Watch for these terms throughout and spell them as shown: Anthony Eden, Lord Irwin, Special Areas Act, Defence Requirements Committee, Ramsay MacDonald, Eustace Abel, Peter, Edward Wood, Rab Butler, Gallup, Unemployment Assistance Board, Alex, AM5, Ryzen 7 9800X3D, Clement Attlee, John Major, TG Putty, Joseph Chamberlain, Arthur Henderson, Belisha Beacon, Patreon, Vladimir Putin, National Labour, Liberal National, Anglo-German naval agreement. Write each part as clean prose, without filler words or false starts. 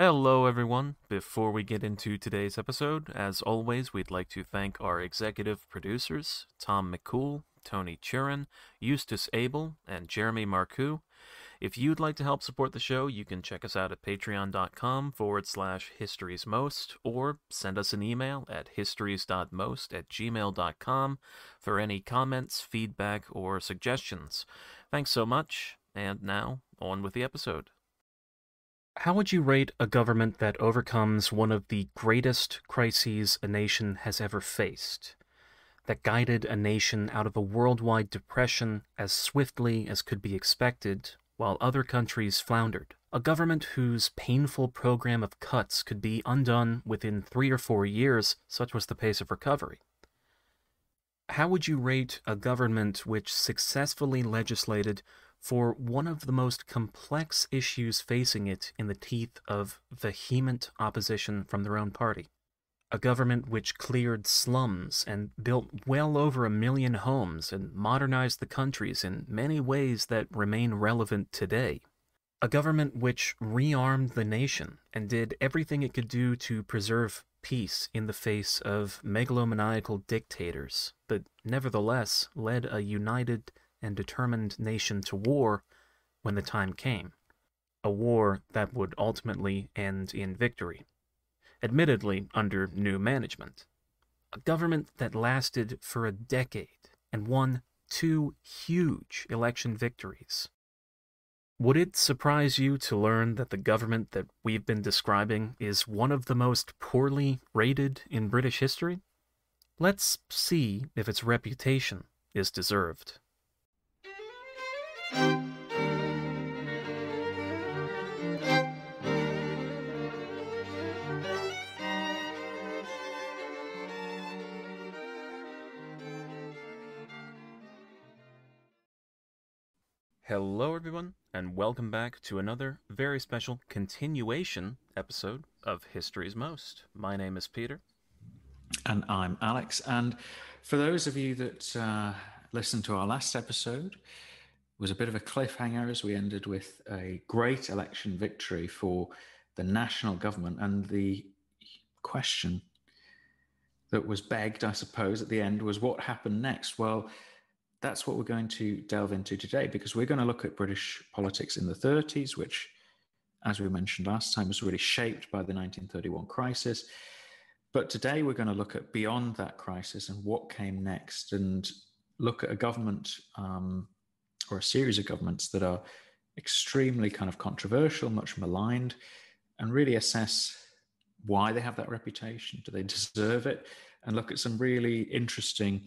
Hello everyone, before we get into today's episode, as always we'd like to thank our executive producers, Tom McCool, Tony Churin, Eustace Abel, and Jeremy Marcoux. If you'd like to help support the show, you can check us out at patreon.com/historiesmost, or send us an email at histories.most@gmail.com for any comments, feedback, or suggestions. Thanks so much, and now, on with the episode. How would you rate a government that overcomes one of the greatest crises a nation has ever faced, that guided a nation out of a worldwide depression as swiftly as could be expected, while other countries floundered? A government whose painful program of cuts could be undone within 3 or 4 years, such was the pace of recovery. How would you rate a government which successfully legislated for one of the most complex issues facing it in the teeth of vehement opposition from their own party? A government which cleared slums and built well over 1 million homes and modernized the countries in many ways that remain relevant today. A government which rearmed the nation and did everything it could do to preserve peace in the face of megalomaniacal dictators, but nevertheless led a united and determined nation to war when the time came, a war that would ultimately end in victory, admittedly under new management. A government that lasted for a decade and won 2 huge election victories. Would it surprise you to learn that the government that we've been describing is one of the most poorly rated in British history? Let's see if its reputation is deserved. Hello everyone, and welcome back to another very special continuation episode of History's Most. My name is Peter. And I'm Alex. And for those of you that listened to our last episode, was a bit of a cliffhanger as we ended with a great election victory for the national government, and the question that was begged, I suppose, at the end was what happened next? Well, that's what we're going to delve into today, because we're going to look at British politics in the 30s, which, as we mentioned last time, was really shaped by the 1931 crisis. But today we're going to look at beyond that crisis and what came next, and look at a government or a series of governments that are extremely kind of controversial, much maligned, and really assess why they have that reputation. Do they deserve it? And look at some really interesting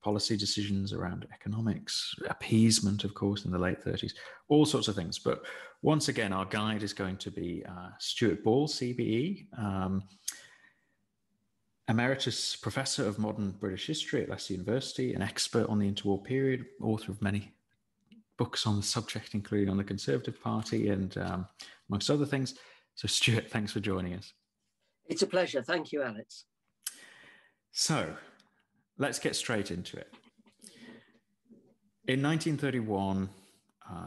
policy decisions around economics, appeasement, of course, in the late 30s, all sorts of things. But once again, our guide is going to be Stuart Ball, CBE, Emeritus Professor of Modern British History at Leicester University, an expert on the interwar period, author of many books on the subject, including on the Conservative Party and amongst other things. So, Stuart, thanks for joining us. It's a pleasure. Thank you, Alex. So, let's get straight into it. In 1931,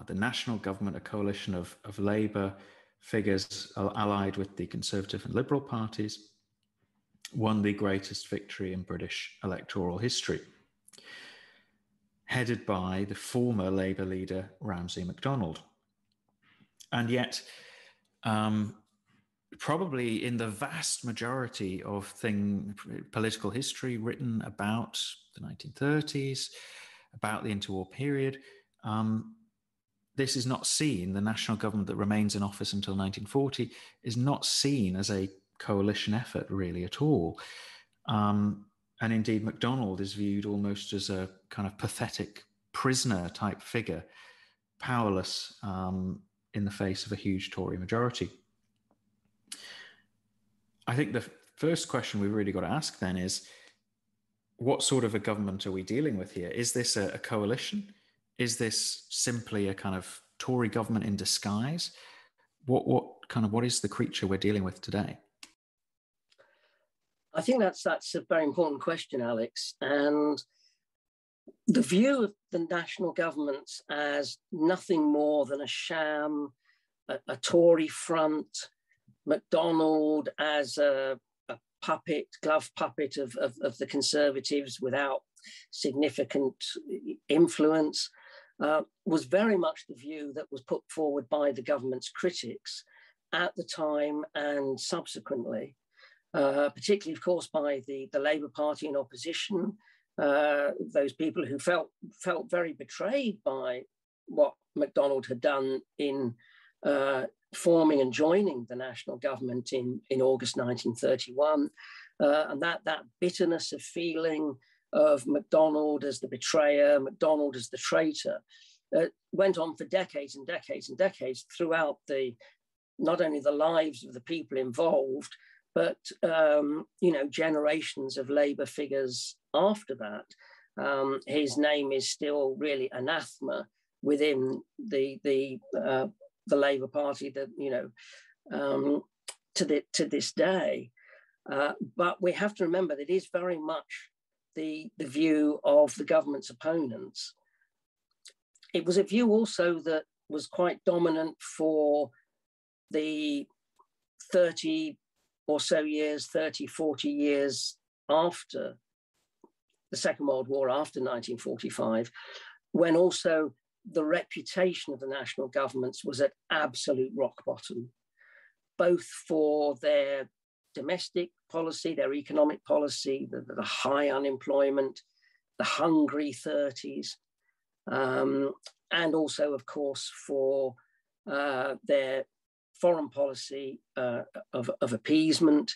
the national government, a coalition of Labour figures allied with the Conservative and Liberal parties, won the greatest victory in British electoral history, headed by the former Labour leader, Ramsay MacDonald. And yet, probably in the vast majority of political history written about the 1930s, about the interwar period, this is not seen. The national government that remains in office until 1940 is not seen as a coalition effort really at all, and indeed MacDonald is viewed almost as a kind of pathetic prisoner type figure, powerless in the face of a huge Tory majority. I think the first question we've really got to ask then is, what sort of a government are we dealing with here? Is this a coalition? Is this simply a kind of Tory government in disguise? What is the creature we're dealing with today? I think that's a very important question, Alex. And the view of the national government as nothing more than a sham, a Tory front, MacDonald as a puppet, glove puppet of the Conservatives without significant influence, was very much the view that was put forward by the government's critics at the time and subsequently, particularly, of course, by the Labour Party in opposition, those people who felt very betrayed by what MacDonald had done in forming and joining the National Government in August 1931. And that bitterness of feeling of MacDonald as the betrayer, MacDonald as the traitor, went on for decades and decades and decades throughout not only the lives of the people involved, but generations of Labour figures after that. His name is still really anathema within the Labour Party, that to this day. But we have to remember that it is very much the view of the government's opponents. It was a view also that was quite dominant for the 30 or so years, 30, 40 years after the Second World War, after 1945, when also the reputation of the national governments was at absolute rock bottom, both for their domestic policy, their economic policy, the high unemployment, the hungry 30s, and also, of course, for their foreign policy of appeasement,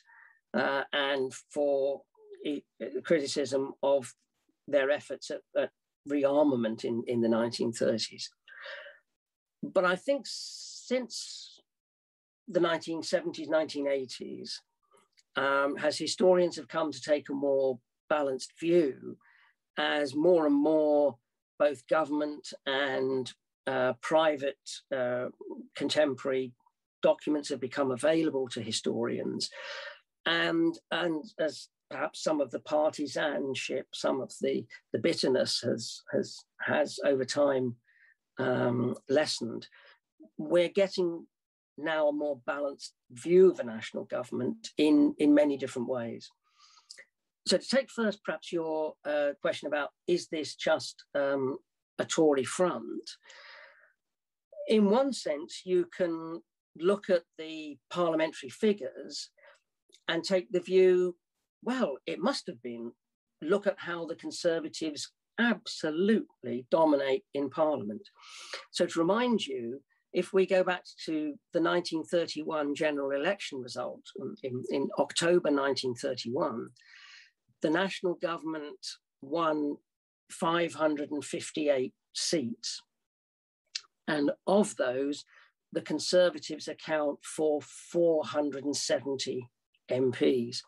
and for criticism of their efforts at rearmament in the 1930s. But I think since the 1970s, 1980s, as historians have come to take a more balanced view, as more and more both government and private contemporary documents have become available to historians, and as perhaps some of the partisanship, some of the bitterness has over time lessened, we're getting now a more balanced view of a national government in many different ways. So to take first perhaps your question about, is this just a Tory front? In one sense, you can look at the parliamentary figures and take the view, well, it must have been, look at how the Conservatives absolutely dominate in Parliament. So to remind you, if we go back to the 1931 general election result in October 1931, the National Government won 558 seats. And of those, the Conservatives account for 470 MPs.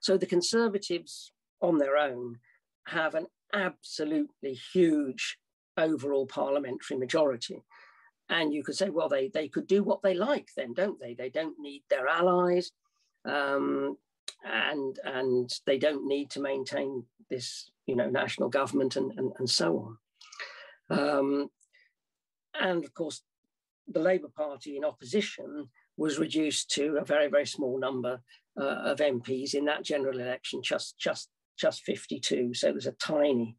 So the Conservatives on their own have an absolutely huge overall parliamentary majority. And you could say, well, they could do what they like then, don't they? They don't need their allies, and they don't need to maintain this, national government and so on. And of course, the Labour Party in opposition was reduced to a very, very small number of MPs in that general election, just 52. So there's a tiny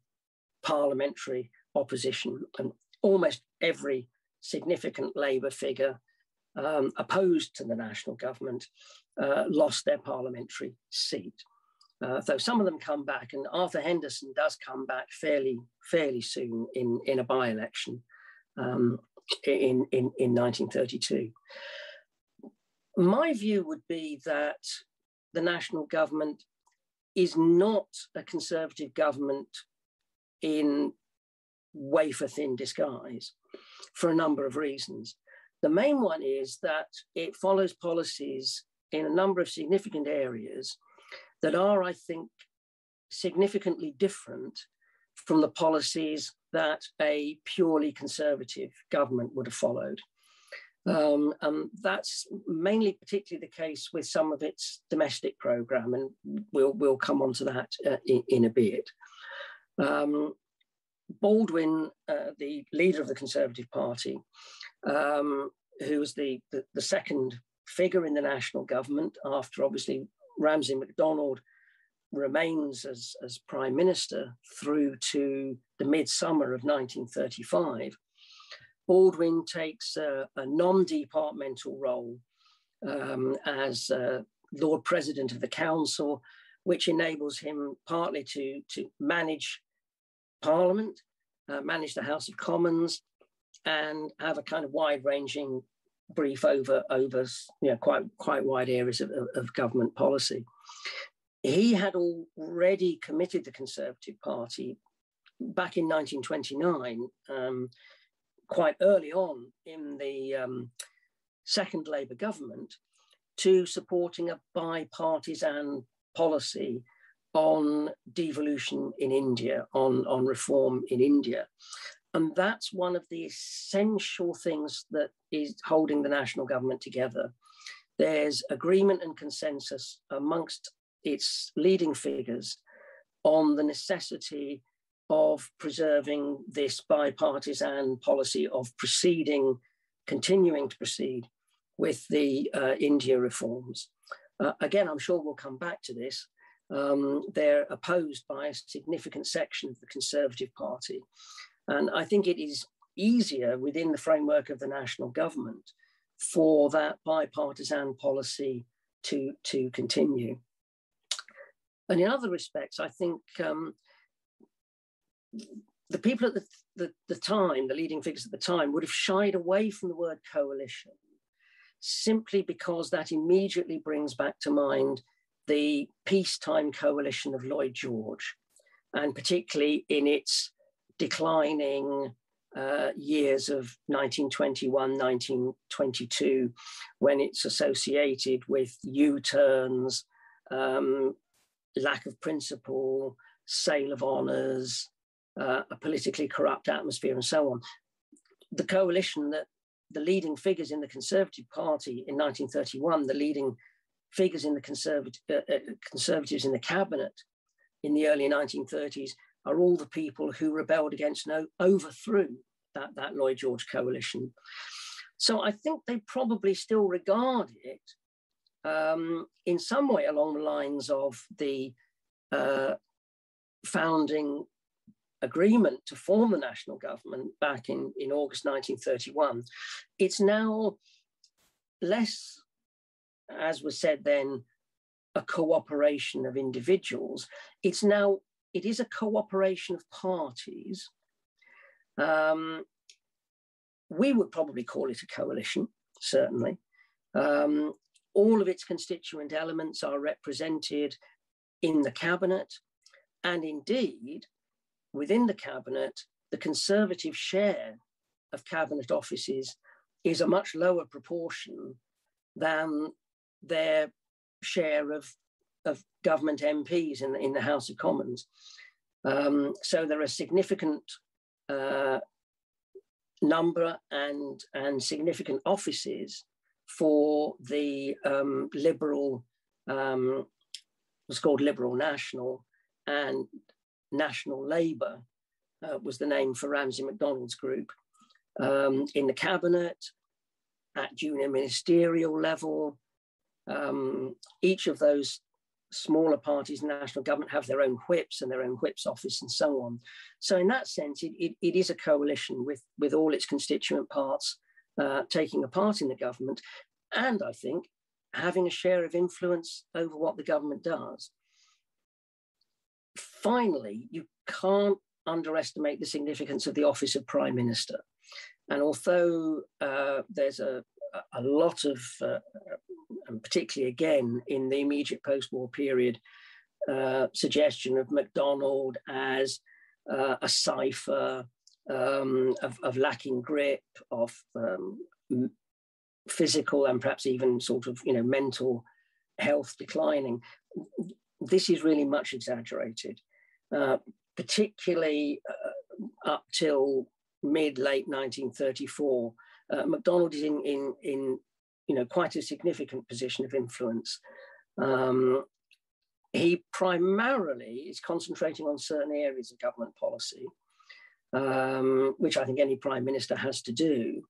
parliamentary opposition, and almost every significant Labour figure opposed to the national government lost their parliamentary seat. Though some of them come back, and Arthur Henderson does come back fairly soon in a by-election in 1932. My view would be that the national government is not a Conservative government in wafer-thin disguise, for a number of reasons. The main one is that it follows policies in a number of significant areas that are, I think, significantly different from the policies that a purely Conservative government would have followed. That's mainly particularly the case with some of its domestic programme, and we'll come on to that in a bit. Baldwin, the leader of the Conservative Party, who was the second figure in the National Government after obviously Ramsay MacDonald remains as Prime Minister through to the midsummer of 1935. Baldwin takes a non-departmental role as Lord President of the Council, which enables him partly to manage Parliament, manage the House of Commons, and have a kind of wide-ranging brief over quite wide areas of government policy. He had already committed the Conservative Party back in 1929, quite early on in the second Labour government, to supporting a bipartisan policy on devolution in India, on reform in India. And that's one of the essential things that is holding the National Government together. There's agreement and consensus amongst its leading figures on the necessity of preserving this bipartisan policy of continuing to proceed with the India reforms. Again, I'm sure we'll come back to this. They're opposed by a significant section of the Conservative Party. And I think it is easier within the framework of the National Government for that bipartisan policy to continue. And in other respects, I think the people at the time, the leading figures at the time, would have shied away from the word coalition simply because that immediately brings back to mind the peacetime coalition of Lloyd George, and particularly in its declining years of 1921, 1922, when it's associated with U-turns, lack of principle, sale of honours, a politically corrupt atmosphere, and so on. The coalition that the leading figures in the Conservative Party in 1931, the leading figures in the Conservatives in the Cabinet in the early 1930s, are all the people who rebelled against and overthrew that Lloyd George coalition. So I think they probably still regard it in some way along the lines of the founding agreement to form the National Government back in August 1931. It's now less, as was said then, a cooperation of individuals. It is a cooperation of parties. We would probably call it a coalition, certainly. All of its constituent elements are represented in the Cabinet. And indeed, within the Cabinet, the Conservative share of Cabinet offices is a much lower proportion than their share of government MPs in the House of Commons. So there are significant number and significant offices for the Liberal, was called Liberal National, and National Labour was the name for Ramsay MacDonald's group, in the Cabinet, at junior ministerial level. Each of those smaller parties in the National Government have their own whips and their own whips office and so on. So in that sense, it is a coalition with all its constituent parts taking a part in the government, and I think having a share of influence over what the government does. Finally, you can't underestimate the significance of the office of Prime Minister. And although there's a lot of, and particularly again in the immediate post-war period, suggestion of MacDonald as a cipher, of lacking grip, of physical and perhaps even sort of mental health declining, this is really much exaggerated, particularly up till mid-late 1934. MacDonald is in quite a significant position of influence. He primarily is concentrating on certain areas of government policy, which I think any prime minister has to do.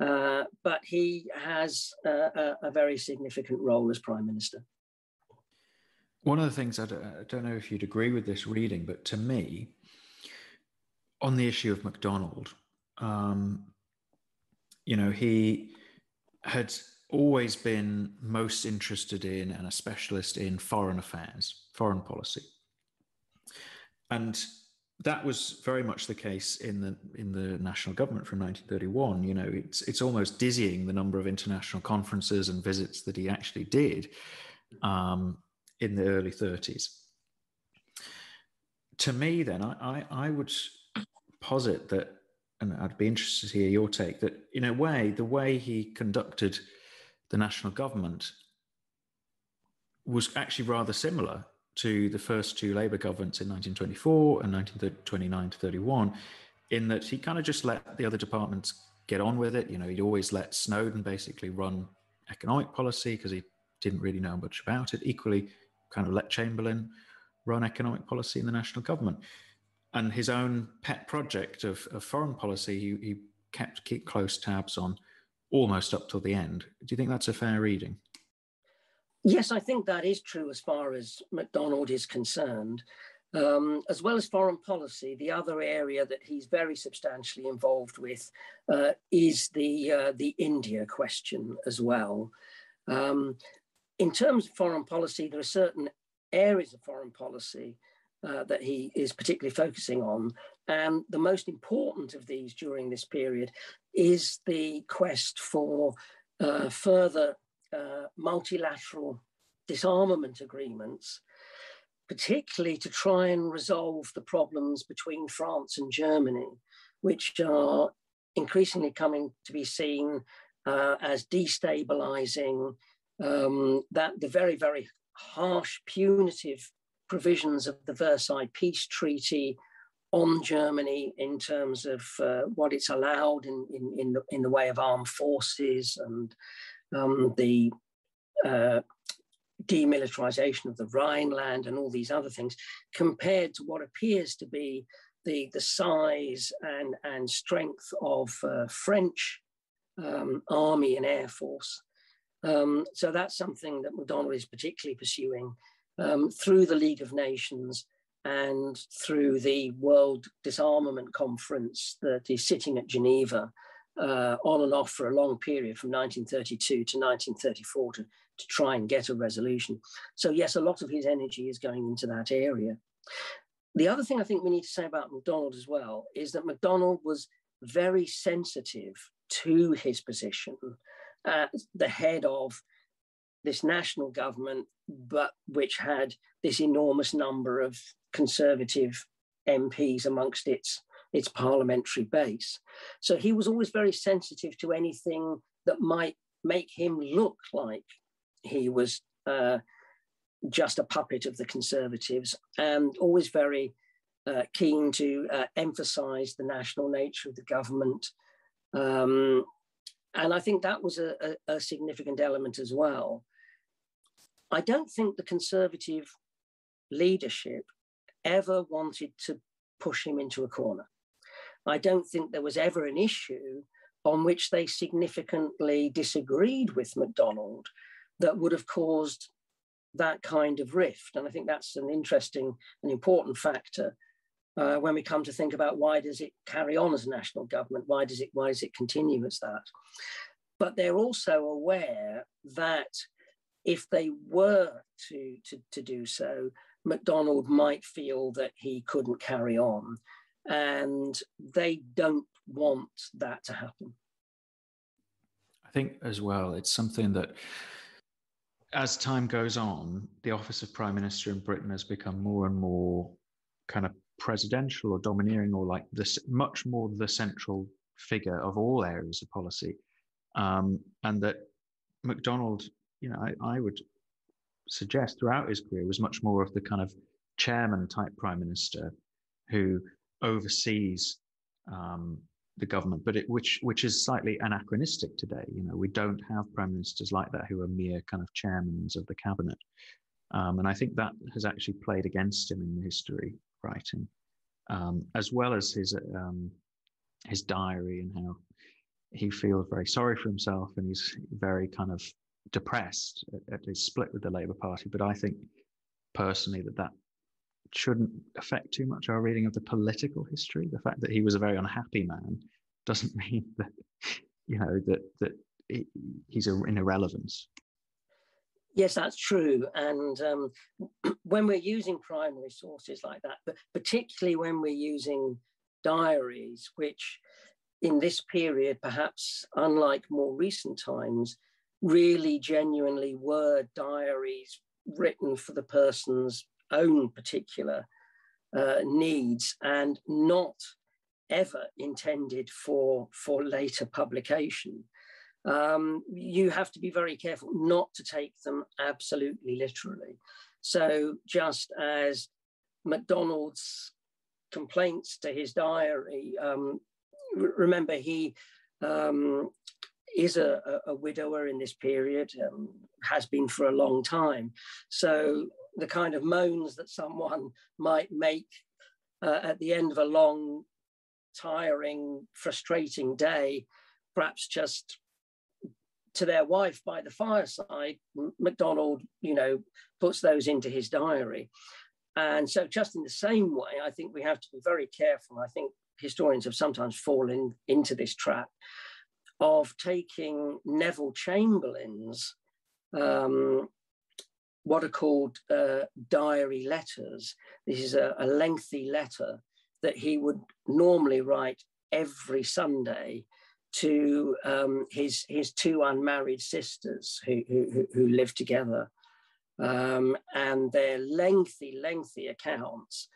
But he has a very significant role as Prime Minister. One of the things, I don't know if you'd agree with this reading, but to me, on the issue of MacDonald, you know, he had always been most interested in and a specialist in foreign affairs, foreign policy. And that was very much the case in the National Government from 1931. You know, it's almost dizzying the number of international conferences and visits that he actually did in the early 30s. To me, then, I would posit that, and I'd be interested to hear your take, that in a way, the way he conducted the National Government was actually rather similar to the first two Labour governments in 1924 and 1929 to 31, in that he kind of just let the other departments get on with it. You know, he'd always let Snowden basically run economic policy because he didn't really know much about it. Equally, kind of let Chamberlain run economic policy in the National Government. And his own pet project of foreign policy, he kept close tabs on almost up till the end. Do you think that's a fair reading? Yes, I think that is true as far as MacDonald is concerned. As well as foreign policy, the other area that he's very substantially involved with is the India question as well. In terms of foreign policy, there are certain areas of foreign policy that he is particularly focusing on. And the most important of these during this period is the quest for further multilateral disarmament agreements, particularly to try and resolve the problems between France and Germany, which are increasingly coming to be seen as destabilizing, that the very, very harsh, punitive provisions of the Versailles Peace Treaty on Germany in terms of what it's allowed in the way of armed forces and the demilitarization of the Rhineland and all these other things, compared to what appears to be the size and strength of French army and air force. So that's something that MacDonald is particularly pursuing through the League of Nations and through the World Disarmament Conference that is sitting at Geneva on and off for a long period from 1932 to 1934 to try and get a resolution. So yes, a lot of his energy is going into that area. The other thing I think we need to say about MacDonald as well is that MacDonald was very sensitive to his position at the head of this national government, but which had this enormous number of Conservative MPs amongst its parliamentary base. So he was always very sensitive to anything that might make him look like he was just a puppet of the Conservatives, and always very keen to emphasise the national nature of the government. And I think that was a significant element as well. I don't think the Conservative leadership ever wanted to push him into a corner. I don't think there was ever an issue on which they significantly disagreed with MacDonald that would have caused that kind of rift. And I think that's an interesting and important factor when we come to think about why does it carry on as a national government? Why does it continue as that? But they're also aware that if they were to do so, MacDonald might feel that he couldn't carry on, and they don't want that to happen. I think as well, it's something that as time goes on, the office of Prime Minister in Britain has become more and more kind of presidential or domineering, or like this, much more the central figure of all areas of policy. And that MacDonald, you know, I would suggest throughout his career was much more of the kind of chairman type prime minister who oversees the government, but which is slightly anachronistic today. You know, we don't have prime ministers like that who are mere kind of chairmans of the cabinet. And I think that has actually played against him in the history writing, as well as his diary and how he feels very sorry for himself and he's very kind of depressed at his split with the Labour Party. But I think personally that shouldn't affect too much our reading of the political history. The fact that he was a very unhappy man doesn't mean that, you know, that he's an irrelevance. Yes, that's true. And when we're using primary sources like that, but particularly when we're using diaries, which in this period, perhaps unlike more recent times, really genuinely were diaries written for the person's own particular needs and not ever intended for later publication. You have to be very careful not to take them absolutely literally. So just as MacDonald's complaints to his diary, remember he is a widower in this period, has been for a long time. So the kind of moans that someone might make at the end of a long, tiring, frustrating day, perhaps just to their wife by the fireside, MacDonald, you know, puts those into his diary. And so just in the same way, I think we have to be very careful. I think historians have sometimes fallen into this trap of taking Neville Chamberlain's what are called diary letters. This is a lengthy letter that he would normally write every Sunday to his two unmarried sisters who lived together. And their lengthy accounts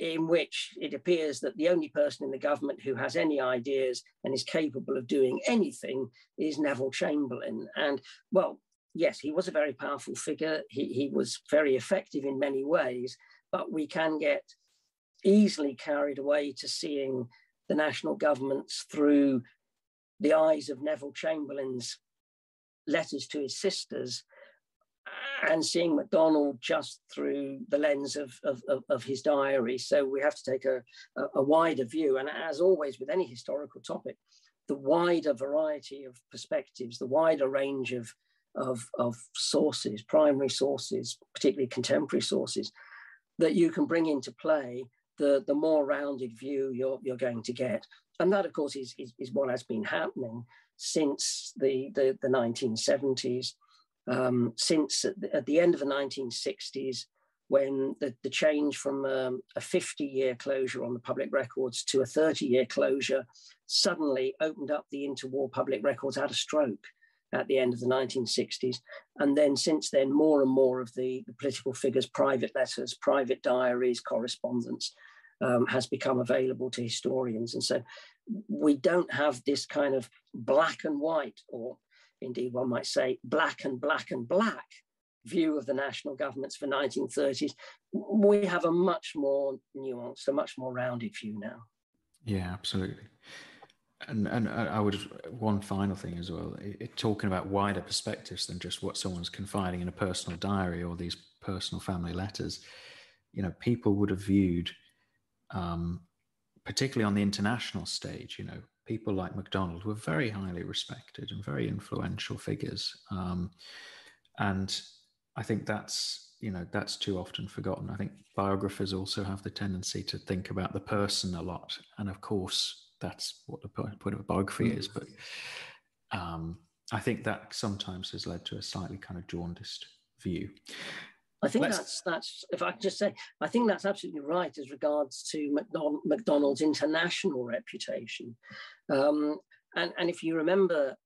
in which it appears that the only person in the government who has any ideas and is capable of doing anything is Neville Chamberlain. And, well, yes, he was a very powerful figure. He was very effective in many ways, but we can get easily carried away to seeing the national governments through the eyes of Neville Chamberlain's letters to his sisters and seeing MacDonald just through the lens of his diary. So we have to take a wider view. And as always with any historical topic, the wider variety of perspectives, the wider range of sources, primary sources, particularly contemporary sources, that you can bring into play, the more rounded view you're going to get. And that, of course, is what has been happening since the 1970s, since at the end of the 1960s, when the change from a 50-year closure on the public records to a 30-year closure suddenly opened up the interwar public records at a stroke at the end of the 1960s. And then since then, more and more of the political figures' private letters, private diaries, correspondence has become available to historians. And so we don't have this kind of black and white, or indeed one might say black and black and black view of the national governments for 1930s. We have a much more nuanced, a much more rounded view now. Yeah, absolutely. And I would, one final thing as well, talking about wider perspectives than just what someone's confiding in a personal diary or these personal family letters, you know, people would have viewed, particularly on the international stage, you know, people like MacDonald were very highly respected and very influential figures. And I think that's, you know, that's too often forgotten. I think biographers also have the tendency to think about the person a lot. And of course, that's what the point of a biography is. But I think that sometimes has led to a slightly kind of jaundiced view. I think that's if I could just say, I think that's absolutely right as regards to MacDonald's international reputation. And if you remember,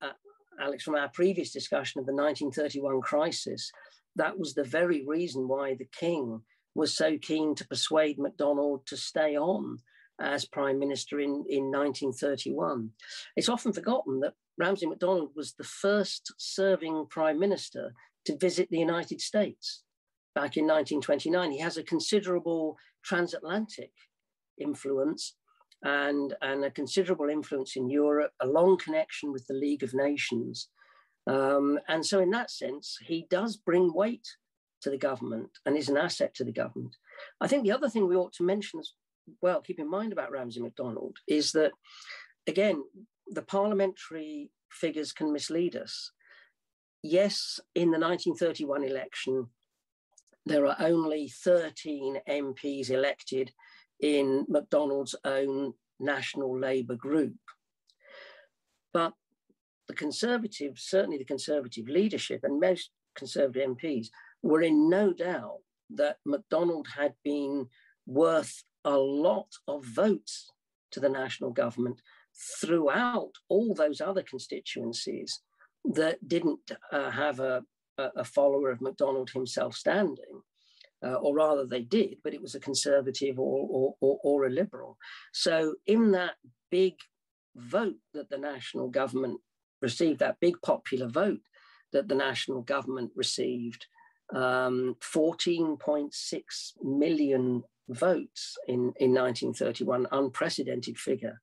Alex, from our previous discussion of the 1931 crisis, that was the very reason why the King was so keen to persuade MacDonald to stay on as Prime Minister in 1931. It's often forgotten that Ramsay MacDonald was the first serving Prime Minister to visit the United States back in 1929. He has a considerable transatlantic influence and a considerable influence in Europe, a long connection with the League of Nations. And so in that sense, he does bring weight to the government and is an asset to the government. I think the other thing we ought to mention is, well, keep in mind about Ramsay MacDonald is that again, the parliamentary figures can mislead us. Yes, in the 1931 election, there are only 13 MPs elected in MacDonald's own National Labour group. But the Conservatives, certainly the Conservative leadership and most Conservative MPs, were in no doubt that MacDonald had been worth a lot of votes to the National Government throughout all those other constituencies that didn't have a follower of MacDonald himself standing, or rather they did, but it was a Conservative or a Liberal. So in that big vote that the National Government received, that big popular vote that the National Government received, 14.6 million votes in 1931, unprecedented figure.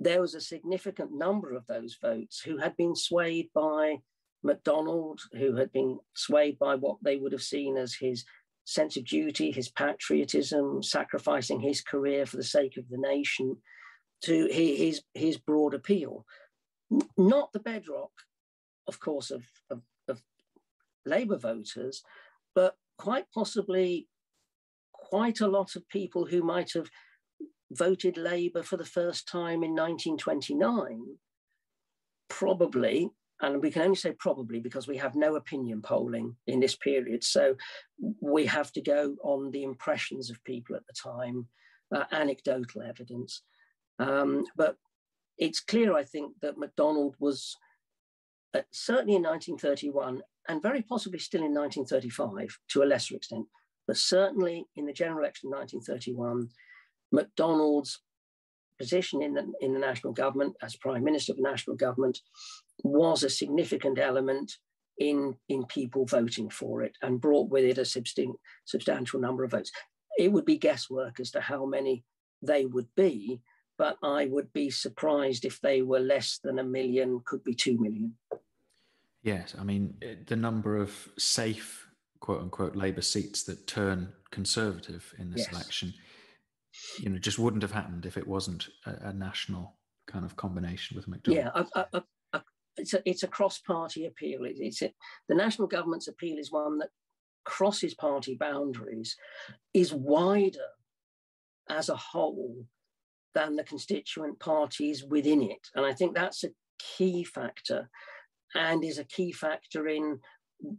There was a significant number of those votes who had been swayed by MacDonald, who had been swayed by what they would have seen as his sense of duty, his patriotism, sacrificing his career for the sake of the nation, to his broad appeal. Not the bedrock, of course, of Labour voters, but quite possibly quite a lot of people who might have voted Labour for the first time in 1929, probably, and we can only say probably because we have no opinion polling in this period, so we have to go on the impressions of people at the time, anecdotal evidence. But it's clear, I think, that MacDonald was, certainly in 1931, and very possibly still in 1935, to a lesser extent, but certainly in the general election of 1931, MacDonald's position in the National Government as Prime Minister of the National Government was a significant element in people voting for it, and brought with it a substantial number of votes. It would be guesswork as to how many they would be, but I would be surprised if they were less than 1 million, could be 2 million. Yes, I mean, the number of safe, quote-unquote, Labour seats that turn Conservative in this election, you know, just wouldn't have happened if it wasn't a national kind of combination with MacDonald. Yeah, it's a cross-party appeal. The National Government's appeal is one that crosses party boundaries, is wider as a whole than the constituent parties within it. And I think that's a key factor, and is a key factor in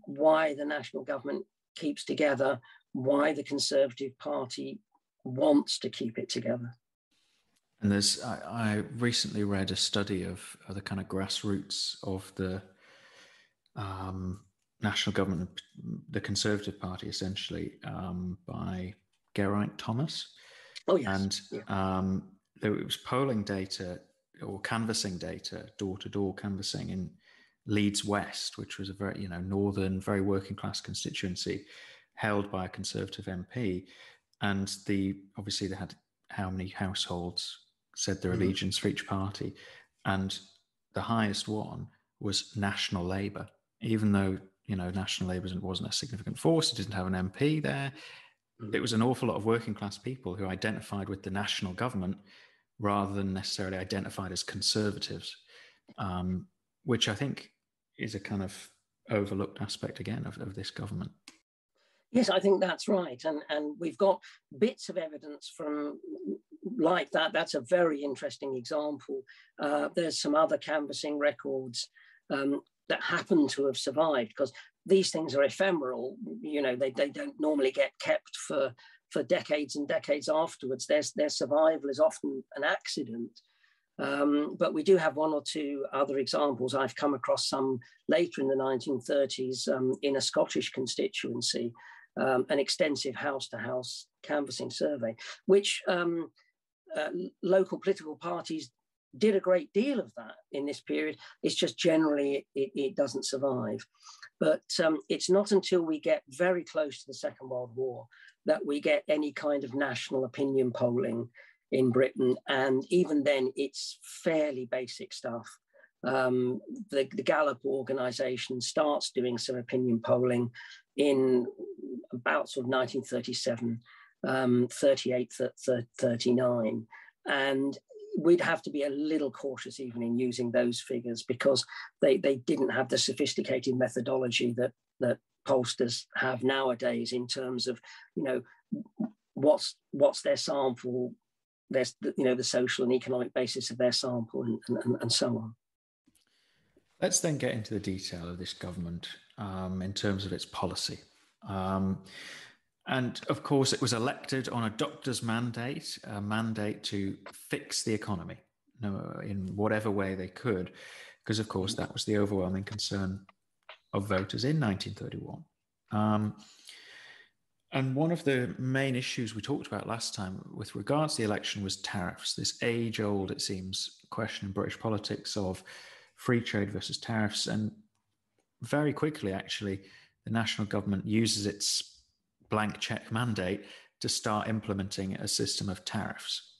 why the National Government keeps together, why the Conservative Party wants to keep it together. And there's, I recently read a study of the kind of grassroots of the National Government, the Conservative Party, essentially, by Geraint Thomas. Oh, yes. And it was polling data or canvassing data, door-to-door canvassing in Leeds West, which was a very, you know, northern, very working-class constituency held by a Conservative MP. And obviously they had how many households said their allegiance for each party. And the highest one was National Labour. Even though, you know, National Labour wasn't a significant force, it didn't have an MP there, it was an awful lot of working class people who identified with the National Government rather than necessarily identified as Conservatives, which I think is a kind of overlooked aspect again of this government. Yes, I think that's right. And we've got bits of evidence from like that. That's a very interesting example. There's some other canvassing records that happen to have survived, because these things are ephemeral. You know, they don't normally get kept for decades and decades afterwards. Their survival is often an accident. But we do have one or two other examples. I've come across some later in the 1930s in a Scottish constituency, an extensive house-to-house canvassing survey, which local political parties did a great deal of that in this period. It's just generally it doesn't survive. But it's not until we get very close to the Second World War that we get any kind of national opinion polling in Britain. And even then, it's fairly basic stuff. The Gallup organisation starts doing some opinion polling in about sort of 1937, 38, 39. And we'd have to be a little cautious even in using those figures, because they didn't have the sophisticated methodology that pollsters have nowadays in terms of, you know, what's their sample, there's, you know, the social and economic basis of their sample and so on. Let's then get into the detail of this government in terms of its policy. And of course, it was elected on a doctor's mandate, a mandate to fix the economy, you know, in whatever way they could, because of course that was the overwhelming concern of voters in 1931. And one of the main issues we talked about last time with regards to the election was tariffs, this age-old, it seems, question in British politics of free trade versus tariffs. And very quickly, actually, the national government uses its blank check mandate to start implementing a system of tariffs.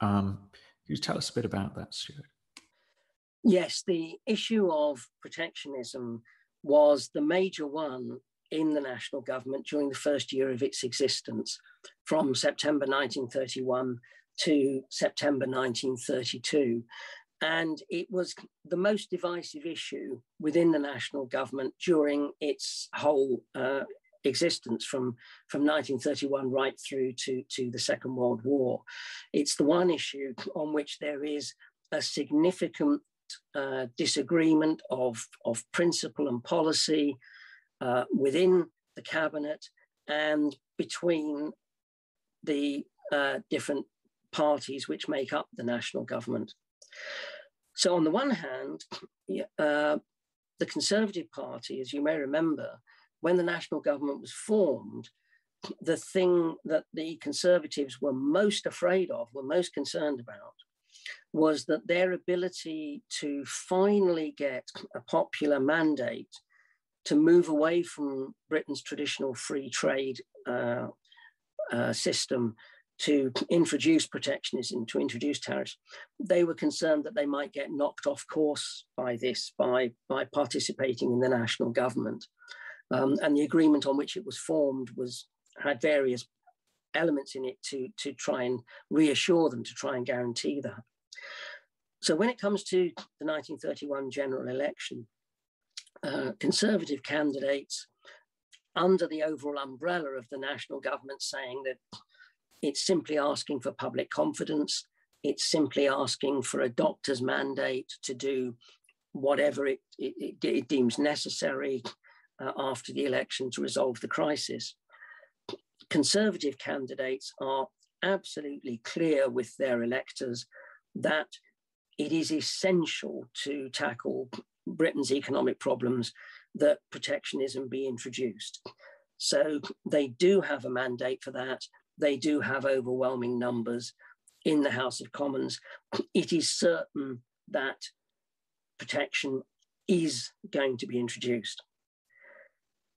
Can you tell us a bit about that, Stuart? Yes, the issue of protectionism was the major one in the national government during the first year of its existence, from September 1931 to September 1932. And it was the most divisive issue within the national government during its whole existence from 1931 right through to the Second World War. It's the one issue on which there is a significant disagreement of principle and policy within the cabinet and between the different parties which make up the national government. So on the one hand, the Conservative Party, as you may remember, when the national government was formed, the thing that the Conservatives were most afraid of, were most concerned about, was that their ability to finally get a popular mandate to move away from Britain's traditional free trade system to introduce protectionism, to introduce tariffs. They were concerned that they might get knocked off course by this, by participating in the national government. And the agreement on which it was formed had various elements in it to try and reassure them, to try and guarantee that. So when it comes to the 1931 general election, Conservative candidates, under the overall umbrella of the national government, saying that it's simply asking for public confidence, it's simply asking for a doctor's mandate to do whatever it deems necessary after the election to resolve the crisis. Conservative candidates are absolutely clear with their electors that it is essential to tackle Britain's economic problems that protectionism be introduced. So they do have a mandate for that. They do have overwhelming numbers in the House of Commons. It is certain that protection is going to be introduced.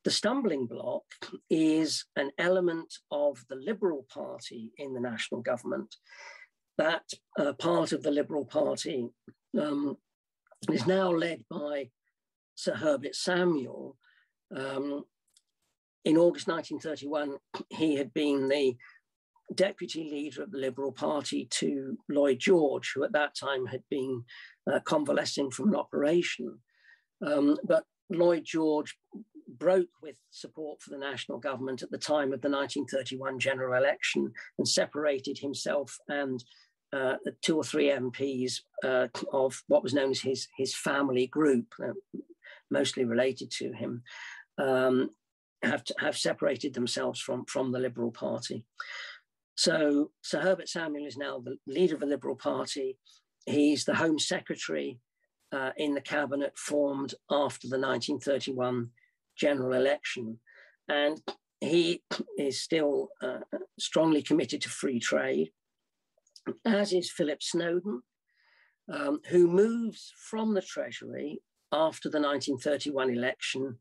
The stumbling block is an element of the Liberal Party in the national government. That part of the Liberal Party is now led by Sir Herbert Samuel. In August 1931, he had been the deputy leader of the Liberal Party to Lloyd George, who at that time had been convalescing from an operation. But Lloyd George broke with support for the national government at the time of the 1931 general election and separated himself and the 2 or 3 MPs of what was known as his family group, mostly related to him, have separated themselves from the Liberal Party. So Sir Herbert Samuel is now the leader of the Liberal Party. He's the Home Secretary in the cabinet formed after the 1931 general election, and he is still strongly committed to free trade, as is Philip Snowden, who moves from the Treasury after the 1931 election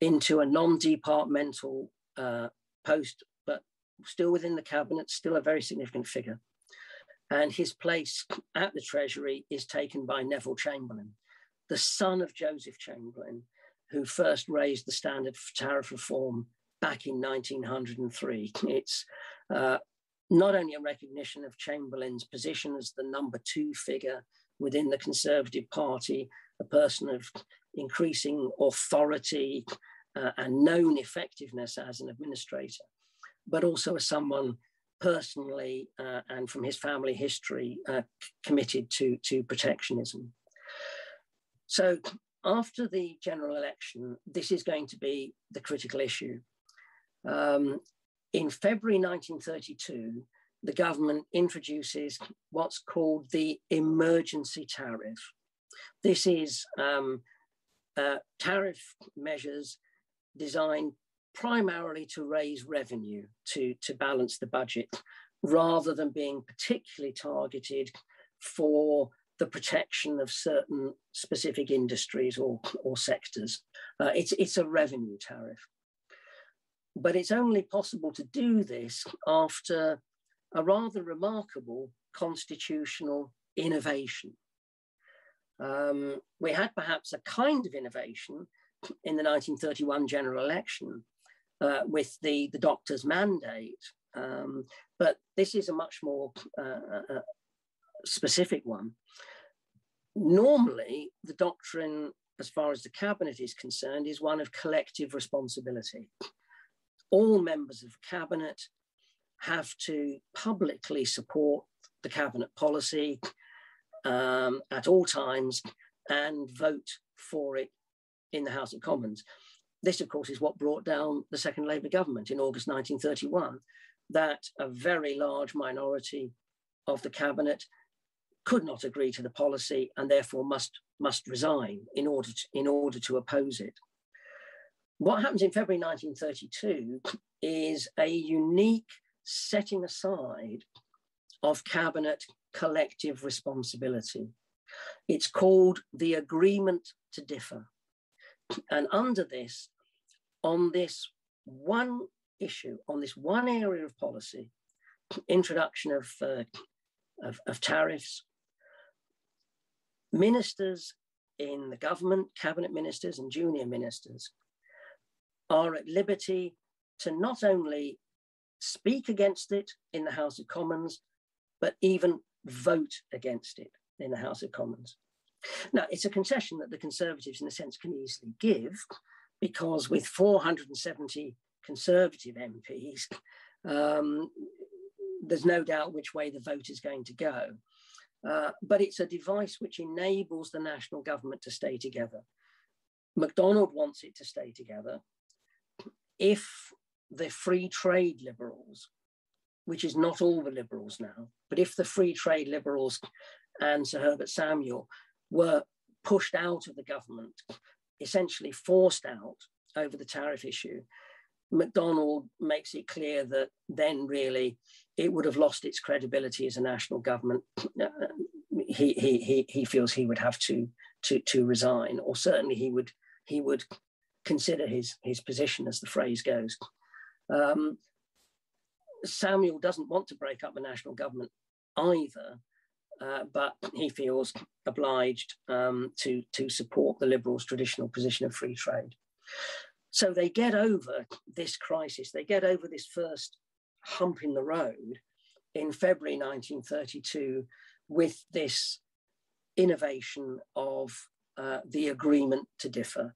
into a non-departmental post, but still within the cabinet, still a very significant figure. And his place at the Treasury is taken by Neville Chamberlain, the son of Joseph Chamberlain, who first raised the standard for tariff reform back in 1903. It's not only a recognition of Chamberlain's position as the #2 figure within the Conservative Party, a person of increasing authority and known effectiveness as an administrator, but also as someone personally and from his family history committed to protectionism. So after the general election, this is going to be the critical issue. In February 1932, the government introduces what's called the emergency tariff. This is tariff measures designed primarily to raise revenue to balance the budget, rather than being particularly targeted for the protection of certain specific industries or sectors. It's a revenue tariff. But it's only possible to do this after a rather remarkable constitutional innovation. We had perhaps a kind of innovation in the 1931 general election with the doctor's mandate, but this is a much more specific one. Normally, the doctrine, as far as the cabinet is concerned, is one of collective responsibility. All members of cabinet have to publicly support the cabinet policy at all times and vote for it in the House of Commons. This, of course, is what brought down the second Labour government in August 1931, that a very large minority of the cabinet could not agree to the policy and therefore must resign in order to oppose it. What happens in February 1932 is a unique setting aside of cabinet collective responsibility. It's called the agreement to differ. And under this, on this one issue, on this one area of policy, introduction of tariffs, ministers in the government, cabinet ministers and junior ministers, are at liberty to not only speak against it in the House of Commons, but even vote against it in the House of Commons. Now, it's a concession that the Conservatives, in a sense, can easily give, because with 470 Conservative MPs, there's no doubt which way the vote is going to go. But it's a device which enables the national government to stay together. MacDonald wants it to stay together. If the free trade liberals, which is not all the liberals now, but if the free trade liberals and Sir Herbert Samuel were pushed out of the government, essentially forced out over the tariff issue, MacDonald makes it clear that then really it would have lost its credibility as a national government. He feels he would have to resign, or certainly he would consider his position, as the phrase goes. Samuel doesn't want to break up the national government either, but he feels obliged to support the Liberals' traditional position of free trade. So they get over this crisis, they get over this first hump in the road in February 1932 with this innovation of the agreement to differ.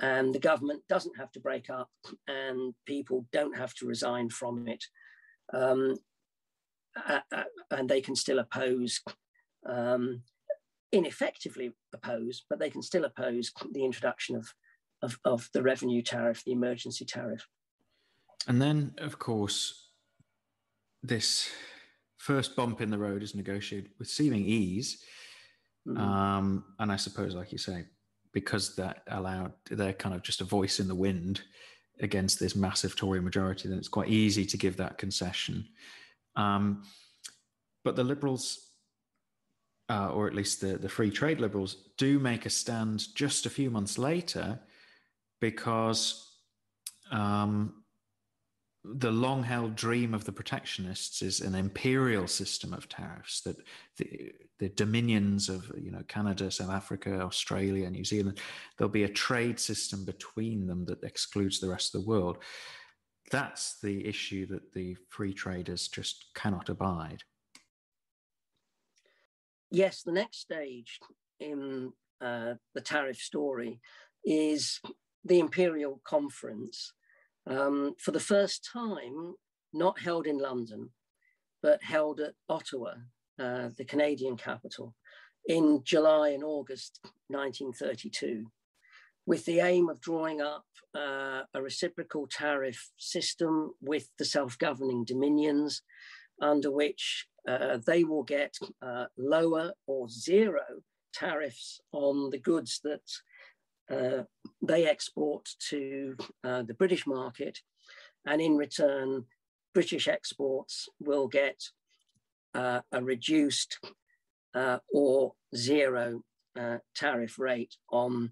And the government doesn't have to break up and people don't have to resign from it. And they can still oppose, ineffectively oppose, but they can still oppose the introduction of the revenue tariff, the emergency tariff. And then, of course, this first bump in the road is negotiated with seeming ease. And I suppose, like you say, because that allowed, they're kind of just a voice in the wind against this massive Tory majority, then it's quite easy to give that concession. But the Liberals, or at least the free trade Liberals, do make a stand just a few months later, because the long-held dream of the protectionists is an imperial system of tariffs, that the dominions of, you know, Canada, South Africa, Australia, New Zealand, there'll be a trade system between them that excludes the rest of the world. That's the issue that the free traders just cannot abide. Yes, the next stage in the tariff story is the Imperial Conference, for the first time not held in London, but held at Ottawa, the Canadian capital, in July and August 1932, with the aim of drawing up a reciprocal tariff system with the self-governing dominions, under which they will get lower or zero tariffs on the goods that they export to the British market, and in return, British exports will get a reduced or zero tariff rate on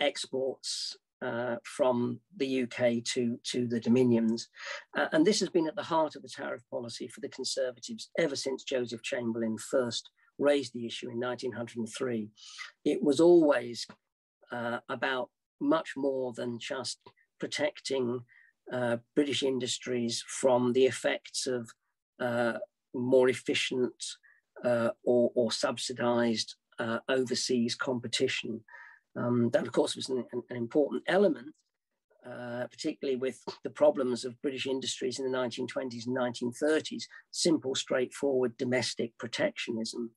exports from the UK to the dominions. And this has been at the heart of the tariff policy for the Conservatives ever since Joseph Chamberlain first raised the issue in 1903. It was always about much more than just protecting British industries from the effects of more efficient or subsidised overseas competition. That, of course, was an important element, particularly with the problems of British industries in the 1920s and 1930s, simple, straightforward domestic protectionism.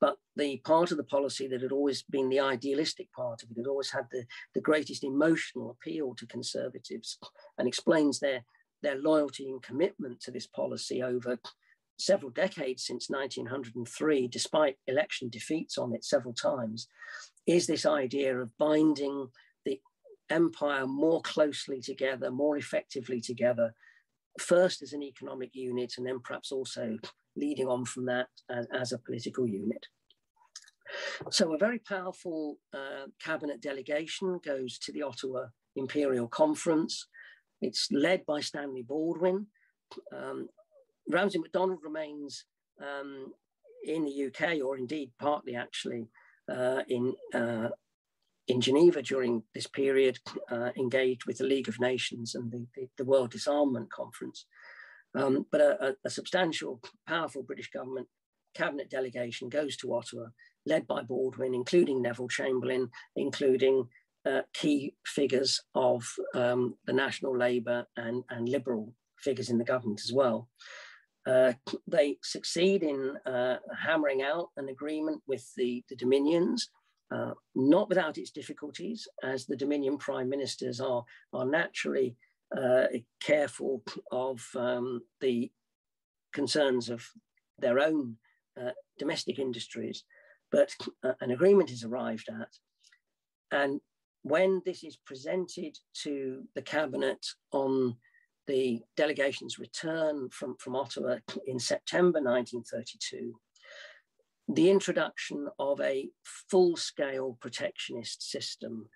But the part of the policy that had always been the idealistic part of it, had always had the greatest emotional appeal to Conservatives, and explains their loyalty and commitment to this policy over several decades since 1903, despite election defeats on it several times, is this idea of binding the empire more closely together, more effectively together, first as an economic unit, and then perhaps also leading on from that as a political unit. So a very powerful cabinet delegation goes to the Ottawa Imperial Conference. It's led by Stanley Baldwin. Ramsay MacDonald remains in the UK, or indeed partly actually in Geneva during this period, engaged with the League of Nations and the World Disarmament Conference. But a substantial, powerful British government cabinet delegation goes to Ottawa, led by Baldwin, including Neville Chamberlain, including key figures of the National Labour and Liberal figures in the government as well. They succeed in hammering out an agreement with the Dominions, not without its difficulties, as the Dominion Prime Ministers are naturally careful of the concerns of their own domestic industries, but an agreement is arrived at. And when this is presented to the cabinet on the delegation's return from Ottawa in September 1932, the introduction of a full-scale protectionist system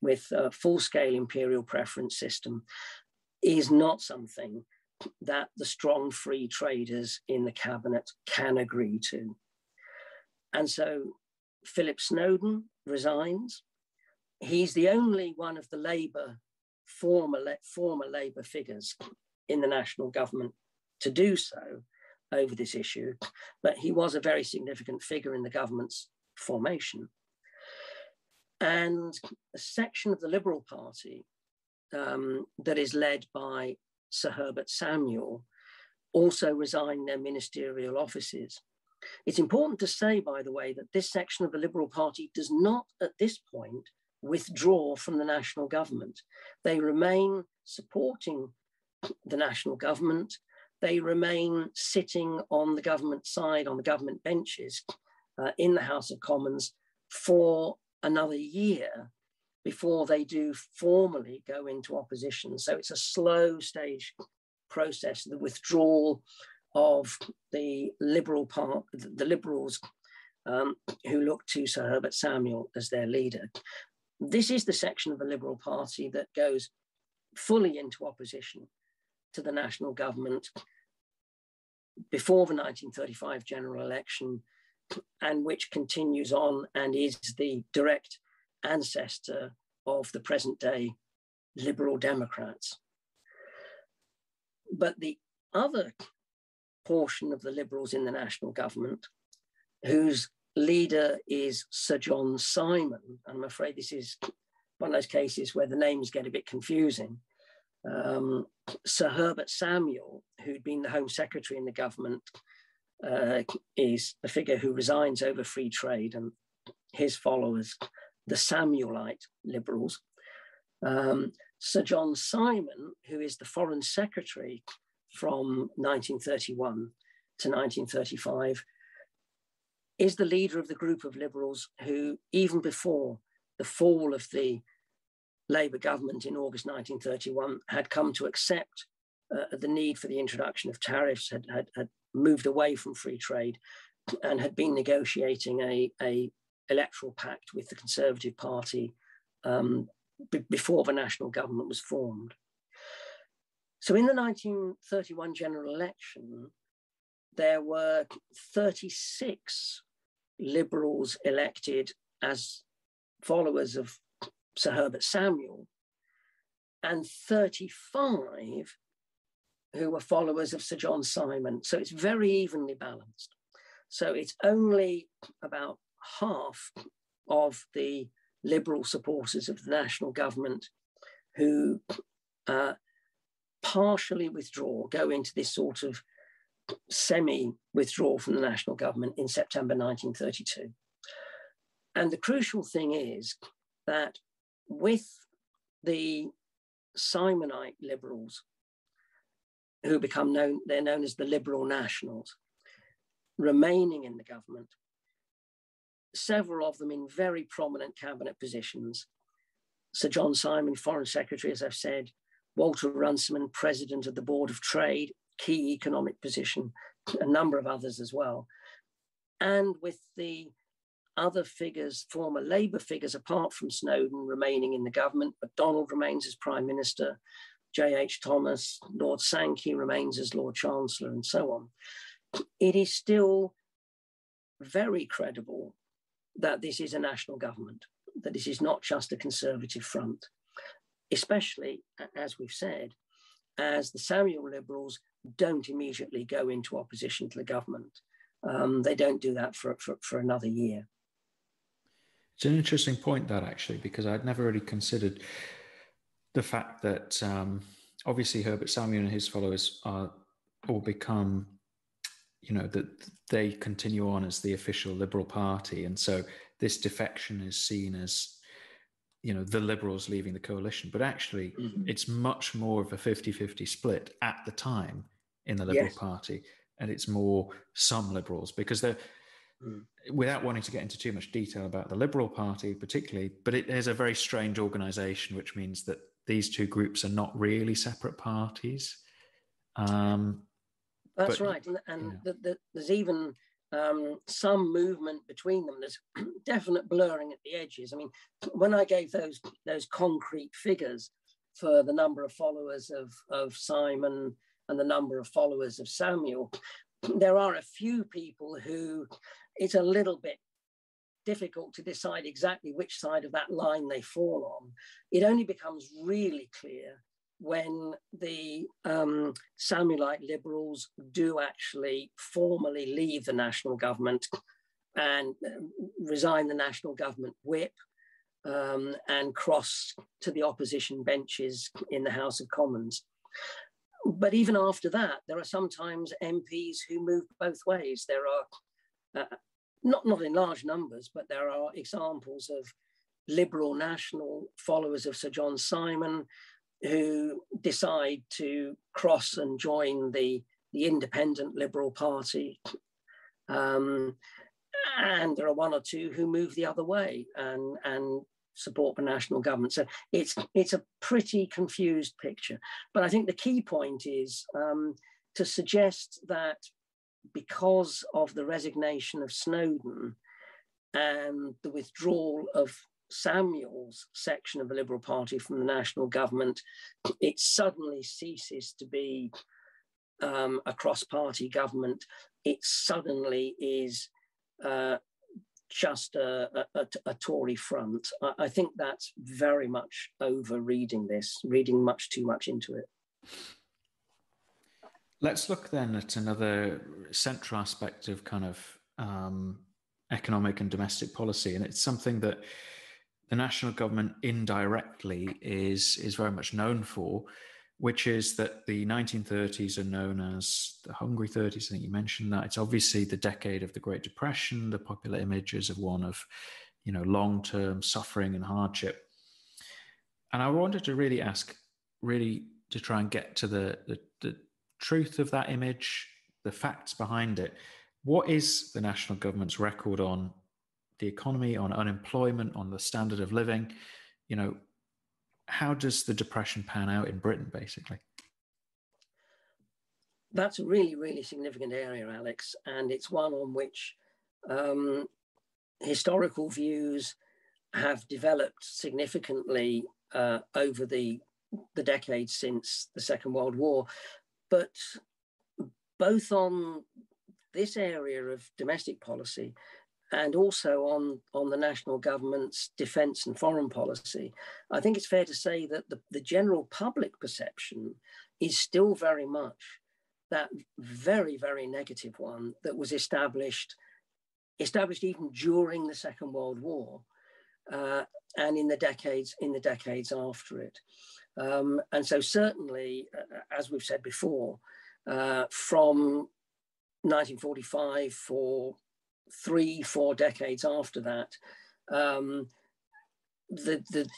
with a full-scale imperial preference system is not something that the strong free traders in the cabinet can agree to. And so Philip Snowden resigns. He's the only one of the former Labour figures in the national government to do so over this issue, but he was a very significant figure in the government's formation. And a section of the Liberal Party that is led by Sir Herbert Samuel also resigned their ministerial offices. It's important to say, by the way, that this section of the Liberal Party does not, at this point, withdraw from the national government. They remain supporting the national government. They remain sitting on the government side, on the government benches in the House of Commons for another year before they do formally go into opposition. So it's a slow stage process, the withdrawal of the Liberals who look to Sir Herbert Samuel as their leader. This is the section of the Liberal Party that goes fully into opposition to the national government before the 1935 general election, and which continues on and is the direct ancestor of the present day Liberal Democrats. But the other portion of the Liberals in the National Government, whose leader is Sir John Simon, and I'm afraid this is one of those cases where the names get a bit confusing, Sir Herbert Samuel, who'd been the Home Secretary in the government, is a figure who resigns over free trade, and his followers, the Samuelite Liberals. Sir John Simon, who is the Foreign Secretary from 1931 to 1935, is the leader of the group of Liberals who, even before the fall of the Labour government in August 1931, had come to accept the need for the introduction of tariffs, had moved away from free trade, and had been negotiating a electoral pact with the Conservative Party before the National Government was formed. So in the 1931 general election, there were 36 Liberals elected as followers of Sir Herbert Samuel, and 35 who were followers of Sir John Simon. So it's very evenly balanced. So it's only about half of the Liberal supporters of the National Government who partially withdraw, go into this sort of semi-withdrawal from the National Government in September 1932. And the crucial thing is that with the Simonite Liberals, who become known, they're known as the Liberal Nationals, remaining in the government, several of them in very prominent cabinet positions. Sir John Simon, Foreign Secretary, as I've said, Walter Runciman, President of the Board of Trade, key economic position, a number of others as well. And with the other figures, former Labour figures, apart from Snowden, remaining in the government, MacDonald remains as Prime Minister, J.H. Thomas, Lord Sankey remains as Lord Chancellor, and so on. It is still very credible that this is a national government, that this is not just a Conservative front, especially, as we've said, as the Samuel Liberals don't immediately go into opposition to the government. They don't do that for another year. It's an interesting point, that, actually, because I'd never really considered the fact that obviously Herbert Samuel and his followers are all become, you know, that they continue on as the official Liberal Party. And so this defection is seen as, you know, the Liberals leaving the coalition. But actually, it's much more of a 50-50 split at the time in the Liberal Party. And it's more some Liberals, because they're, without wanting to get into too much detail about the Liberal Party particularly, but it is a very strange organisation, which means that these two groups are not really separate parties. That's but, right. And there's even some movement between them. There's definite blurring at the edges. I mean, when I gave those concrete figures for the number of followers of Simon and the number of followers of Samuel, there are a few people who it's a little bit difficult to decide exactly which side of that line they fall on. It only becomes really clear when the Samuelite Liberals do actually formally leave the National Government and resign the National Government whip and cross to the opposition benches in the House of Commons. But even after that, there are sometimes MPs who move both ways. There are, not in large numbers, but there are examples of Liberal National followers of Sir John Simon who decide to cross and join the Independent Liberal Party. And there are one or two who move the other way and support the National Government. So it's a pretty confused picture. But I think the key point is to suggest that because of the resignation of Snowden and the withdrawal of Samuel's section of the Liberal Party from the National Government, it suddenly ceases to be a cross-party government. It suddenly is just a Tory front. I think that's very much over-reading this, reading much too much into it. Let's look then at another central aspect of kind of economic and domestic policy. And it's something that the national government indirectly is very much known for, which is that the 1930s are known as the Hungry 30s. I think you mentioned that. It's obviously the decade of the Great Depression. The popular image is of one of, you know, long-term suffering and hardship. And I wanted to really ask, really to try and get to the truth of that image, the facts behind it. What is the national government's record on the economy, on unemployment, on the standard of living? You know, how does the Depression pan out in Britain, basically? That's a really, really significant area, Alex, and it's one on which historical views have developed significantly over the decades since the Second World War. But both on this area of domestic policy and also on the national government's defence and foreign policy, I think it's fair to say that the general public perception is still very much that very, very negative one that was established even during the Second World War and in the decades after it. And so certainly, as we've said before, from 1945 for 3-4 decades after that, the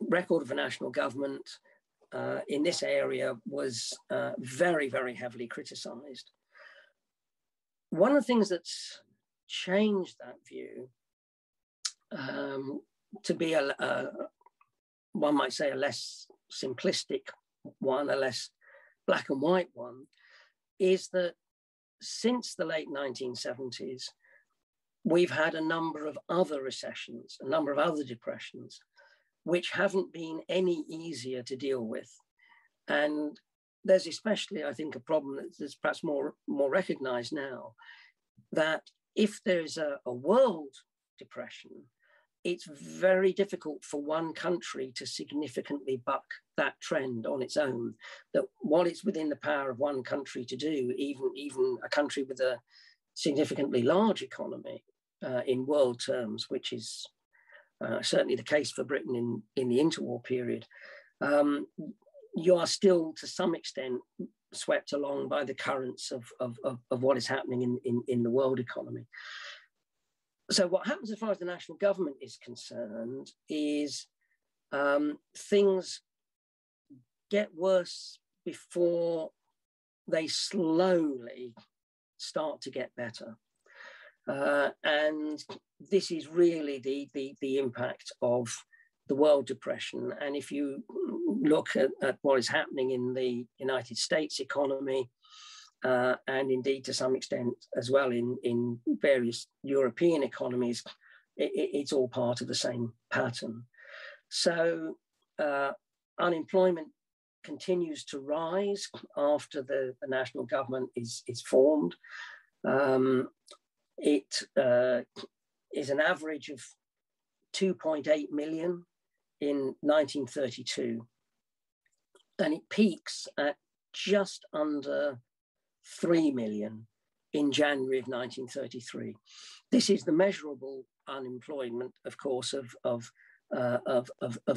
record of the national government in this area was very, very heavily criticised. One of the things that's changed that view to be a one might say a less simplistic one, a less black and white one, is that since the late 1970s, we've had a number of other recessions, a number of other depressions, which haven't been any easier to deal with. And there's especially, I think, a problem that's perhaps more recognised now, that if there's a world depression, it's very difficult for one country to significantly buck that trend on its own, that while it's within the power of one country to do, even a country with a significantly large economy in world terms, which is certainly the case for Britain in the interwar period, you are still to some extent swept along by the currents of what is happening in the world economy. So what happens as far as the national government is concerned is things get worse before they slowly start to get better. And this is really the impact of the world depression. And if you look at what is happening in the United States economy, and indeed, to some extent, as well in various European economies, it's all part of the same pattern. So unemployment continues to rise after the national government is formed. It is an average of 2.8 million in 1932, and it peaks at just under 3 million in January of 1933. This is the measurable unemployment, of course, of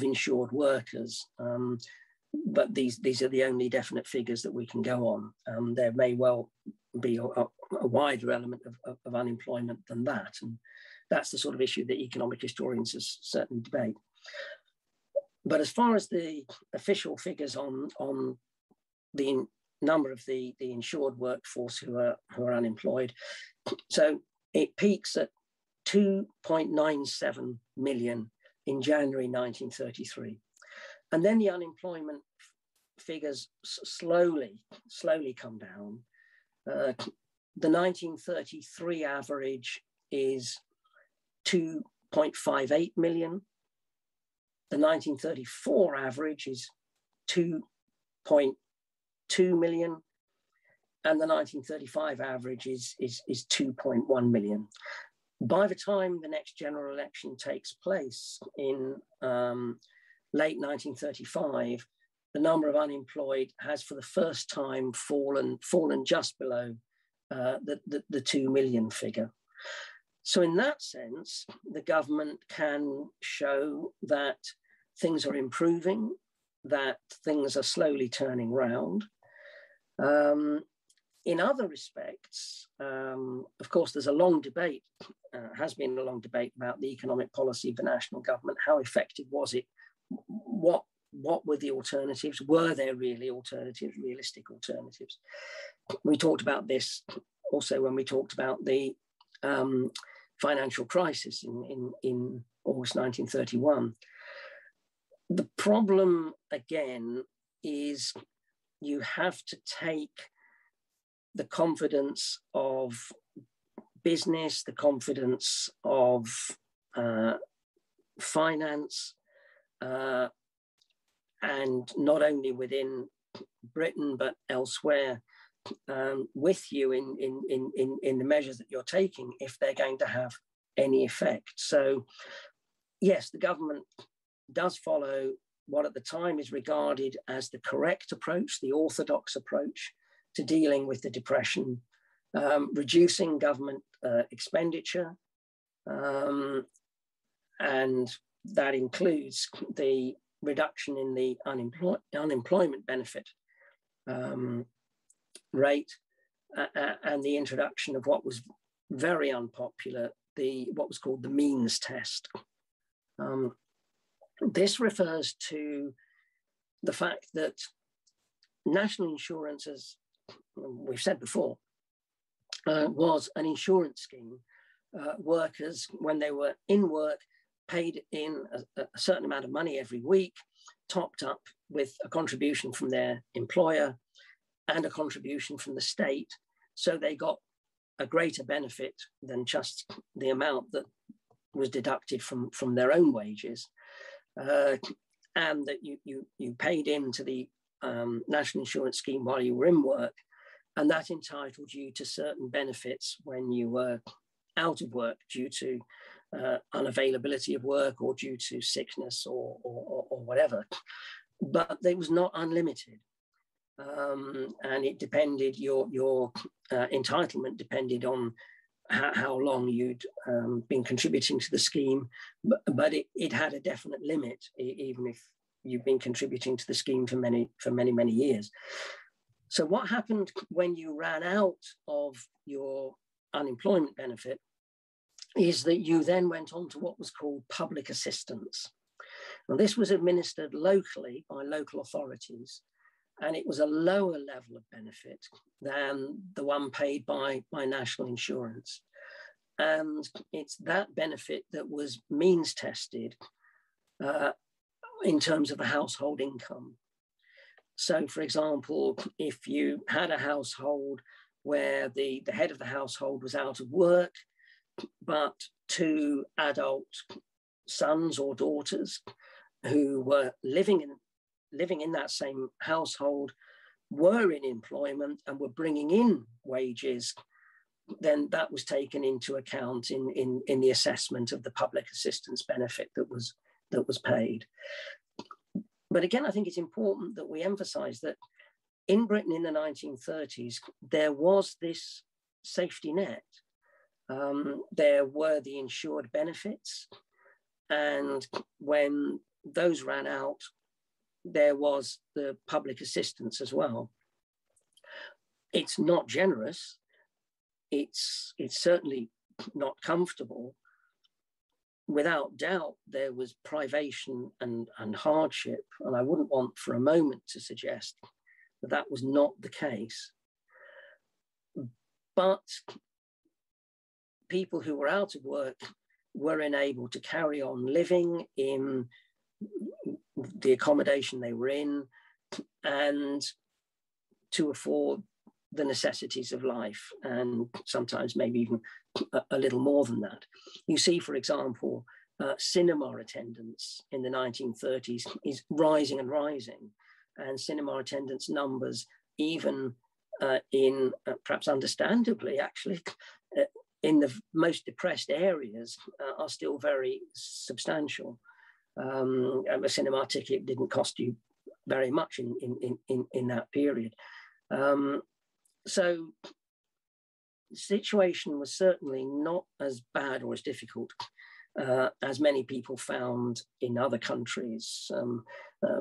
insured workers. But these are the only definite figures that we can go on. There may well be a wider element of unemployment than that. And that's the sort of issue that economic historians certainly debate. But as far as the official figures on the number of the insured workforce who are unemployed. So it peaks at 2.97 million in January 1933. And then the unemployment figures slowly come down. The 1933 average is 2.58 million. The 1934 average is 2.2 million, and the 1935 average is 2.1 million. By the time the next general election takes place in late 1935, the number of unemployed has for the first time fallen just below the 2 million figure. So in that sense, the government can show that things are improving, that things are slowly turning round. In other respects, of course, there's a long debate, has been a long debate about the economic policy of the national government. How effective was it? What were the alternatives? Were there really alternatives, realistic alternatives? We talked about this also when we talked about the financial crisis in August 1931. The problem, again, is you have to take the confidence of business, the confidence of finance, and not only within Britain, but elsewhere with you in the measures that you're taking, if they're going to have any effect. So, yes, the government does follow what at the time is regarded as the correct approach, the orthodox approach to dealing with the Depression, reducing government expenditure, and that includes the reduction in the unemployment benefit rate, and the introduction of what was very unpopular, what was called the means test. This refers to the fact that national insurance, as we've said before, was an insurance scheme. Workers, when they were in work, paid in a certain amount of money every week, topped up with a contribution from their employer and a contribution from the state. So they got a greater benefit than just the amount that was deducted from their own wages. And that you paid into the national insurance scheme while you were in work, and that entitled you to certain benefits when you were out of work due to unavailability of work or due to sickness or whatever. But it was not unlimited, and it depended, your entitlement depended on how long you'd been contributing to the scheme, but it had a definite limit, even if you've been contributing to the scheme for many years. So what happened when you ran out of your unemployment benefit is that you then went on to what was called public assistance. Now, this was administered locally by local authorities, and it was a lower level of benefit than the one paid by national insurance. And it's that benefit that was means tested in terms of the household income. So, for example, if you had a household where the head of the household was out of work, but two adult sons or daughters who were living in that same household were in employment and were bringing in wages, then that was taken into account in the assessment of the public assistance benefit that was paid. But again, I think it's important that we emphasize that in Britain in the 1930s, there was this safety net. There were the insured benefits, and when those ran out, there was the public assistance as well. It's not generous. It's certainly not comfortable. Without doubt, there was privation and hardship, and I wouldn't want for a moment to suggest that that was not the case. But people who were out of work were enabled to carry on living in the accommodation they were in and to afford the necessities of life, and sometimes maybe even a little more than that. You see, for example, cinema attendance in the 1930s is rising and rising, and cinema attendance numbers, even in perhaps understandably actually, in the most depressed areas are still very substantial. A cinema ticket didn't cost you very much in that period. So the situation was certainly not as bad or as difficult as many people found in other countries,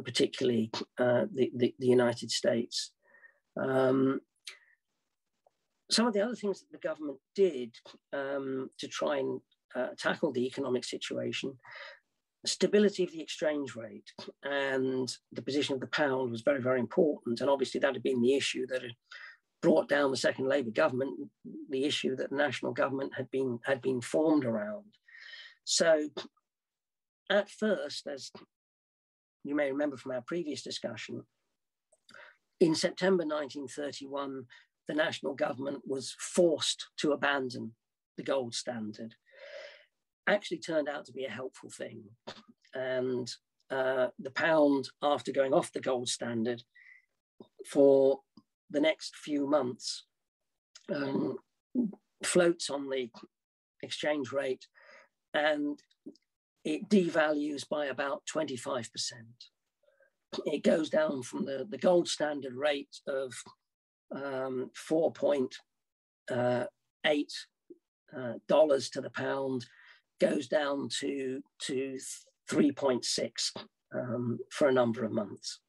particularly the United States. Some of the other things that the government did to try and tackle the economic situation, stability of the exchange rate and the position of the pound was very, very important. And obviously that had been the issue that had brought down the second Labour government, the issue that the National Government had been formed around. So at first, as you may remember from our previous discussion, in September 1931, the National Government was forced to abandon the gold standard. Actually turned out to be a helpful thing. And the pound, after going off the gold standard for the next few months, floats on the exchange rate and it devalues by about 25%. It goes down from the gold standard rate of 4.8 dollars to the pound, goes down to 3.6 for a number of months.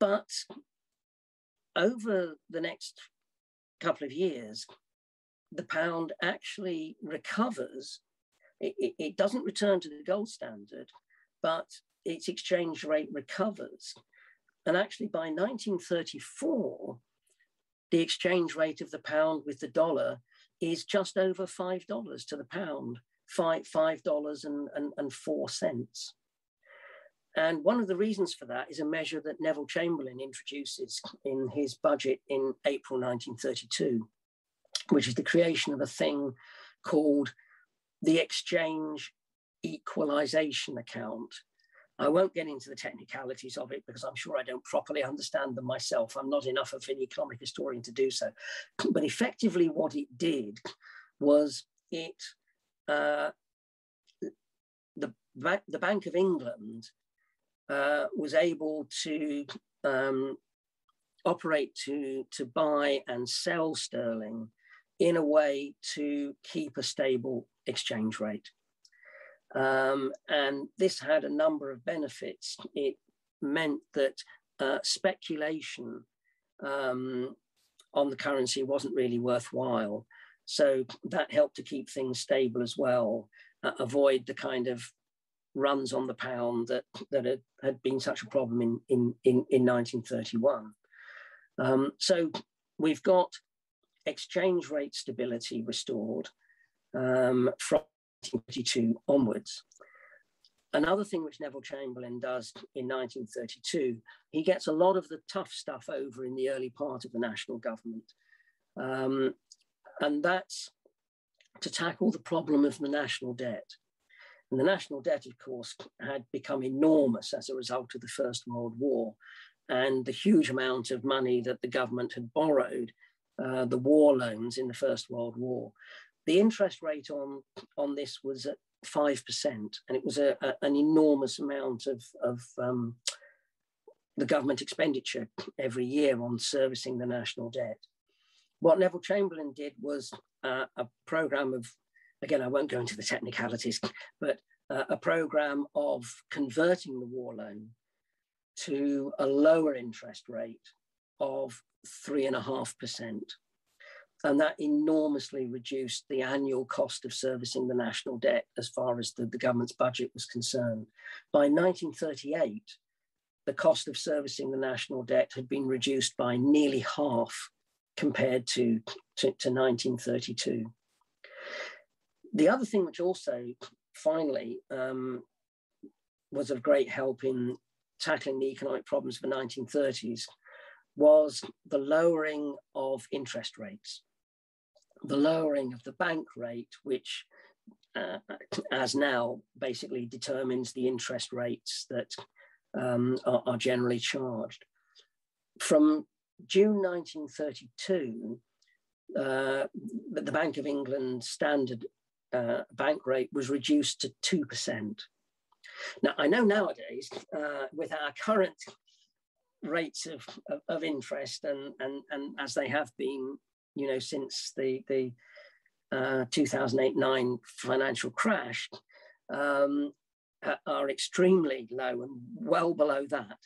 But over the next couple of years, the pound actually recovers. It doesn't return to the gold standard, but its exchange rate recovers. And actually by 1934, the exchange rate of the pound with the dollar is just over $5 to the pound, $5.04. And one of the reasons for that is a measure that Neville Chamberlain introduces in his budget in April 1932, which is the creation of a thing called the Exchange Equalization Account. I won't get into the technicalities of it because I'm sure I don't properly understand them myself. I'm not enough of an economic historian to do so. But effectively what it did was it, the Bank of England was able to operate to buy and sell sterling in a way to keep a stable exchange rate. And this had a number of benefits. It meant that speculation on the currency wasn't really worthwhile. So that helped to keep things stable as well, avoid the kind of runs on the pound that had been such a problem in 1931. So we've got exchange rate stability restored from 1932 onwards. Another thing which Neville Chamberlain does in 1932, he gets a lot of the tough stuff over in the early part of the National Government. And that's to tackle the problem of the national debt. And the national debt, of course, had become enormous as a result of the First World War. And the huge amount of money that the government had borrowed, the war loans in the First World War, the interest rate on this was at 5%, and it was an enormous amount of the government expenditure every year on servicing the national debt. What Neville Chamberlain did was a programme of, again, I won't go into the technicalities, but a programme of converting the war loan to a lower interest rate of 3.5%. And that enormously reduced the annual cost of servicing the national debt as far as the government's budget was concerned. By 1938, the cost of servicing the national debt had been reduced by nearly half compared to 1932. The other thing which also, finally, was of great help in tackling the economic problems of the 1930s was the lowering of interest rates. The lowering of the bank rate, which as now basically determines the interest rates that are generally charged. From June 1932, the Bank of England standard bank rate was reduced to 2%. Now, I know nowadays, with our current rates of interest and as they have been, you know, since the 2008-9 financial crash, are extremely low and well below that.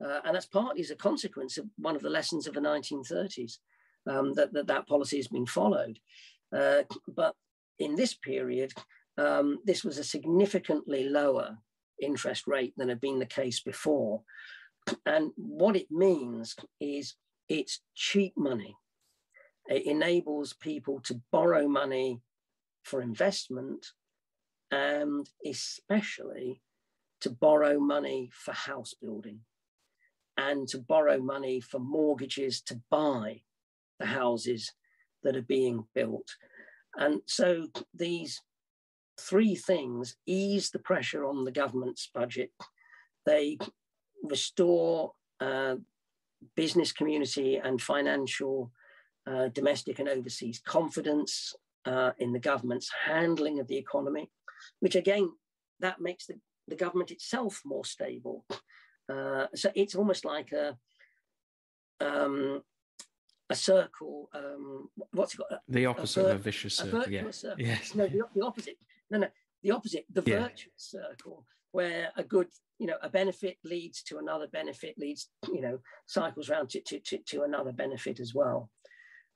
And that's partly as a consequence of one of the lessons of the 1930s, that policy has been followed. But in this period, this was a significantly lower interest rate than had been the case before. And what it means is it's cheap money. It enables people to borrow money for investment and especially to borrow money for house building and to borrow money for mortgages to buy the houses that are being built. And so these three things ease the pressure on the government's budget. They restore business community and financial domestic and overseas confidence in the government's handling of the economy, which again, that makes the government itself more stable. So it's almost like a circle. What's it got? The opposite of a vicious circle. Circle. Yes. No, the opposite. No, the opposite. The virtuous circle, where a good, you know, a benefit leads to another benefit leads, you know, cycles round to another benefit as well.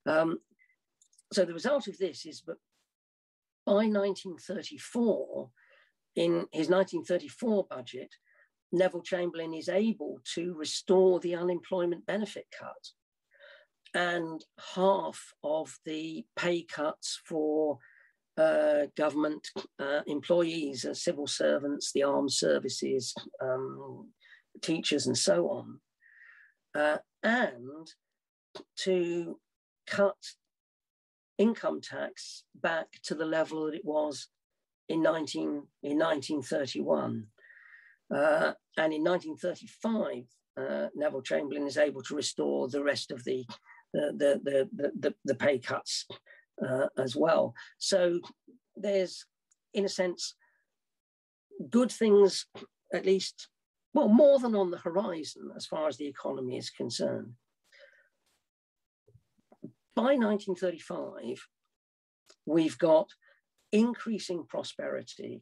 So the result of this is, but by 1934, in his 1934 budget, Neville Chamberlain is able to restore the unemployment benefit cut and half of the pay cuts for government employees, civil servants, the armed services, teachers and so on, and to cut income tax back to the level that it was in 1931. And in 1935, Neville Chamberlain is able to restore the rest of the pay cuts as well. So there's, in a sense, good things, at least, well, more than on the horizon as far as the economy is concerned. By 1935, we've got increasing prosperity,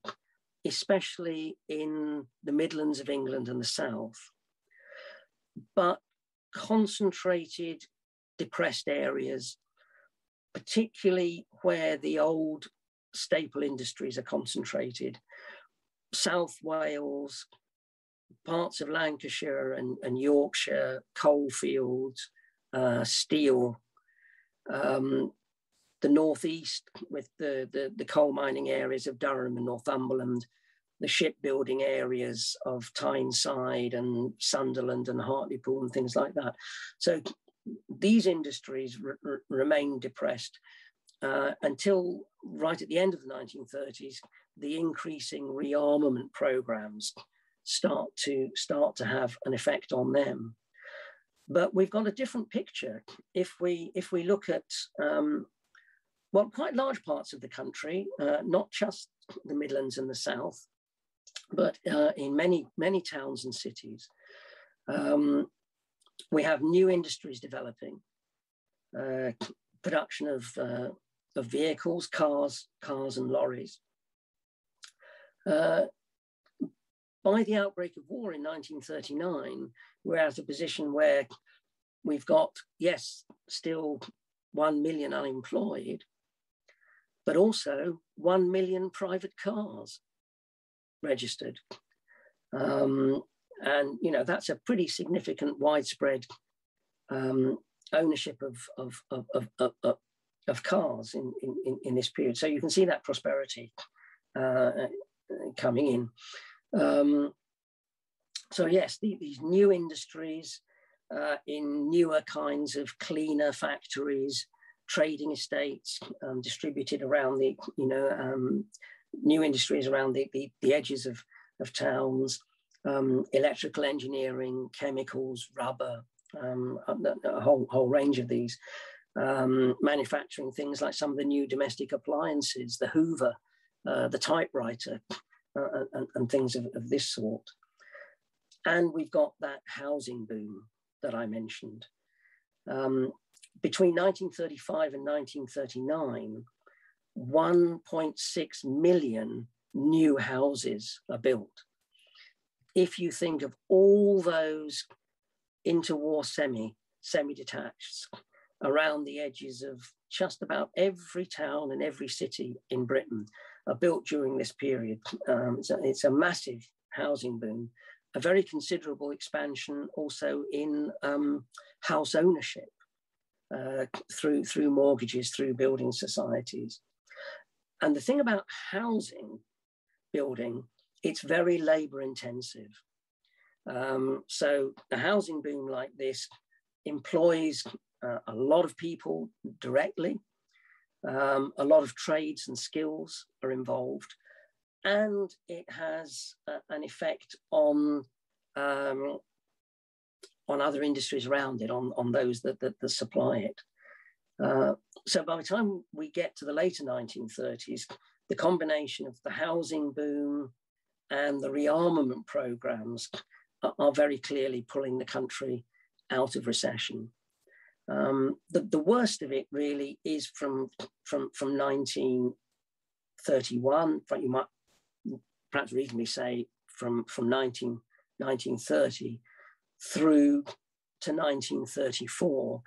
especially in the Midlands of England and the South, but concentrated, depressed areas, particularly where the old staple industries are concentrated. South Wales, parts of Lancashire and Yorkshire, coal fields, steel, the northeast with the coal mining areas of Durham and Northumberland, the shipbuilding areas of Tyneside and Sunderland and Hartlepool and things like that. So these industries remain depressed until right at the end of the 1930s, the increasing rearmament programs start to have an effect on them. But we've got a different picture if we look at well, quite large parts of the country, not just the Midlands and the South, but in many towns and cities. We have new industries developing, production of vehicles, cars and lorries. By the outbreak of war in 1939, we're at a position where we've got, yes, still 1 million unemployed, but also 1 million private cars registered. And, you know, that's a pretty significant widespread ownership of cars in this period. So you can see that prosperity coming in. So yes, these new industries in newer kinds of cleaner factories, trading estates distributed around the, you know, new industries around the edges of towns, electrical engineering, chemicals, rubber, a whole range of these, manufacturing things like some of the new domestic appliances, the Hoover, the typewriter, and things of this sort. And we've got that housing boom that I mentioned. Between 1935 and 1939, 1.6 million new houses are built. If you think of all those interwar semi-detached around the edges of just about every town and every city in Britain are built during this period. It's a massive housing boom, a very considerable expansion also in house ownership through mortgages, through building societies. And the thing about housing building, it's very labour intensive. So a housing boom like this employs a lot of people directly. A lot of trades and skills are involved, and it has an effect on other industries around it, on those that supply it. So by the time we get to the later 1930s, the combination of the housing boom and the rearmament programs are very clearly pulling the country out of recession. The worst of it really is from 1931, but you might perhaps reasonably say from 1930 through to 1934.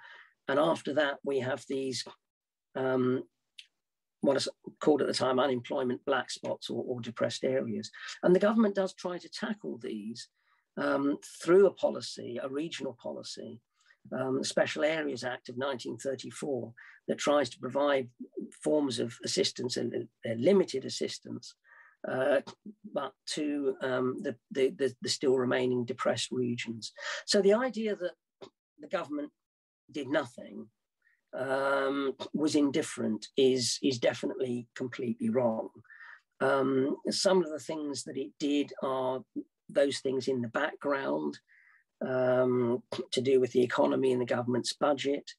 And after that, we have these, what is called at the time, unemployment black spots or depressed areas. And the government does try to tackle these through a policy, a regional policy, the Special Areas Act of 1934, that tries to provide forms of assistance and limited assistance, but to the still remaining depressed regions. So the idea that the government did nothing, was indifferent, is definitely completely wrong. Some of the things that it did are those things in the background, to do with the economy and the government's budget.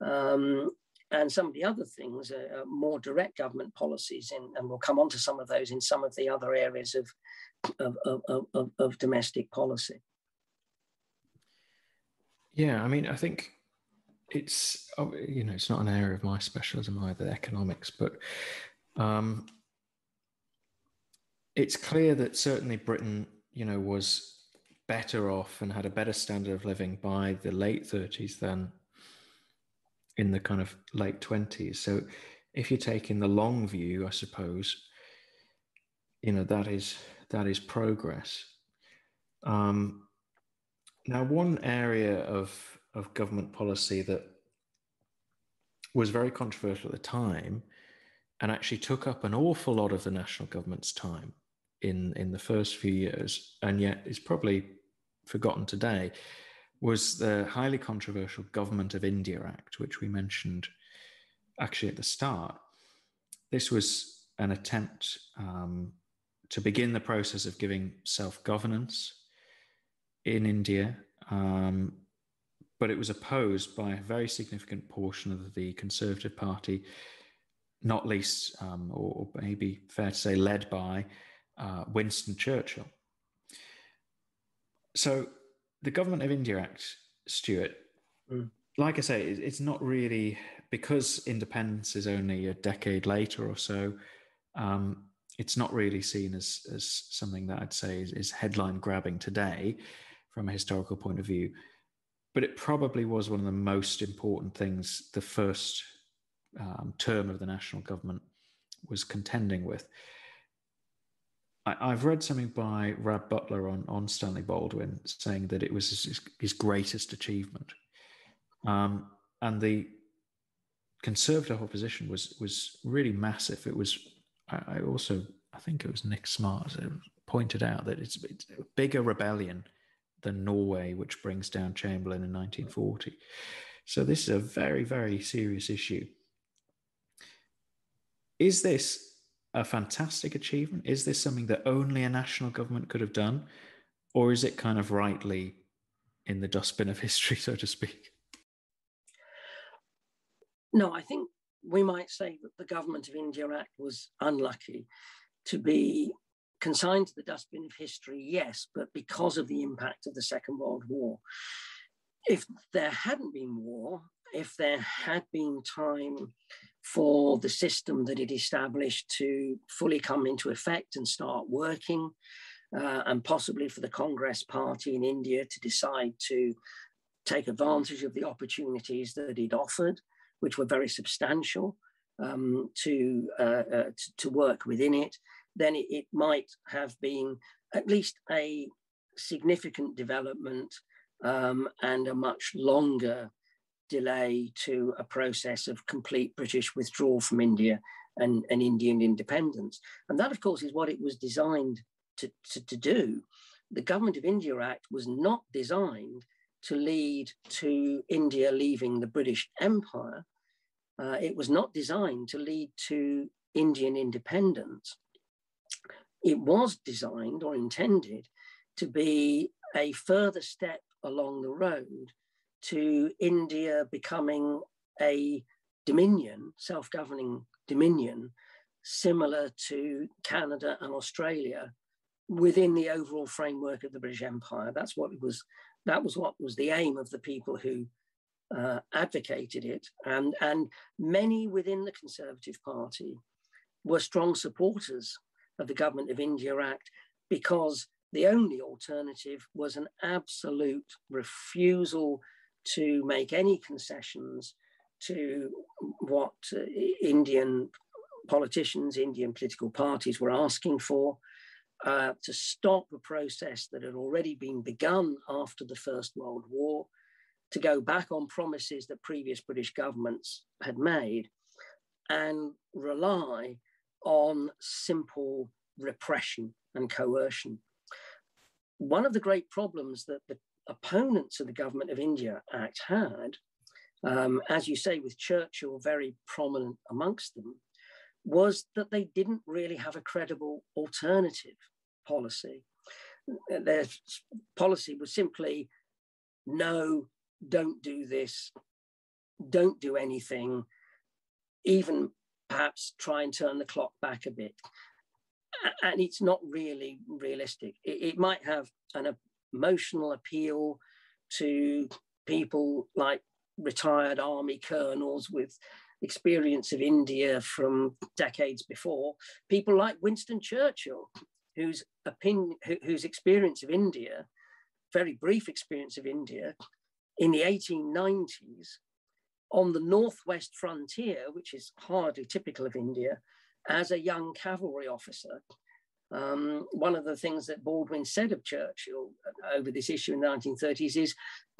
And some of the other things are more direct government policies, and we'll come on to some of those in some of the other areas of domestic policy. Yeah, I mean, I think it's, you know, it's not an area of my specialism either, economics, but it's clear that certainly Britain, you know, was better off and had a better standard of living by the late 30s than in the kind of late 20s. So if you take in the long view, I suppose, you know, that is progress. Now, one area of government policy that was very controversial at the time and actually took up an awful lot of the national government's time in the first few years, and yet is probably forgotten today, was the highly controversial Government of India Act, which we mentioned actually at the start. This was an attempt to begin the process of giving self-governance in India, but it was opposed by a very significant portion of the Conservative Party, not least, or maybe fair to say, led by Winston Churchill. So the Government of India Act, Stuart, like I say, it's not really, because independence is only a decade later or so, it's not really seen as something that I'd say is headline grabbing today from a historical point of view, but it probably was one of the most important things the first term of the national government was contending with. I've read something by Rab Butler on Stanley Baldwin saying that it was his greatest achievement. And the Conservative opposition was really massive. It was, I think it was Nick Smart pointed out that it's a bigger rebellion than Norway, which brings down Chamberlain in 1940. So this is a very, very serious issue. Is this a fantastic achievement? Is this something that only a national government could have done? Or is it kind of rightly in the dustbin of history, so to speak? No, I think we might say that the Government of India Act was unlucky to be Consigned to the dustbin of history, yes, but because of the impact of the Second World War. If there hadn't been war, if there had been time for the system that it established to fully come into effect and start working, and possibly for the Congress Party in India to decide to take advantage of the opportunities that it offered, which were very substantial, to work within it, then it might have been at least a significant development and a much longer delay to a process of complete British withdrawal from India and Indian independence. And that, of course, is what it was designed to do. The Government of India Act was not designed to lead to India leaving the British Empire. It was not designed to lead to Indian independence. It was designed or intended to be a further step along the road to India becoming a dominion, self-governing dominion, similar to Canada and Australia within the overall framework of the British Empire. That's what it was. That was what was the aim of the people who advocated it. And many within the Conservative Party were strong supporters of the Government of India Act, because the only alternative was an absolute refusal to make any concessions to what Indian politicians, Indian political parties were asking for, to stop a process that had already been begun after the First World War, to go back on promises that previous British governments had made, and rely on simple repression and coercion. One of the great problems that the opponents of the Government of India Act had, as you say, with Churchill very prominent amongst them, was that they didn't really have a credible alternative policy. Their policy was simply, no, don't do this, don't do anything, even perhaps try and turn the clock back a bit. And it's not really realistic. It might have an emotional appeal to people like retired army colonels with experience of India from decades before, people like Winston Churchill, whose experience of India, very brief experience of India, in the 1890s, on the northwest frontier, which is hardly typical of India, as a young cavalry officer. One of the things that Baldwin said of Churchill over this issue in the 1930s is,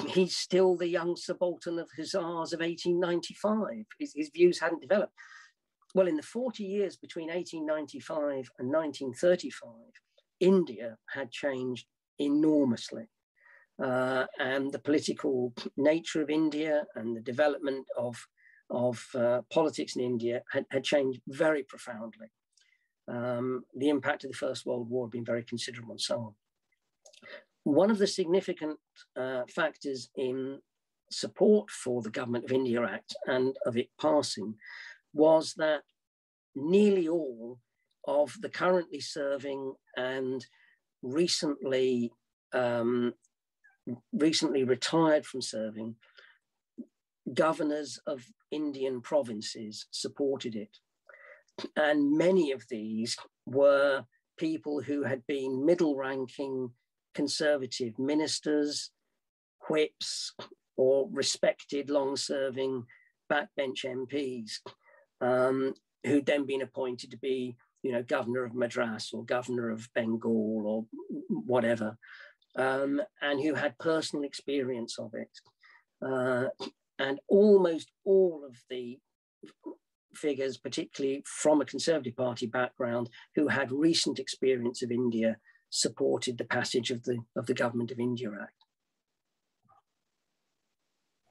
he's still the young subaltern of hussars of 1895. His views hadn't developed. Well, in the 40 years between 1895 and 1935, India had changed enormously. And the political nature of India and the development of politics in India had changed very profoundly. The impact of the First World War had been very considerable and so on. One of the significant factors in support for the Government of India Act and of it passing was that nearly all of the currently serving and recently retired from serving governors of Indian provinces supported it. And many of these were people who had been middle-ranking Conservative ministers, whips, or respected long-serving backbench MPs, who'd then been appointed to be, governor of Madras or governor of Bengal or whatever, and who had personal experience of it. And almost all of the figures, particularly from a Conservative Party background, who had recent experience of India, supported the passage of the Government of India Act.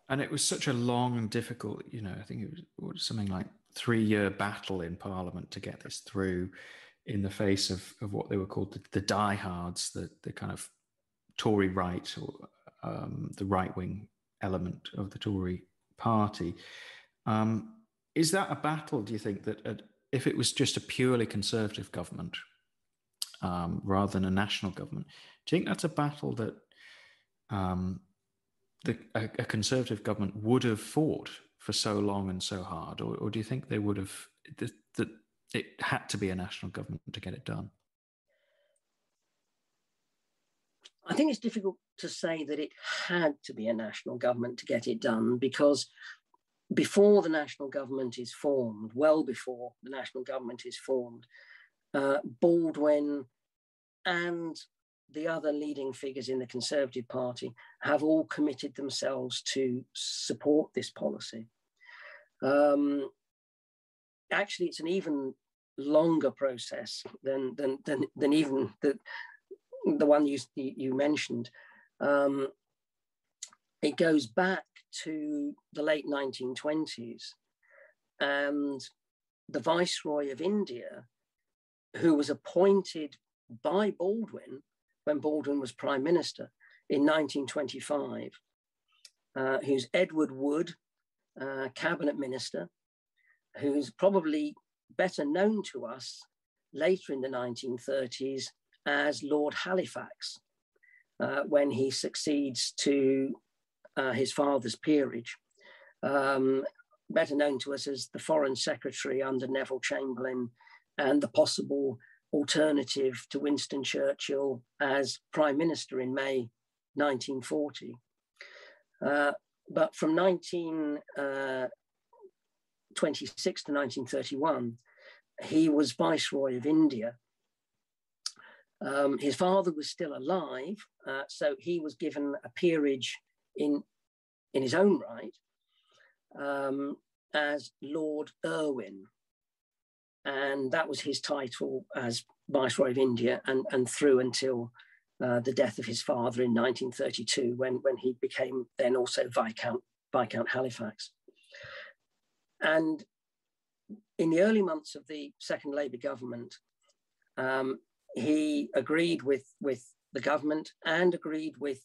And it was such a long and difficult, I think it was something like three-year battle in Parliament to get this through, in the face of what they were called the diehards, the kind of Tory right, or the right-wing element of the Tory party. Is that a battle, do you think, that if it was just a purely Conservative government, rather than a national government. Do you think that's a battle that a Conservative government would have fought for so long and so hard, or do you think they would have, that it had to be a national government to get it done? I think it's difficult to say that it had to be a national government to get it done, because before the national government is formed, well before the national government is formed, Baldwin and the other leading figures in the Conservative Party have all committed themselves to support this policy. Actually, it's an even longer process than even the one you mentioned. It goes back to the late 1920s, and the Viceroy of India, who was appointed by Baldwin when Baldwin was Prime Minister in 1925, who's Edward Wood, Cabinet Minister, who's probably better known to us later in the 1930s as Lord Halifax, when he succeeds to his father's peerage, better known to us as the Foreign Secretary under Neville Chamberlain and the possible alternative to Winston Churchill as Prime Minister in May 1940. But from 1926 to 1931, he was Viceroy of India. His father was still alive, so he was given a peerage in his own right as Lord Irwin. And that was his title as Viceroy of India, and through until the death of his father in 1932, when he became then also Viscount Halifax. And in the early months of the second Labour government, he agreed with the government and agreed with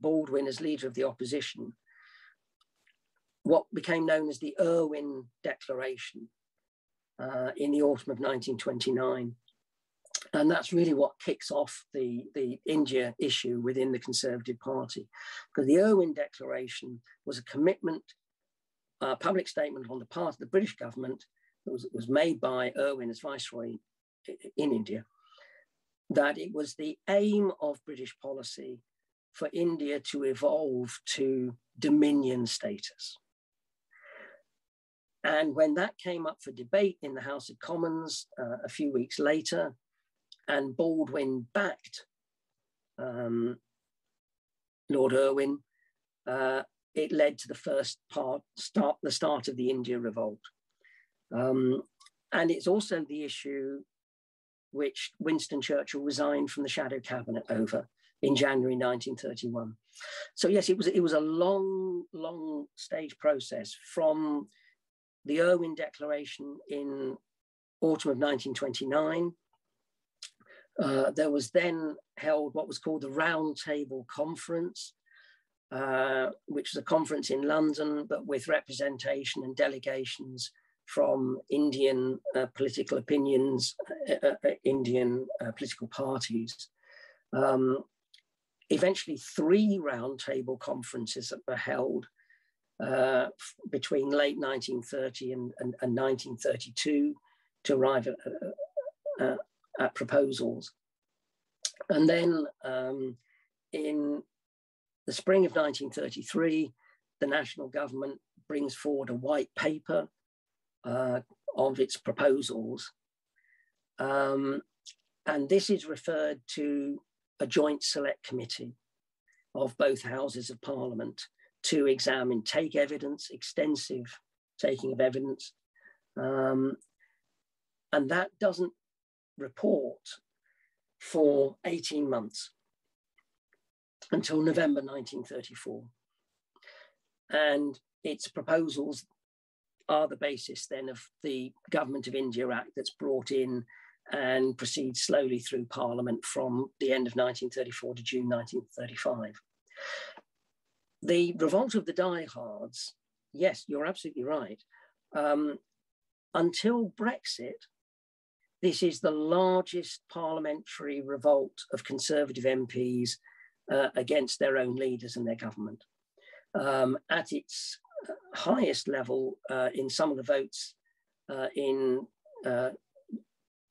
Baldwin as leader of the opposition, what became known as the Irwin Declaration in the autumn of 1929. And that's really what kicks off the India issue within the Conservative Party, because the Irwin Declaration was a commitment, a public statement on the part of the British government that was made by Irwin as Viceroy in India, that it was the aim of British policy for India to evolve to dominion status. And when that came up for debate in the House of Commons a few weeks later, and Baldwin backed Lord Irwin, it led to the start of the India revolt. And it's also the issue which Winston Churchill resigned from the shadow cabinet over in January 1931. So yes, it was a long, long stage process from the Irwin Declaration in autumn of 1929. There was then held what was called the Round Table Conference, which was a conference in London, but with representation and delegations from Indian political opinions, Indian political parties. Eventually, three round table conferences that were held between late 1930 and 1932 to arrive at proposals. And then in the spring of 1933, the national government brings forward a white paper of its proposals. And this is referred to a joint select committee of both houses of parliament to examine extensive taking of evidence. And that doesn't report for 18 months until November 1934. And its proposals are the basis then of the Government of India Act that's brought in and proceeds slowly through Parliament from the end of 1934 to June 1935. The revolt of the diehards, yes, you're absolutely right. Until Brexit, This is the largest parliamentary revolt of Conservative MPs against their own leaders and their government. At its highest level in some of the votes in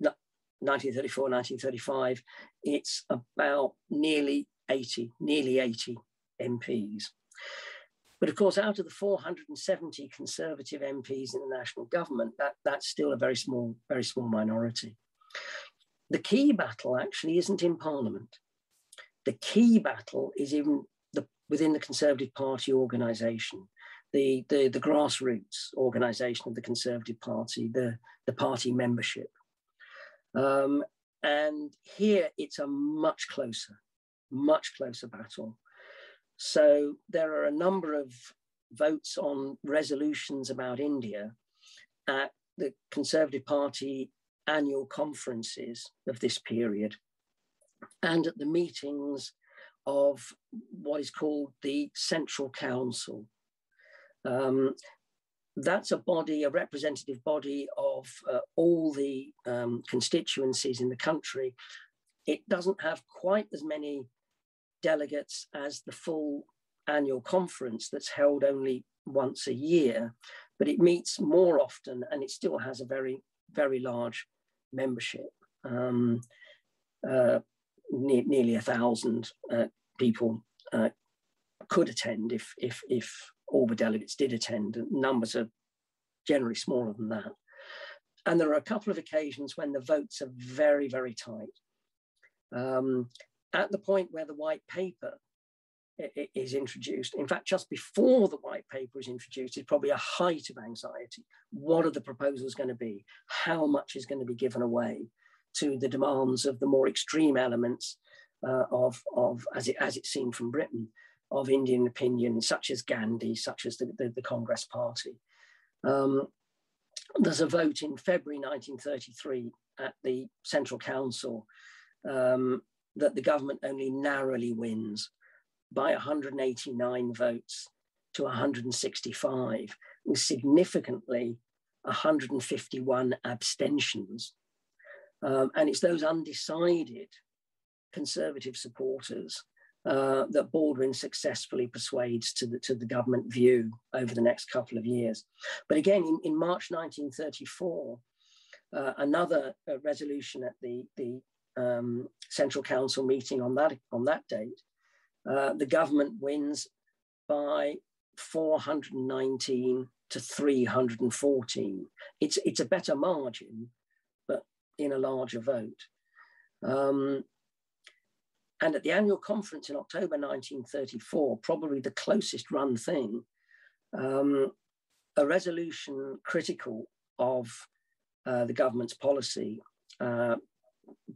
1934, 1935, it's about nearly 80 MPs. But of course, out of the 470 Conservative MPs in the National Government, that's still a very small minority. The key battle actually isn't in Parliament. The key battle is in within the Conservative Party organisation, the grassroots organisation of the Conservative Party, the party membership. And here it's a much closer battle. So there are a number of votes on resolutions about India at the Conservative Party annual conferences of this period and at the meetings of what is called the Central Council. That's a body, a representative body of all the constituencies in the country. It doesn't have quite as many delegates as the full annual conference that's held only once a year, but it meets more often and it still has a very large membership, nearly 1,000 people could attend if all the delegates did attend. Numbers are generally smaller than that. And there are a couple of occasions when the votes are very tight. At the point where the white paper is introduced, in fact, just before the white paper is introduced, is probably a height of anxiety. What are the proposals going to be? How much is going to be given away to the demands of the more extreme elements as it seemed from Britain, of Indian opinion, such as Gandhi, such as the Congress Party. There's a vote in February 1933 at the Central Council that the government only narrowly wins by 189 votes to 165, with significantly 151 abstentions. And it's those undecided Conservative supporters that Baldwin successfully persuades to the government view over the next couple of years. But again, in March 1934, another resolution at the Central Council meeting on that date, the government wins by 419 to 314. It's a better margin, but in a larger vote. And at the annual conference in October 1934, probably the closest run thing, a resolution critical of the government's policy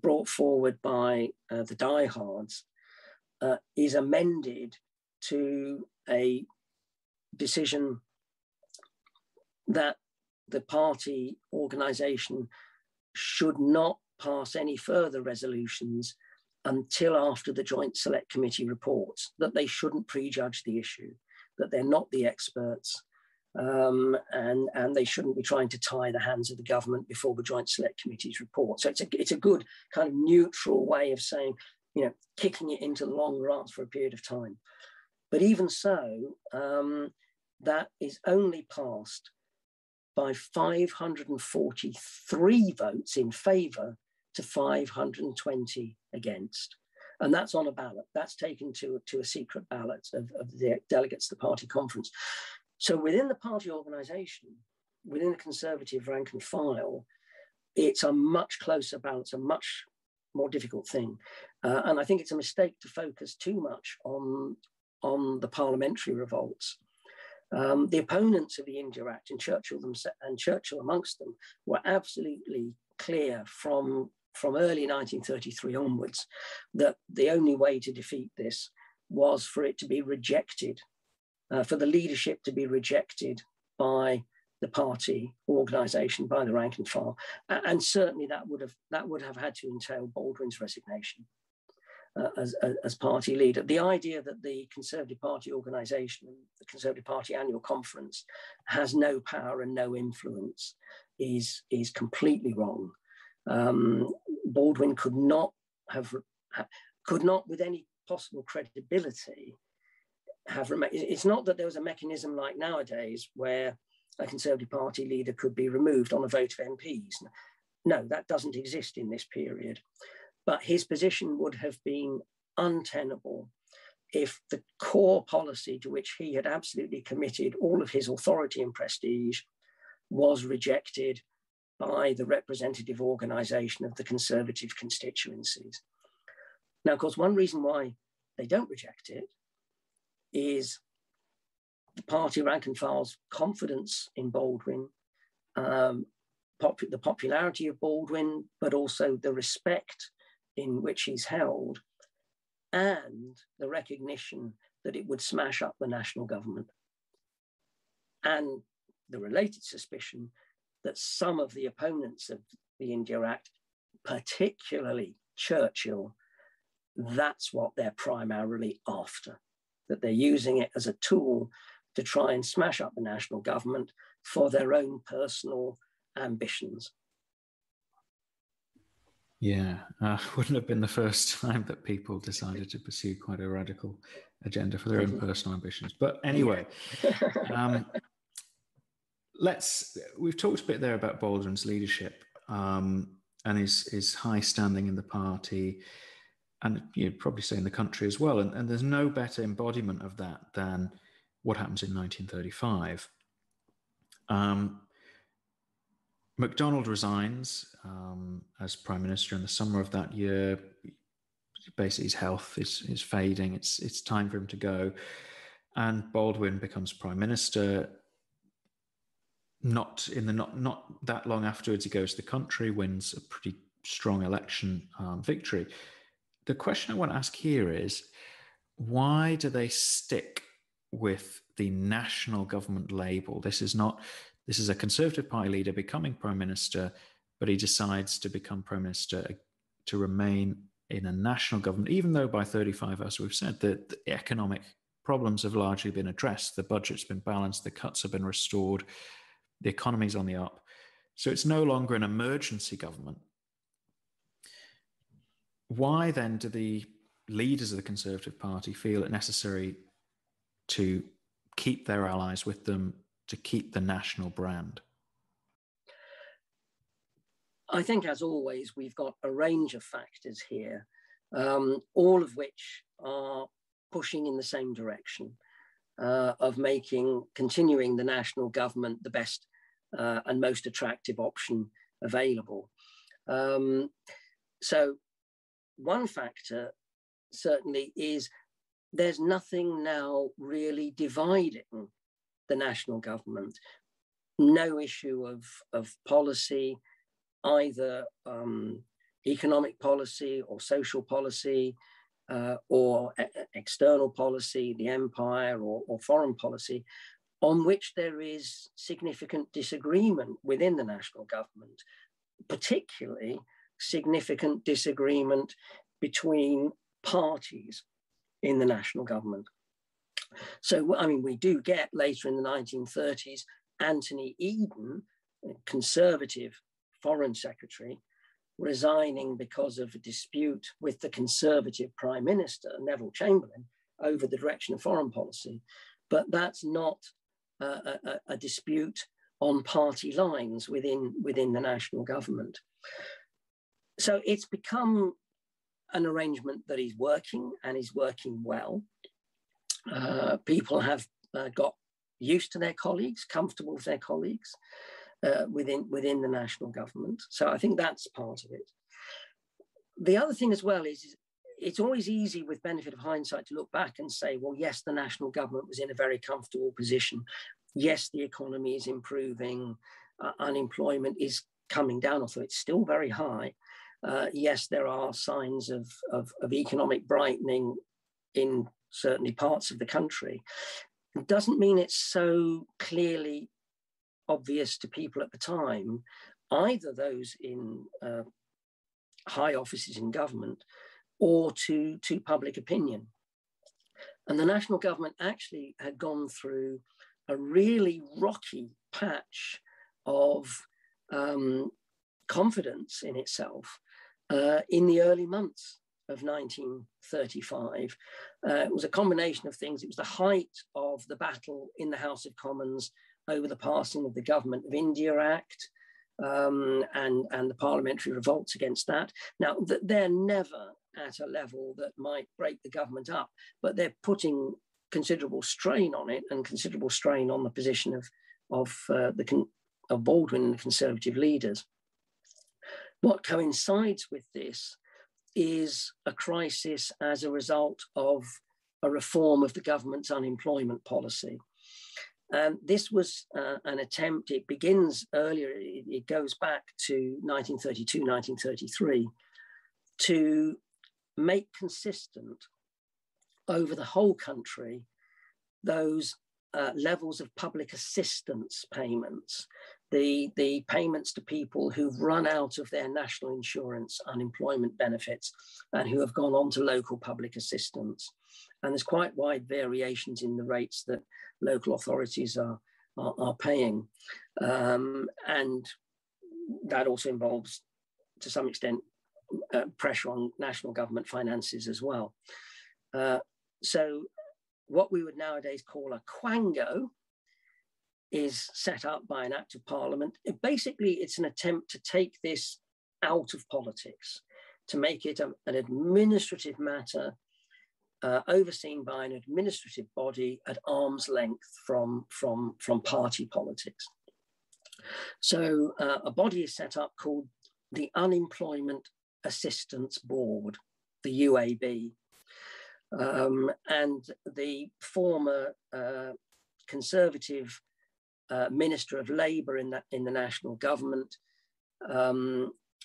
brought forward by the diehards is amended to a decision that the party organisation should not pass any further resolutions until after the Joint Select Committee reports, that they shouldn't prejudge the issue, that they're not the experts, and they shouldn't be trying to tie the hands of the government before the Joint Select Committee's report. So it's a good kind of neutral way of saying, kicking it into the long grass for a period of time. But even so, that is only passed by 543 votes in favour to 520 against. And that's on a ballot. That's taken to a secret ballot of the delegates to the party conference. So within the party organisation, within the Conservative rank and file, it's a much closer balance, a much more difficult thing. And I think it's a mistake to focus too much on the parliamentary revolts. The opponents of the India Act, and Churchill amongst them, were absolutely clear from early 1933 onwards that the only way to defeat this was for it to be rejected, for the leadership to be rejected by the party organisation, by the rank and file. And certainly that would have had to entail Baldwin's resignation as party leader. The idea that the Conservative Party organisation, the Conservative Party annual conference, has no power and no influence is completely wrong. Baldwin could not with any possible credibility have remained. It's not that there was a mechanism like nowadays where a Conservative Party leader could be removed on a vote of MPs. No, that doesn't exist in this period. But his position would have been untenable if the core policy to which he had absolutely committed all of his authority and prestige was rejected by the representative organisation of the Conservative constituencies. Now, of course, one reason why they don't reject it is the party rank and file's confidence in Baldwin, the popularity of Baldwin, but also the respect in which he's held, and the recognition that it would smash up the national government, and the related suspicion that some of the opponents of the India Act, particularly Churchill, that's what they're primarily after, that they're using it as a tool to try and smash up the national government for their own personal ambitions. Yeah, wouldn't have been the first time that people decided to pursue quite a radical agenda for their own personal ambitions. But anyway, we've talked a bit there about Baldwin's leadership and his high standing in the party, and you'd probably say in the country as well. And there's no better embodiment of that than what happens in 1935. MacDonald resigns as Prime Minister in the summer of that year. Basically, his health is fading. It's time for him to go. And Baldwin becomes Prime Minister. Not that long afterwards, he goes to the country, wins a pretty strong election victory. The question I want to ask here is, why do they stick with the national government label? This is a Conservative Party leader becoming Prime Minister, but he decides to become Prime Minister to remain in a national government, even though by 35, as we've said, the economic problems have largely been addressed. The budget's been balanced, the cuts have been restored, the economy's on the up. So it's no longer an emergency government. Why then do the leaders of the Conservative Party feel it necessary to keep their allies with them, to keep the national brand? I think, as always, we've got a range of factors here, all of which are pushing in the same direction of continuing the national government the best and most attractive option available. So one factor certainly is there's nothing now really dividing the national government, no issue of policy, either economic policy or social policy or external policy, the empire or foreign policy, on which there is significant disagreement within the national government, particularly significant disagreement between parties in the national government. So, I mean, we do get later in the 1930s, Anthony Eden, Conservative Foreign Secretary, resigning because of a dispute with the Conservative Prime Minister, Neville Chamberlain, over the direction of foreign policy. But that's not a dispute on party lines within the national government. So it's become an arrangement that is working and is working well. People have got used to their colleagues, comfortable with their colleagues within the national government. So I think that's part of it. The other thing as well is it's always easy with benefit of hindsight to look back and say, well, yes, the national government was in a very comfortable position. Yes, the economy is improving. Unemployment is coming down, although it's still very high. Yes, there are signs of economic brightening in certainly parts of the country. It doesn't mean it's so clearly obvious to people at the time, either those in high offices in government or to public opinion. And the national government actually had gone through a really rocky patch of confidence in itself in the early months of 1935. It was a combination of things. It was the height of the battle in the House of Commons over the passing of the Government of India Act and the parliamentary revolts against that. Now, they're never at a level that might break the government up, but they're putting considerable strain on it and considerable strain on the position of Baldwin and the Conservative leaders. What coincides with this is a crisis as a result of a reform of the government's unemployment policy. And this was an attempt, it begins earlier, it goes back to 1932, 1933, to make consistent over the whole country those levels of public assistance payments, the payments to people who've run out of their national insurance unemployment benefits and who have gone on to local public assistance. And there's quite wide variations in the rates that local authorities are paying. And that also involves, to some extent, pressure on national government finances as well. So what we would nowadays call a quango is set up by an act of parliament. Basically, it's an attempt to take this out of politics, to make it an administrative matter overseen by an administrative body at arm's length from party politics. So a body is set up called the Unemployment Assistance Board, the UAB. And the former Conservative Minister of Labour in the National Government,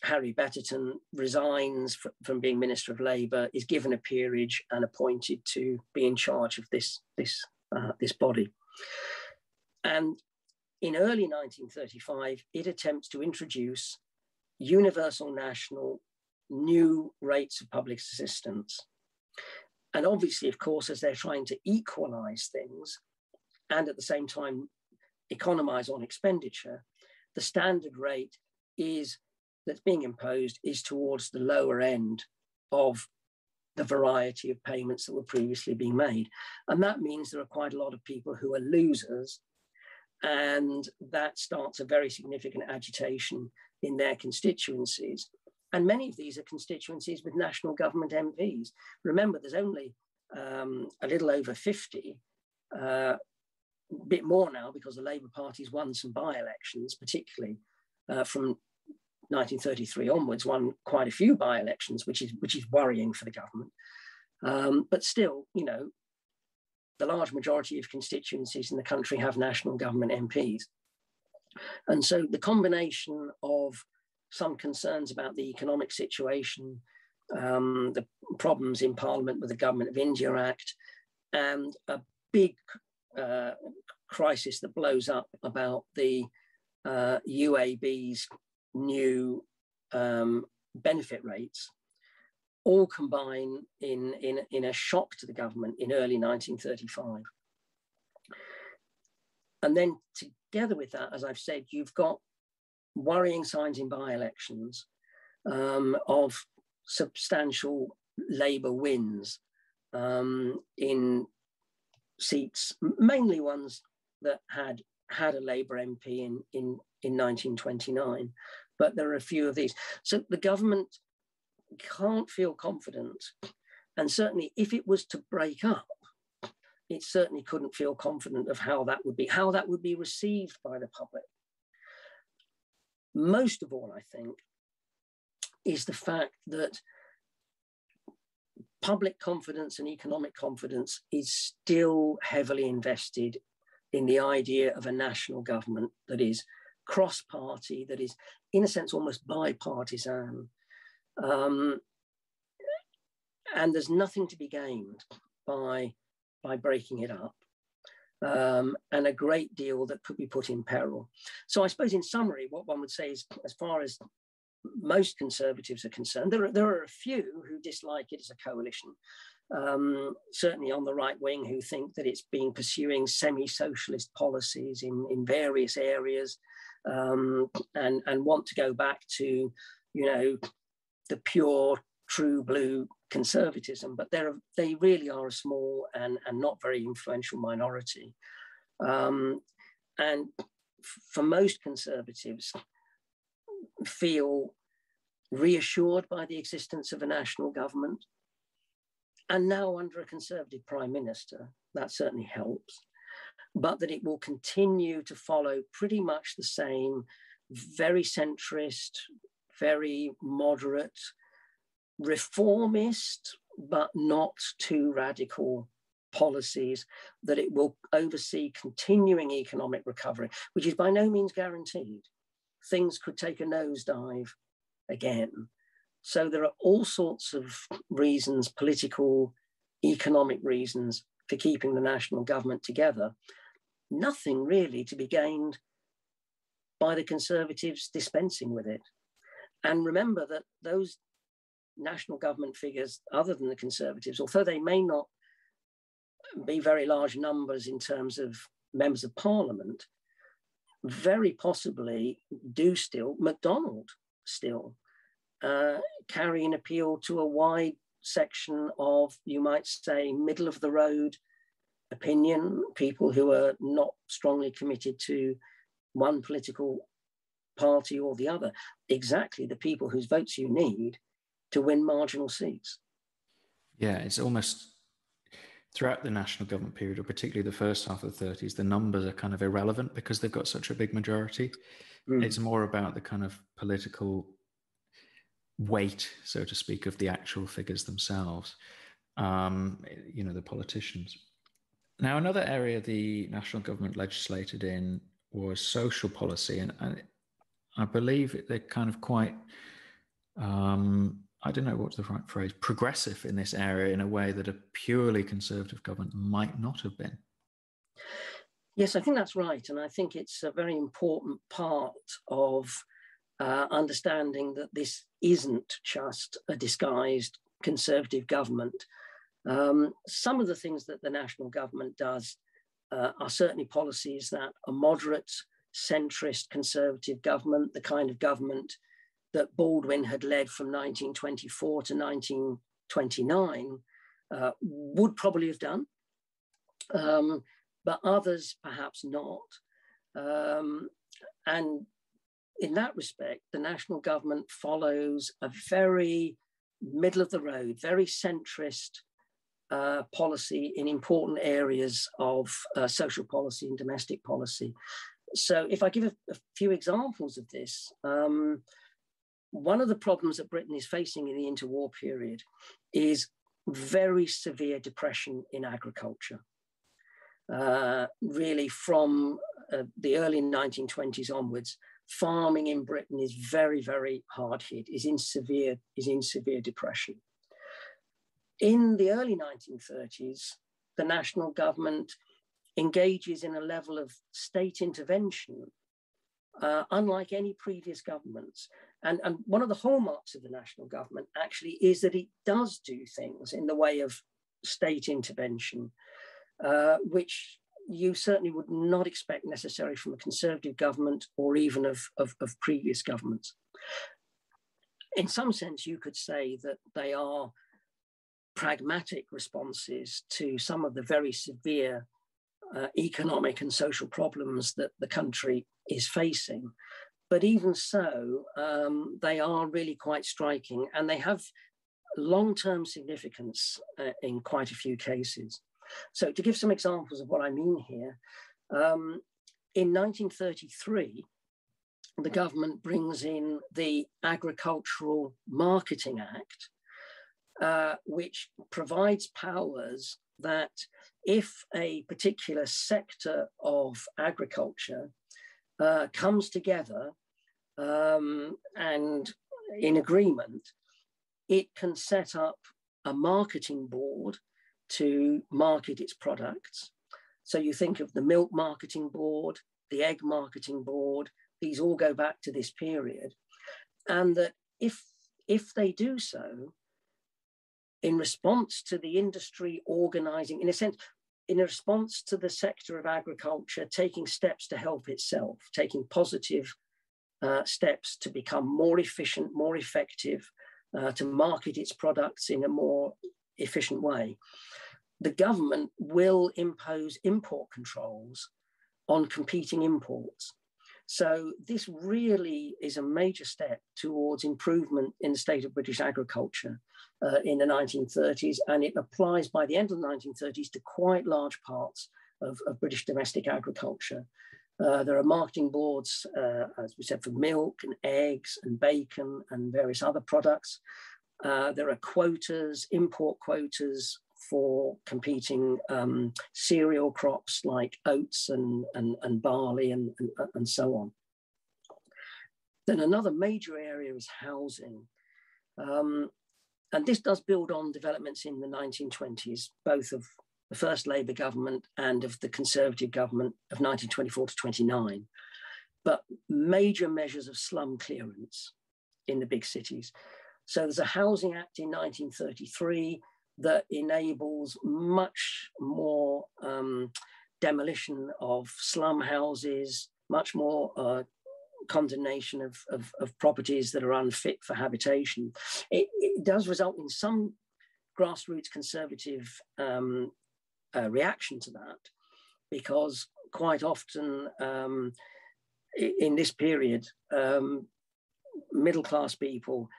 Harry Betterton, resigns from being Minister of Labour, is given a peerage and appointed to be in charge of this body. And in early 1935, it attempts to introduce universal national new rates of public assistance. And obviously, of course, as they're trying to equalise things and at the same time economise on expenditure, the standard rate that's being imposed is towards the lower end of the variety of payments that were previously being made. And that means there are quite a lot of people who are losers, and that starts a very significant agitation in their constituencies. And many of these are constituencies with national government MPs. Remember, there's only a little over 50, a bit more now because the Labour Party's won some by-elections, particularly from 1933 onwards, won quite a few by-elections, which is worrying for the government. But still, you know, the large majority of constituencies in the country have national government MPs. And so the combination of some concerns about the economic situation, the problems in Parliament with the Government of India Act, and a big crisis that blows up about the UAB's new benefit rates, all combine in a shock to the government in early 1935. And then together with that, as I've said, you've got worrying signs in by-elections of substantial Labour wins in seats, mainly ones that had a Labour MP in 1929, but there are a few of these. So the government can't feel confident, and certainly if it was to break up, it certainly couldn't feel confident of how that would be received by the public. Most of all, I think, is the fact that public confidence and economic confidence is still heavily invested in the idea of a national government that is cross-party, that is, in a sense, almost bipartisan. And there's nothing to be gained by breaking it up. And a great deal that could be put in peril. So I suppose in summary, what one would say is, as far as most Conservatives are concerned, there are a few who dislike it as a coalition, certainly on the right wing, who think that it's been pursuing semi-socialist policies in various areas, and want to go back to, you know, the pure, true blue conservatism, but they really are a small and not very influential minority. And for most conservatives, feel reassured by the existence of a national government. And now under a Conservative Prime Minister, that certainly helps, but that it will continue to follow pretty much the same very centrist, very moderate, reformist, but not too radical policies, that it will oversee continuing economic recovery, which is by no means guaranteed. Things could take a nosedive again. So there are all sorts of reasons, political, economic reasons, for keeping the national government together. Nothing really to be gained by the Conservatives dispensing with it. And remember that those national government figures, other than the Conservatives, although they may not be very large numbers in terms of members of parliament, very possibly do still, MacDonald still, carry an appeal to a wide section of, you might say, middle of the road opinion, people who are not strongly committed to one political party or the other, exactly the people whose votes you need to win marginal seats. Yeah, it's almost throughout the national government period, or particularly the first half of the 30s, the numbers are kind of irrelevant because they've got such a big majority. Mm. It's more about the kind of political weight, so to speak, of the actual figures themselves, you know, the politicians. Now, another area the national government legislated in was social policy. And I believe they're kind of quite, I don't know what's the right phrase, progressive in this area in a way that a purely Conservative government might not have been. Yes, I think that's right. And I think it's a very important part of understanding that this isn't just a disguised Conservative government. Some of the things that the national government does are certainly policies that a moderate, centrist Conservative government, the kind of government that Baldwin had led from 1924 to 1929, would probably have done, but others perhaps not. And in that respect, the national government follows a very middle of the road, very centrist policy in important areas of social policy and domestic policy. So if I give a few examples of this, one of the problems that Britain is facing in the interwar period is very severe depression in agriculture. Really from the early 1920s onwards, farming in Britain is very, very hard hit, is in severe depression. In the early 1930s, the national government engages in a level of state intervention unlike any previous governments. And one of the hallmarks of the national government actually is that it does do things in the way of state intervention, which you certainly would not expect necessary from a Conservative government or even of previous governments. In some sense, you could say that they are pragmatic responses to some of the very severe economic and social problems that the country is facing. But even so, they are really quite striking, and they have long-term significance in quite a few cases. So to give some examples of what I mean here, in 1933, the government brings in the Agricultural Marketing Act, which provides powers that if a particular sector of agriculture comes together and in agreement, it can set up a marketing board to market its products. So you think of the milk marketing board, the egg marketing board, these all go back to this period. And that if they do so, in response to the industry organising, in a sense, in response to the sector of agriculture taking steps to help itself, taking positive steps to become more efficient, more effective, to market its products in a more efficient way. The government will impose import controls on competing imports. So this really is a major step towards improvement in the state of British agriculture in the 1930s, and it applies by the end of the 1930s to quite large parts of British domestic agriculture. There are marketing boards, as we said, for milk and eggs and bacon and various other products. There are quotas, import quotas for competing cereal crops like oats and barley and so on. Then another major area is housing. And this does build on developments in the 1920s, both of the first Labour government and of the Conservative government of 1924 to 29. But major measures of slum clearance in the big cities. So there's a Housing Act in 1933 that enables much more demolition of slum houses, much more condemnation of properties that are unfit for habitation. It does result in some grassroots conservative reaction to that, because quite often in this period, middle-class people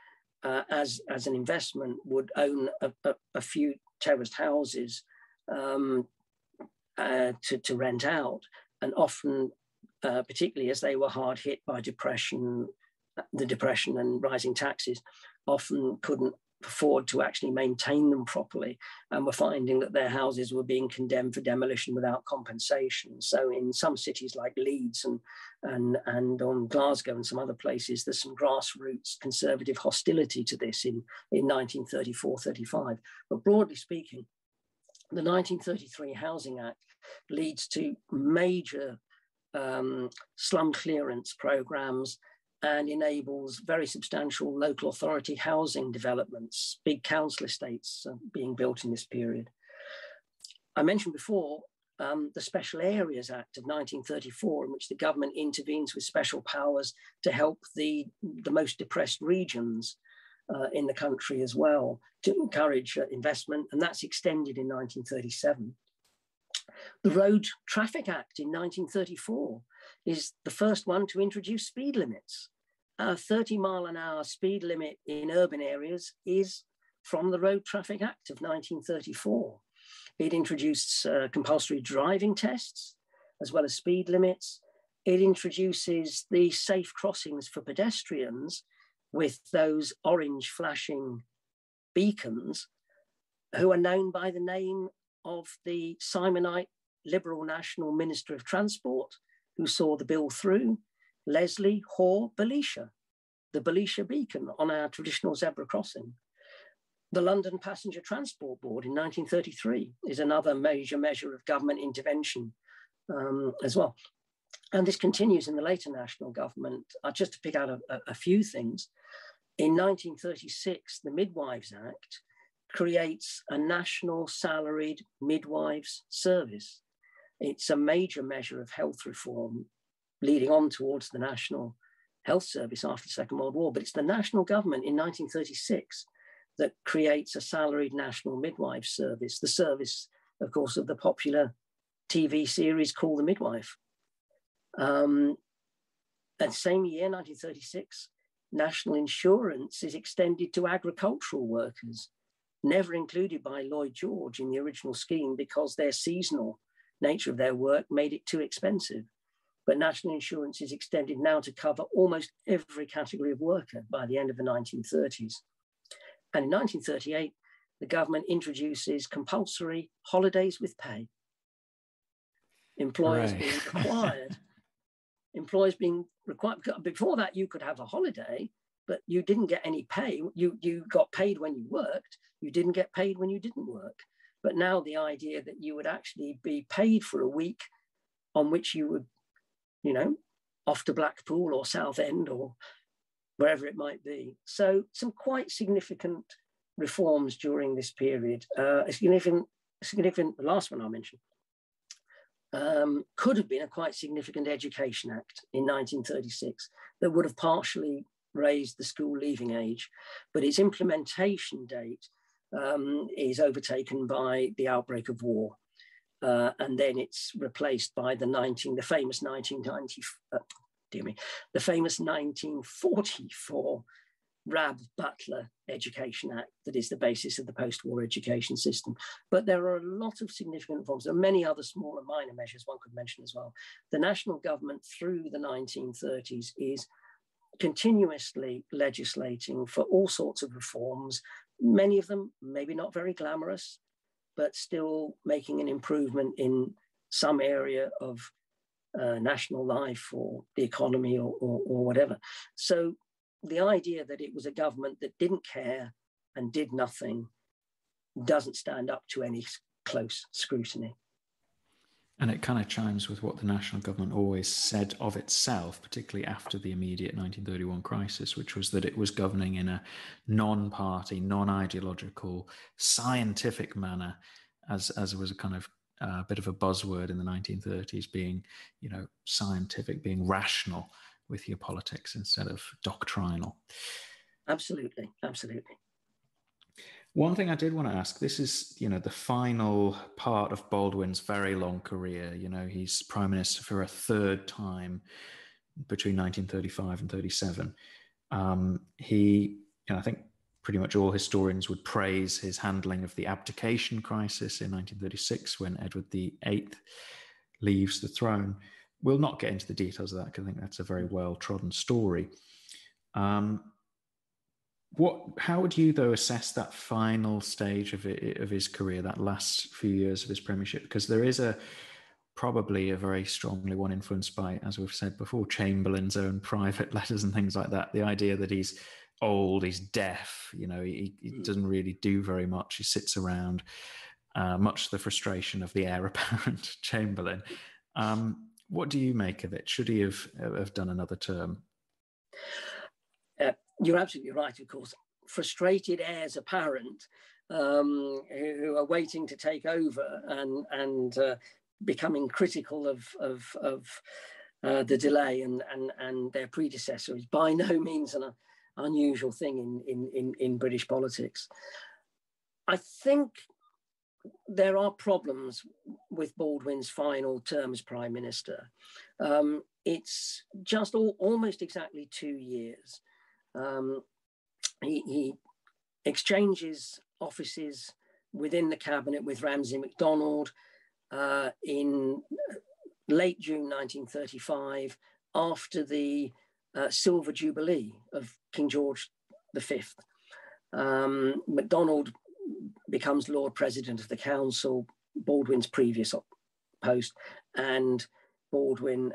as an investment would own a few terraced houses to rent out, and often, particularly as they were hard hit by depression, the Depression and rising taxes, often couldn't afford to actually maintain them properly, and were finding that their houses were being condemned for demolition without compensation. So in some cities like Leeds and on Glasgow and some other places, there's some grassroots conservative hostility to this in 1934-35. But broadly speaking, the 1933 Housing Act leads to major slum clearance programs and enables very substantial local authority housing developments, big council estates being built in this period. I mentioned before the Special Areas Act of 1934, in which the government intervenes with special powers to help the most depressed regions in the country as well, to encourage investment, and that's extended in 1937. The Road Traffic Act in 1934 is the first one to introduce speed limits. A 30-mile-an-hour speed limit in urban areas is from the Road Traffic Act of 1934. It introduced compulsory driving tests, as well as speed limits. It introduces the safe crossings for pedestrians with those orange flashing beacons, who are known by the name of the Simonite Liberal National Minister of Transport, who saw the bill through, Leslie Hoare Belisha, the Belisha beacon on our traditional zebra crossing. The London Passenger Transport Board in 1933 is another major measure of government intervention as well. And this continues in the later National Government. Just to pick out a few things, in 1936, the Midwives Act creates a national salaried midwives service. It's a major measure of health reform leading on towards the National Health Service after the Second World War, but it's the National Government in 1936 that creates a salaried national midwives service, the service, of course, of the popular TV series Call the Midwife. That same year, 1936, national insurance is extended to agricultural workers, never included by Lloyd George in the original scheme because their seasonal nature of their work made it too expensive. But national insurance is extended now to cover almost every category of worker by the end of the 1930s. And in 1938, the government introduces compulsory holidays with pay. Employers being required, before that you could have a holiday, but you didn't get any pay. You got paid when you worked, you didn't get paid when you didn't work. But now the idea that you would actually be paid for a week on which you would, off to Blackpool or Southend or wherever it might be. So some quite significant reforms during this period. The last one I'll mention could have been a quite significant Education Act in 1936 that would have partially raised the school leaving age, but its implementation date is overtaken by the outbreak of war. And then it's replaced by the famous 1944 Rab Butler Education Act that is the basis of the post-war education system. But there are a lot of significant reforms. There are many other small and minor measures one could mention as well. The national government through the 1930s is continuously legislating for all sorts of reforms, many of them maybe not very glamorous, but still making an improvement in some area of national life or the economy or whatever. So the idea that it was a government that didn't care and did nothing doesn't stand up to any close scrutiny. And it kind of chimes with what the national government always said of itself, particularly after the immediate 1931 crisis, which was that it was governing in a non-party, non-ideological, scientific manner, as was a kind of bit of a buzzword in the 1930s, being, you know, scientific, being rational with your politics instead of doctrinal. Absolutely, absolutely. One thing I did want to ask, this is, you know, the final part of Baldwin's very long career. You know, he's Prime Minister for a third time between 1935 and 37. He, you know, I think pretty much all historians would praise his handling of the abdication crisis in 1936 when Edward VIII leaves the throne. We'll not get into the details of that because I think that's a very well-trodden story. How would you, though, assess that final stage of his career, that last few years of his premiership? Because there is probably a very strongly one influenced by, as we've said before, Chamberlain's own private letters and things like that. The idea that he's old, he's deaf, you know, he doesn't really do very much. He sits around, much to the frustration of the heir apparent Chamberlain. What do you make of it? Should he have done another term? You're absolutely right, of course. Frustrated heirs apparent who are waiting to take over and becoming critical of the delay and their predecessor is by no means an unusual thing in British politics. I think there are problems with Baldwin's final term as Prime Minister. It's just almost exactly 2 years. He exchanges offices within the cabinet with Ramsay MacDonald in late June 1935 after the Silver Jubilee of King George V. MacDonald becomes Lord President of the Council, Baldwin's previous post, and Baldwin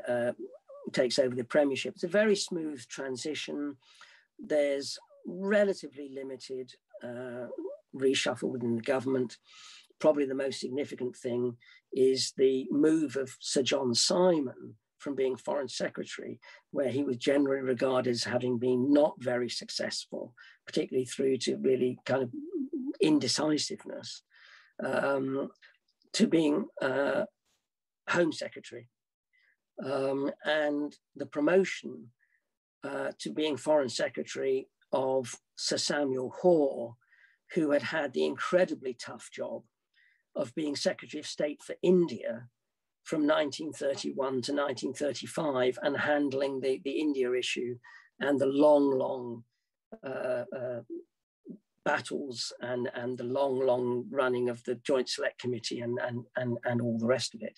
takes over the premiership. It's a very smooth transition. There's relatively limited reshuffle within the government. Probably the most significant thing is the move of Sir John Simon from being Foreign Secretary, where he was generally regarded as having been not very successful, particularly through to really kind of indecisiveness, to being Home Secretary. And the promotion to being Foreign Secretary of Sir Samuel Hoare, who had had the incredibly tough job of being Secretary of State for India from 1931 to 1935 and handling the India issue and the long battles and the long running of the Joint Select Committee and all the rest of it.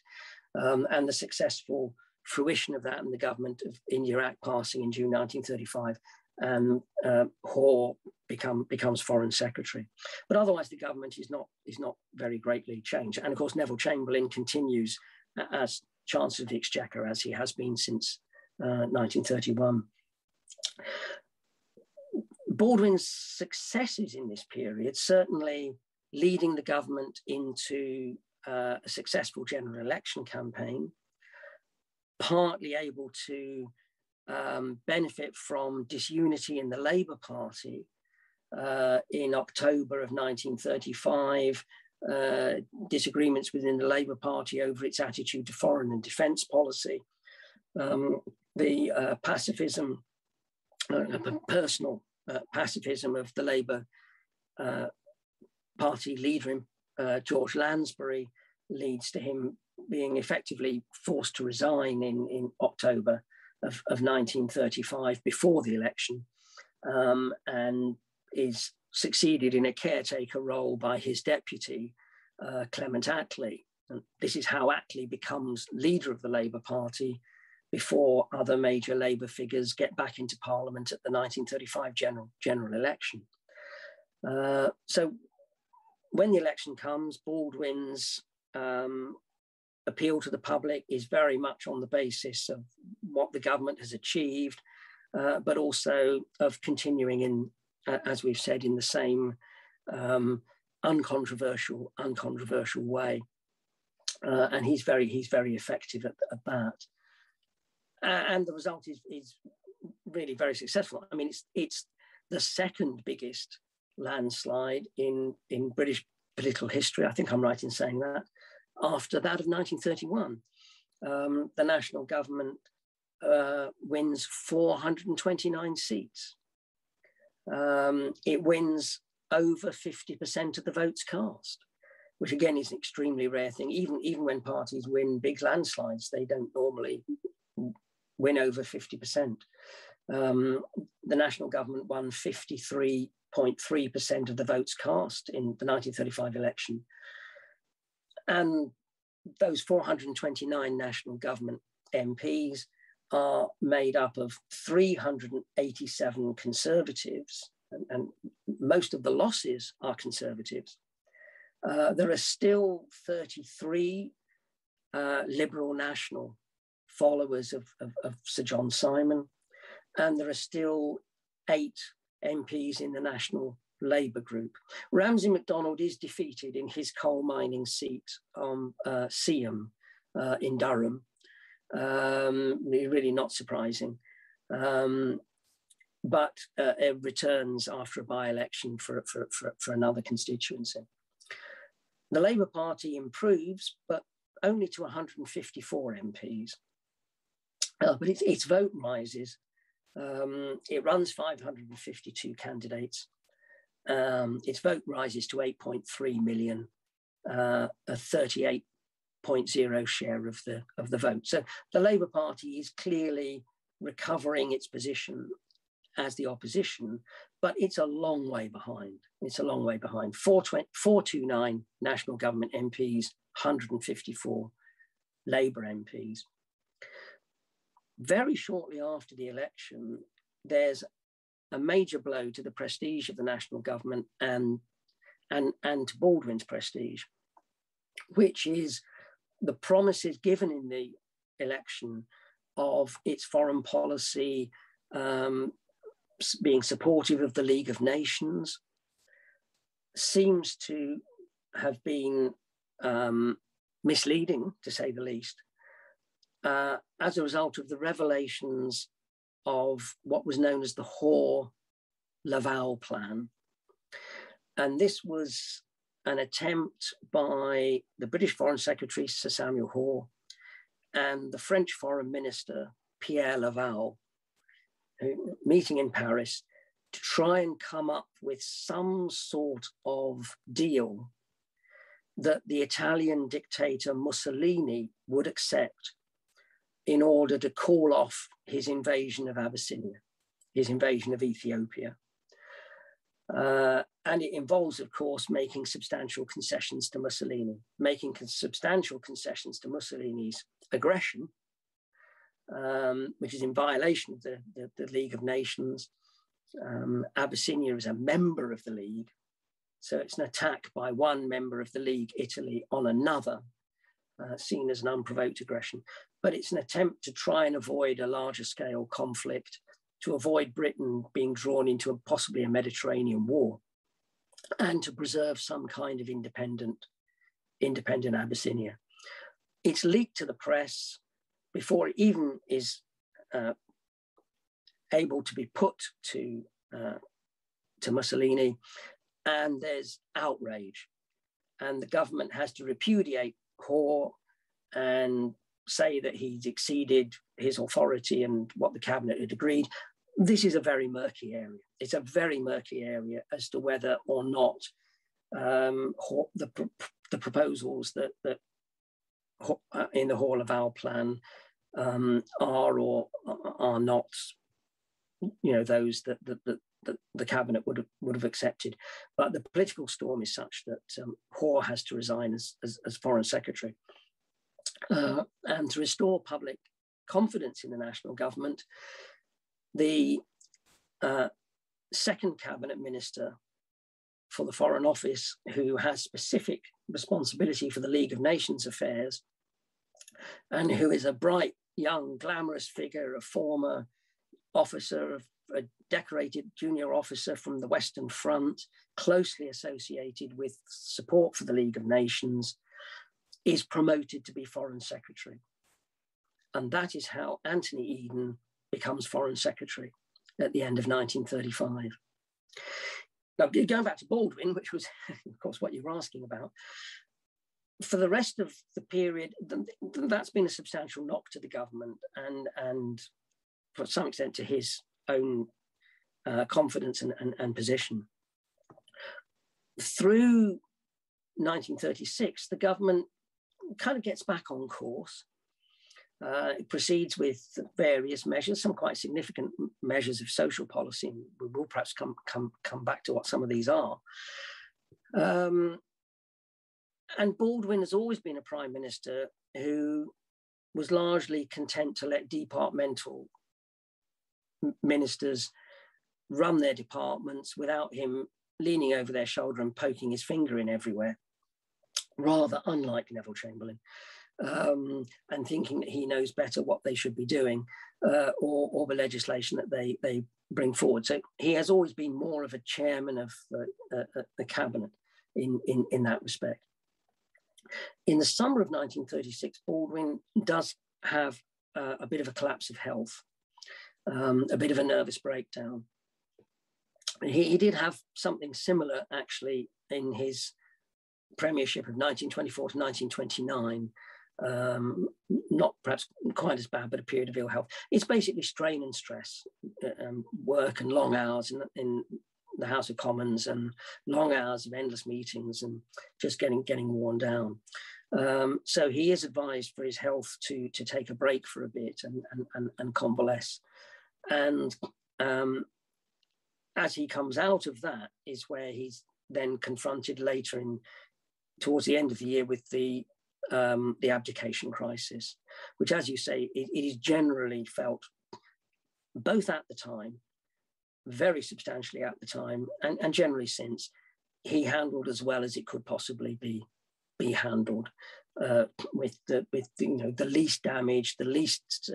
And the successful fruition of that and the Government of India Act passing in June 1935, and Hoare becomes Foreign Secretary. But otherwise, the government is not very greatly changed. And of course, Neville Chamberlain continues as Chancellor of the Exchequer as he has been since 1931. Baldwin's successes in this period, certainly leading the government into a successful general election campaign, partly able to benefit from disunity in the Labour Party in October of 1935, disagreements within the Labour Party over its attitude to foreign and defence policy, the pacifism, personal pacifism of the Labour Party leader, George Lansbury, leads to him being effectively forced to resign in October of 1935 before the election, and is succeeded in a caretaker role by his deputy, Clement Attlee. And this is how Attlee becomes leader of the Labour Party before other major Labour figures get back into Parliament at the 1935 general election. So when the election comes, Baldwin's appeal to the public is very much on the basis of what the government has achieved, but also of continuing in, as we've said, in the same uncontroversial way, and he's very effective at that. And the result is really very successful. I mean, it's the second biggest landslide in British political history. I think I'm right in saying that. After that of 1931, the National Government wins 429 seats. It wins over 50% of the votes cast, which again is an extremely rare thing. Even when parties win big landslides, they don't normally win over 50%. The National Government won 53.3% of the votes cast in the 1935 election. And those 429 National Government MPs are made up of 387 Conservatives, and most of the losses are Conservatives. There are still 33 Liberal National followers of Sir John Simon, and there are still 8 MPs in the National Labour group. Ramsay MacDonald is defeated in his coal mining seat on Seaham in Durham. Really not surprising, but it returns after a by-election for another constituency. The Labour Party improves, but only to 154 MPs. But its vote rises. It runs 552 candidates. Its vote rises to 8.3 million, a 38.0% share of the vote. So the Labour Party is clearly recovering its position as the opposition, but it's a long way behind. 429 National Government MPs, 154 Labour MPs. Very shortly after the election, there's a major blow to the prestige of the National Government and to Baldwin's prestige, which is the promises given in the election of its foreign policy being supportive of the League of Nations seems to have been misleading, to say the least, as a result of the revelations of what was known as the Hoare-Laval Plan. And this was an attempt by the British Foreign Secretary, Sir Samuel Hoare, and the French Foreign Minister, Pierre Laval, meeting in Paris to try and come up with some sort of deal that the Italian dictator Mussolini would accept in order to call off his invasion of Abyssinia, his invasion of Ethiopia. And it involves, of course, making substantial concessions to Mussolini, making substantial concessions to Mussolini's aggression, which is in violation of the League of Nations. Abyssinia is a member of the League, so it's an attack by one member of the League, Italy, on another, seen as an unprovoked aggression. But it's an attempt to try and avoid a larger scale conflict, to avoid Britain being drawn into possibly a Mediterranean war, and to preserve some kind of independent Abyssinia. It's leaked to the press before it even is able to be put to Mussolini, and there's outrage. and the government has to repudiate Hoare and say that he's exceeded his authority and what the cabinet had agreed. This is a very murky area. It's a very murky area as to whether or not the proposals that in the Hoare-Laval plan are or are not, you know, those that the cabinet would have accepted. But the political storm is such that Hoare has to resign as foreign secretary. And to restore public confidence in the national government, the second cabinet minister for the Foreign Office, who has specific responsibility for the League of Nations affairs, and who is a bright, young, glamorous figure, a former officer, a decorated junior officer from the Western Front, closely associated with support for the League of Nations, is promoted to be Foreign Secretary. And that is how Anthony Eden becomes Foreign Secretary at the end of 1935. Now, going back to Baldwin, which was, of course, what you were asking about, for the rest of the period, that's been a substantial knock to the government and to some extent to his own confidence and position. Through 1936, the government kind of gets back on course. It proceeds with various measures, some quite significant measures of social policy. And we will perhaps come back to what some of these are. And Baldwin has always been a prime minister who was largely content to let departmental ministers run their departments without him leaning over their shoulder and poking his finger in everywhere, rather unlike Neville Chamberlain. And thinking that he knows better what they should be doing or the legislation that they bring forward. So he has always been more of a chairman of the cabinet in that respect. In the summer of 1936, Baldwin does have a bit of a collapse of health, a bit of a nervous breakdown. He did have something similar, actually, in his premiership of 1924 to 1929. Not perhaps quite as bad, but a period of ill health. It's basically strain and stress, work and long hours in the House of Commons and long hours of endless meetings and just getting worn down. So he is advised for his health to take a break for a bit and convalesce. And as he comes out of that is where he's then confronted later in towards the end of the year with the abdication crisis, which, as you say, it is generally felt both at the time, very substantially at the time, and generally since, he handled as well as it could possibly be handled, with you know, the least damage, the least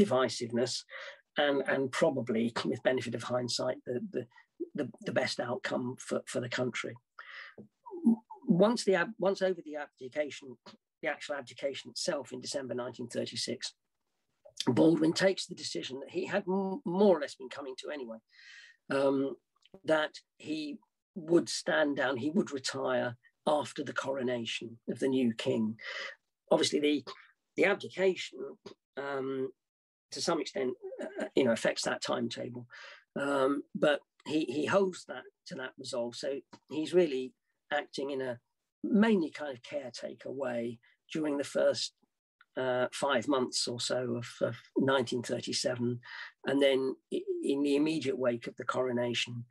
divisiveness, and probably, with benefit of hindsight, the best outcome for the country. Once over the abdication, the actual abdication itself in December 1936, Baldwin takes the decision that he had more or less been coming to anyway, that he would stand down, he would retire after the coronation of the new king. Obviously, the abdication, to some extent, you know, affects that timetable, but he holds that to that resolve, so he's really acting in a mainly kind of caretaker way during the first 5 months or so of 1937, and then in the immediate wake of the coronation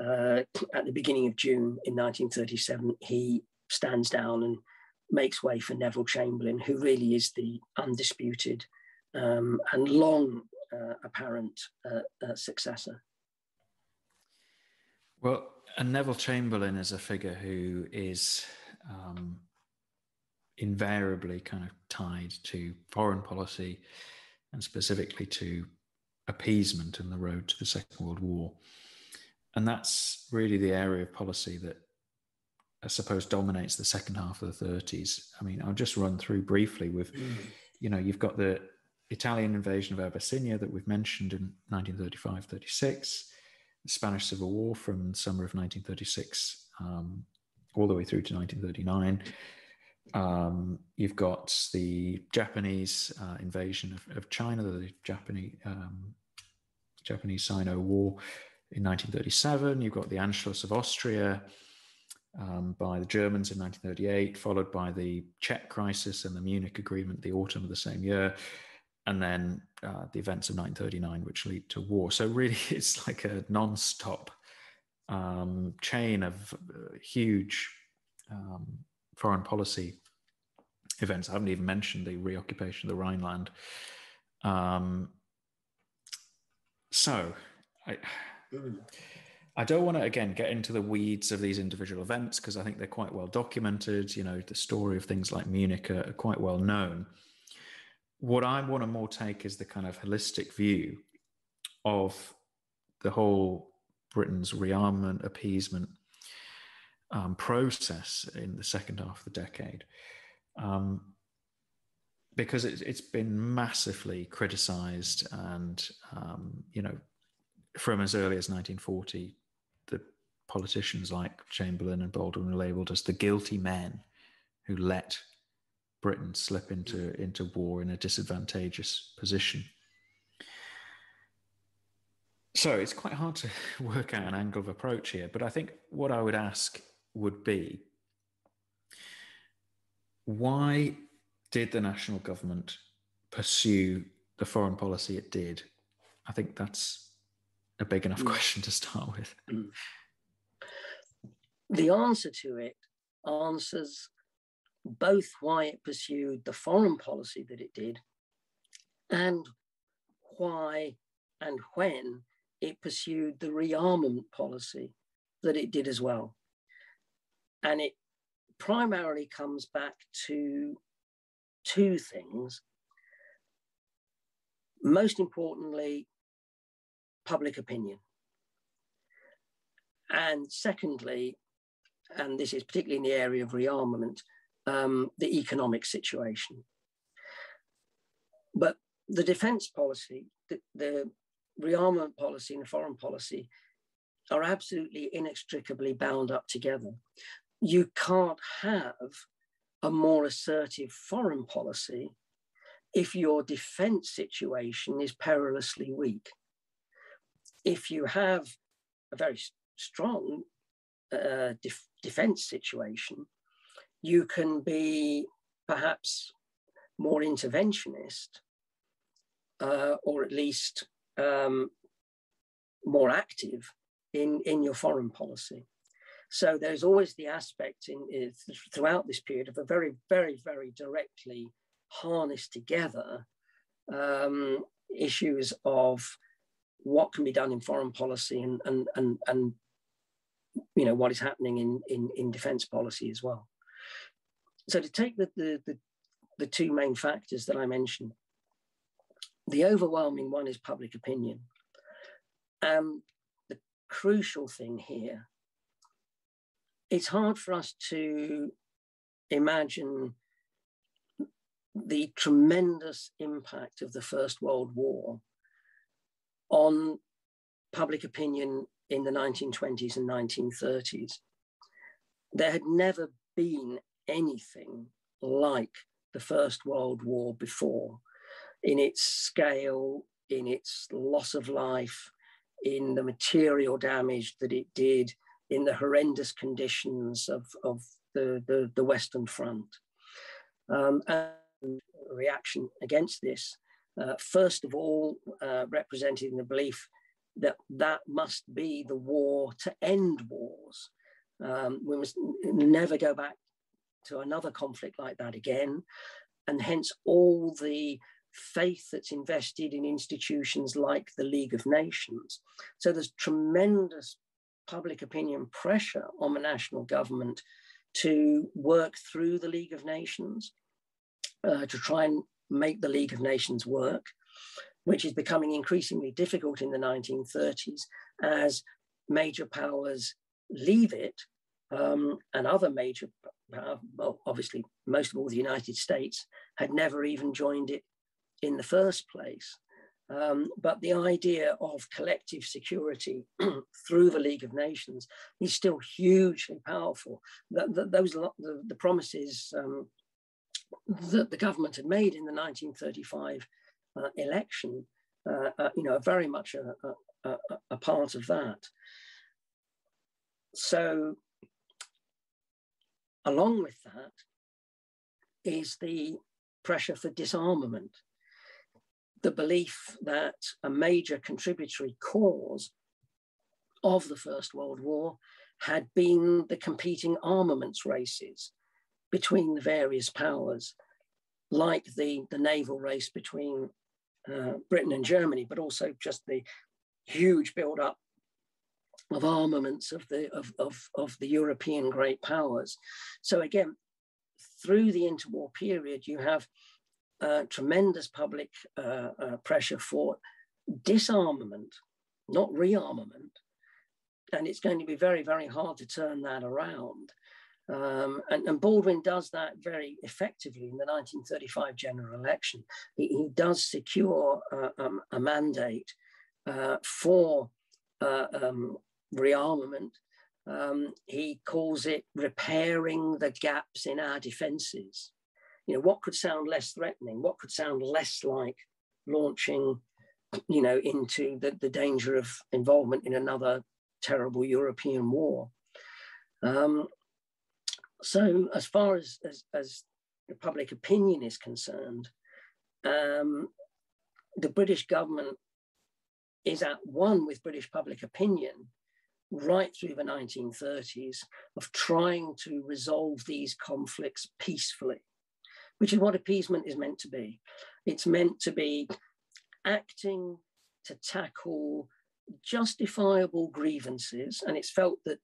at the beginning of June in 1937, he stands down and makes way for Neville Chamberlain, who really is the undisputed and long apparent successor. Well, and Neville Chamberlain is a figure who is invariably kind of tied to foreign policy and specifically to appeasement and the road to the Second World War. And that's really the area of policy that I suppose dominates the second half of the 30s. I mean, I'll just run through briefly with, you know, you've got the Italian invasion of Abyssinia that we've mentioned in 1935-36, Spanish Civil War from the summer of 1936 all the way through to 1939. You've got the Japanese invasion of China, the Japanese Sino War in 1937. You've got the Anschluss of Austria by the Germans in 1938, followed by the Czech crisis and the Munich Agreement the autumn of the same year, and then the events of 1939, which lead to war. So really, it's like a non-stop chain of huge foreign policy events. I haven't even mentioned the reoccupation of the Rhineland. So I don't want to, again, get into the weeds of these individual events, because I think they're quite well documented. You know, the story of things like Munich are quite well known. What I want to more take is the kind of holistic view of the whole Britain's rearmament, appeasement process in the second half of the decade, because it's been massively criticised, and you know, from as early as 1940, the politicians like Chamberlain and Baldwin were labelled as the guilty men who let Britain slip into war in a disadvantageous position. So it's quite hard to work out an angle of approach here, but I think what I would ask would be, why did the national government pursue the foreign policy it did? I think that's a big enough question to start with. The answer to it answers both why it pursued the foreign policy that it did, and why and when it pursued the rearmament policy that it did as well. And it primarily comes back to two things. Most importantly, public opinion. And secondly, and this is particularly in the area of rearmament, the economic situation. But the defence policy, the rearmament policy and the foreign policy are absolutely inextricably bound up together. You can't have a more assertive foreign policy if your defence situation is perilously weak. If you have a very strong defence situation, you can be perhaps more interventionist, or at least more active in your foreign policy. So there's always the aspect in throughout this period of a very, very, very directly harnessed together issues of what can be done in foreign policy and you know, what is happening in defence policy as well. So to take the two main factors that I mentioned, the overwhelming one is public opinion. The crucial thing here, it's hard for us to imagine the tremendous impact of the First World War on public opinion in the 1920s and 1930s. There had never been anything like the First World War before, in its scale, in its loss of life, in the material damage that it did, in the horrendous conditions of the Western Front. And reaction against this, first of all, represented in the belief that that must be the war to end wars. We must never go back to another conflict like that again. And hence all the faith that's invested in institutions like the League of Nations. So there's tremendous public opinion pressure on the national government to work through the League of Nations, to try and make the League of Nations work, which is becoming increasingly difficult in the 1930s as major powers leave it, and other major, well, obviously most of all the United States had never even joined it in the first place. But the idea of collective security through the League of Nations is still hugely powerful. The promises that the government had made in the 1935 election, you know, are very much a part of that. So, along with that is the pressure for disarmament. The belief that a major contributory cause of the First World War had been the competing armaments races between the various powers, like the naval race between Britain and Germany, but also just the huge build-up of armaments of the European great powers. So again, through the interwar period, you have tremendous public pressure for disarmament, not rearmament, and it's going to be very, very hard to turn that around. And Baldwin does that very effectively in the 1935 general election. He does secure a mandate for rearmament. He calls it repairing the gaps in our defences. You know, what could sound less threatening? What could sound less like launching, you know, into the danger of involvement in another terrible European war? So as far as the public opinion is concerned, the British government is at one with British public opinion right through the 1930s of trying to resolve these conflicts peacefully, which is what appeasement is meant to be. It's meant to be acting to tackle justifiable grievances. And it's felt that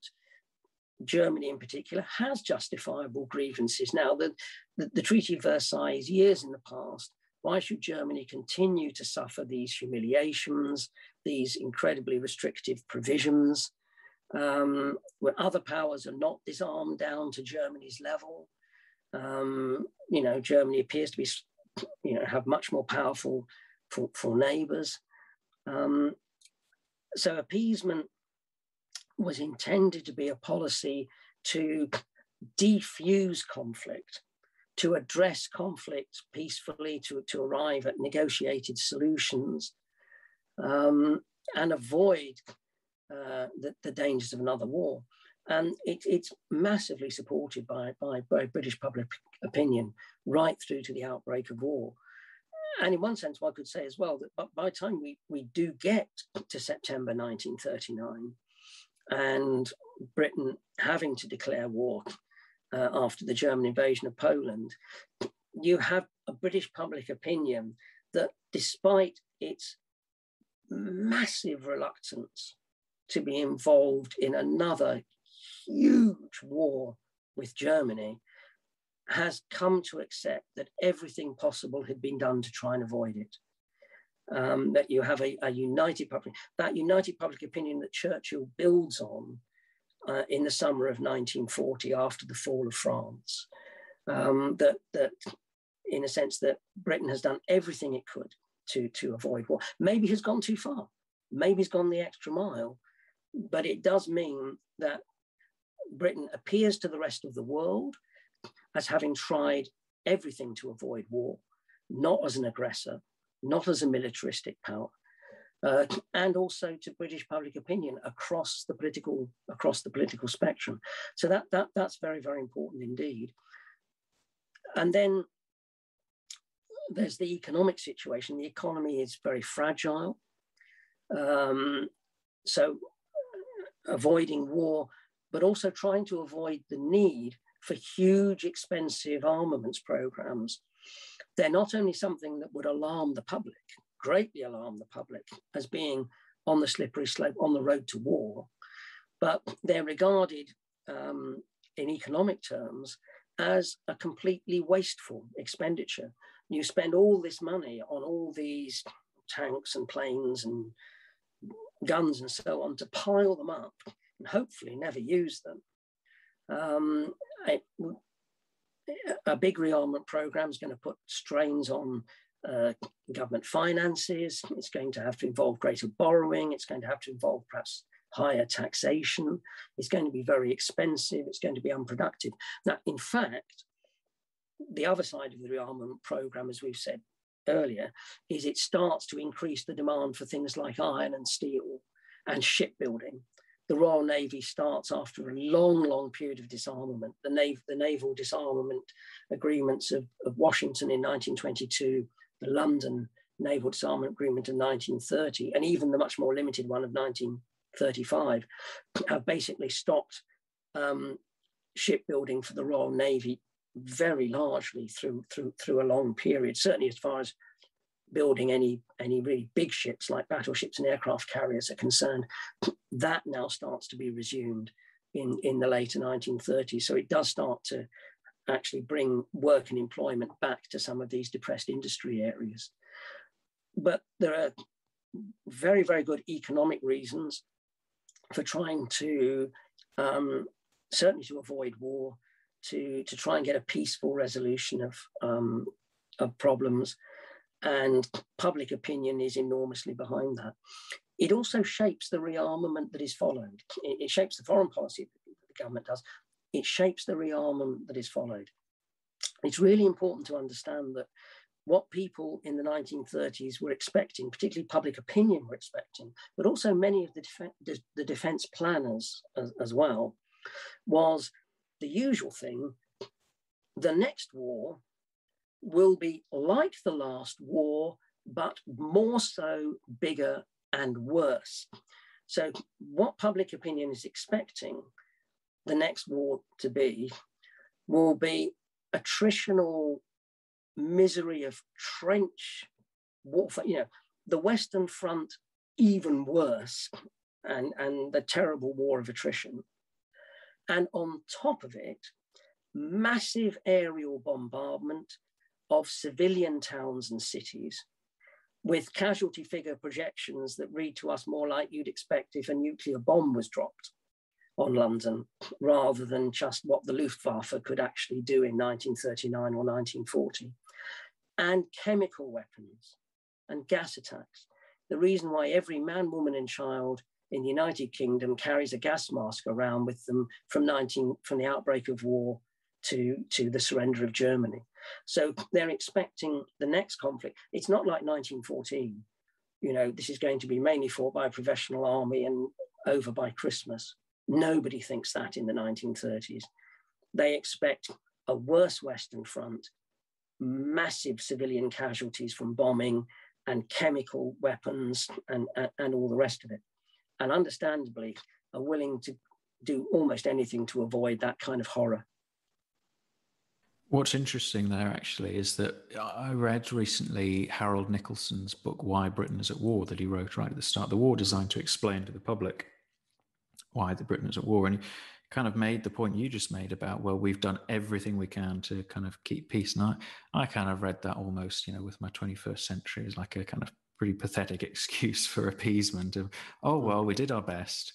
Germany in particular has justifiable grievances. Now, the Treaty of Versailles is years in the past. Why should Germany continue to suffer these humiliations, these incredibly restrictive provisions, where other powers are not disarmed down to Germany's level? You know, Germany appears to be, you know, have much more powerful for neighbours. So appeasement was intended to be a policy to defuse conflict, to address conflict peacefully, to arrive at negotiated solutions, and avoid the dangers of another war. And it's massively supported by British public opinion right through to the outbreak of war. And in one sense, one could say as well that by the time we do get to September 1939 and Britain having to declare war after the German invasion of Poland, you have a British public opinion that, despite its massive reluctance to be involved in another huge war with Germany, has come to accept that everything possible had been done to try and avoid it. That you have a united public, that united public opinion that Churchill builds on in the summer of 1940 after the fall of France, that in a sense that Britain has done everything it could to avoid war. Maybe has gone too far, maybe has gone the extra mile, but it does mean that Britain appears to the rest of the world as having tried everything to avoid war, not as an aggressor, not as a militaristic power, and also to British public opinion across the political spectrum. So that's very, very important indeed. And then there's the economic situation. The economy is very fragile. So avoiding war, but also trying to avoid the need for huge, expensive armaments programs. They're not only something that would alarm the public, greatly alarm the public as being on the slippery slope, on the road to war, but they're regarded in economic terms as a completely wasteful expenditure. You spend all this money on all these tanks and planes and guns and so on to pile them up and hopefully never use them. A big rearmament program is going to put strains on government finances. It's going to have to involve greater borrowing. It's going to have to involve perhaps higher taxation. It's going to be very expensive. It's going to be unproductive. Now, in fact, the other side of the rearmament programme, as we've said earlier, is it starts to increase the demand for things like iron and steel and shipbuilding. The Royal Navy starts after a long, long period of disarmament. The naval disarmament agreements of Washington in 1922, the London Naval Disarmament Agreement of 1930, and even the much more limited one of 1935, have basically stopped shipbuilding for the Royal Navy very largely through a long period, certainly as far as building any really big ships like battleships and aircraft carriers are concerned. That now starts to be resumed in the later 1930s. So it does start to actually bring work and employment back to some of these depressed industry areas. But there are very, very good economic reasons for trying to, certainly to avoid war, to try and get a peaceful resolution of problems. And public opinion is enormously behind that. It also shapes the rearmament that is followed. It shapes the foreign policy that the government does. It shapes the rearmament that is followed. It's really important to understand that what people in the 1930s were expecting, particularly public opinion were expecting, but also many of the defence planners as well, was the usual thing: the next war will be like the last war, but more so, bigger and worse. So what public opinion is expecting the next war to be will be attritional misery of trench warfare, you know, the Western Front even worse, and the terrible war of attrition. And on top of it, massive aerial bombardment of civilian towns and cities, with casualty figure projections that read to us more like you'd expect if a nuclear bomb was dropped on London, rather than just what the Luftwaffe could actually do in 1939 or 1940. And chemical weapons and gas attacks. The reason why every man, woman and child in the United Kingdom carries a gas mask around with them from the outbreak of war to the surrender of Germany. So they're expecting the next conflict. It's not like 1914, you know, this is going to be mainly fought by a professional army and over by Christmas. Nobody thinks that in the 1930s. They expect a worse Western Front, massive civilian casualties from bombing and chemical weapons and all the rest of it. And understandably, are willing to do almost anything to avoid that kind of horror. What's interesting there, actually, is that I read recently Harold Nicholson's book, Why Britain is at War, that he wrote right at the start of the war, designed to explain to the public why the Britain is at war. And he kind of made the point you just made about, well, we've done everything we can to kind of keep peace. And I kind of read that almost, you know, with my 21st century as like a kind of pretty pathetic excuse for appeasement of, oh, well, we did our best.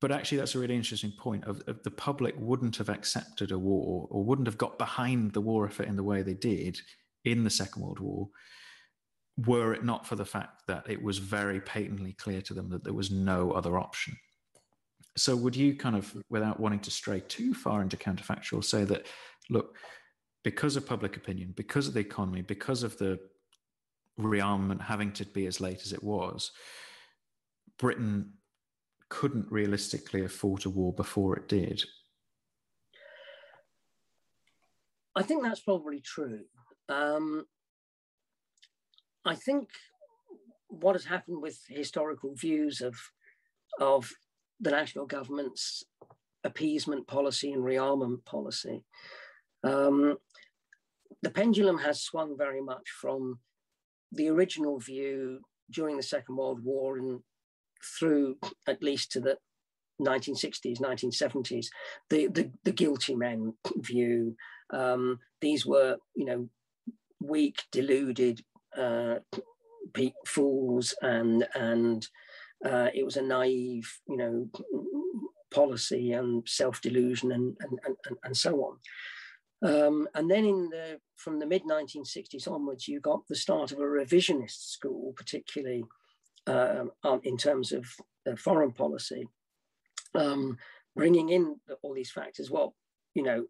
But actually, that's a really interesting point of the public wouldn't have accepted a war or wouldn't have got behind the war effort in the way they did in the Second World War, were it not for the fact that it was very patently clear to them that there was no other option. So would you kind of, without wanting to stray too far into counterfactual, say that, look, because of public opinion, because of the economy, because of the rearmament having to be as late as it was, Britain couldn't realistically have fought a war before it did? I think that's probably true. I think what has happened with historical views of the national government's appeasement policy and rearmament policy, the pendulum has swung very much from the original view during the Second World War and through at least to the 1960s, 1970s, the guilty men view. These were, you know, weak, deluded fools, and it was a naive, you know, policy and self-delusion and so on. And then from the mid-1960s onwards, you got the start of a revisionist school, particularly in terms of foreign policy, bringing in all these factors. Well, you know,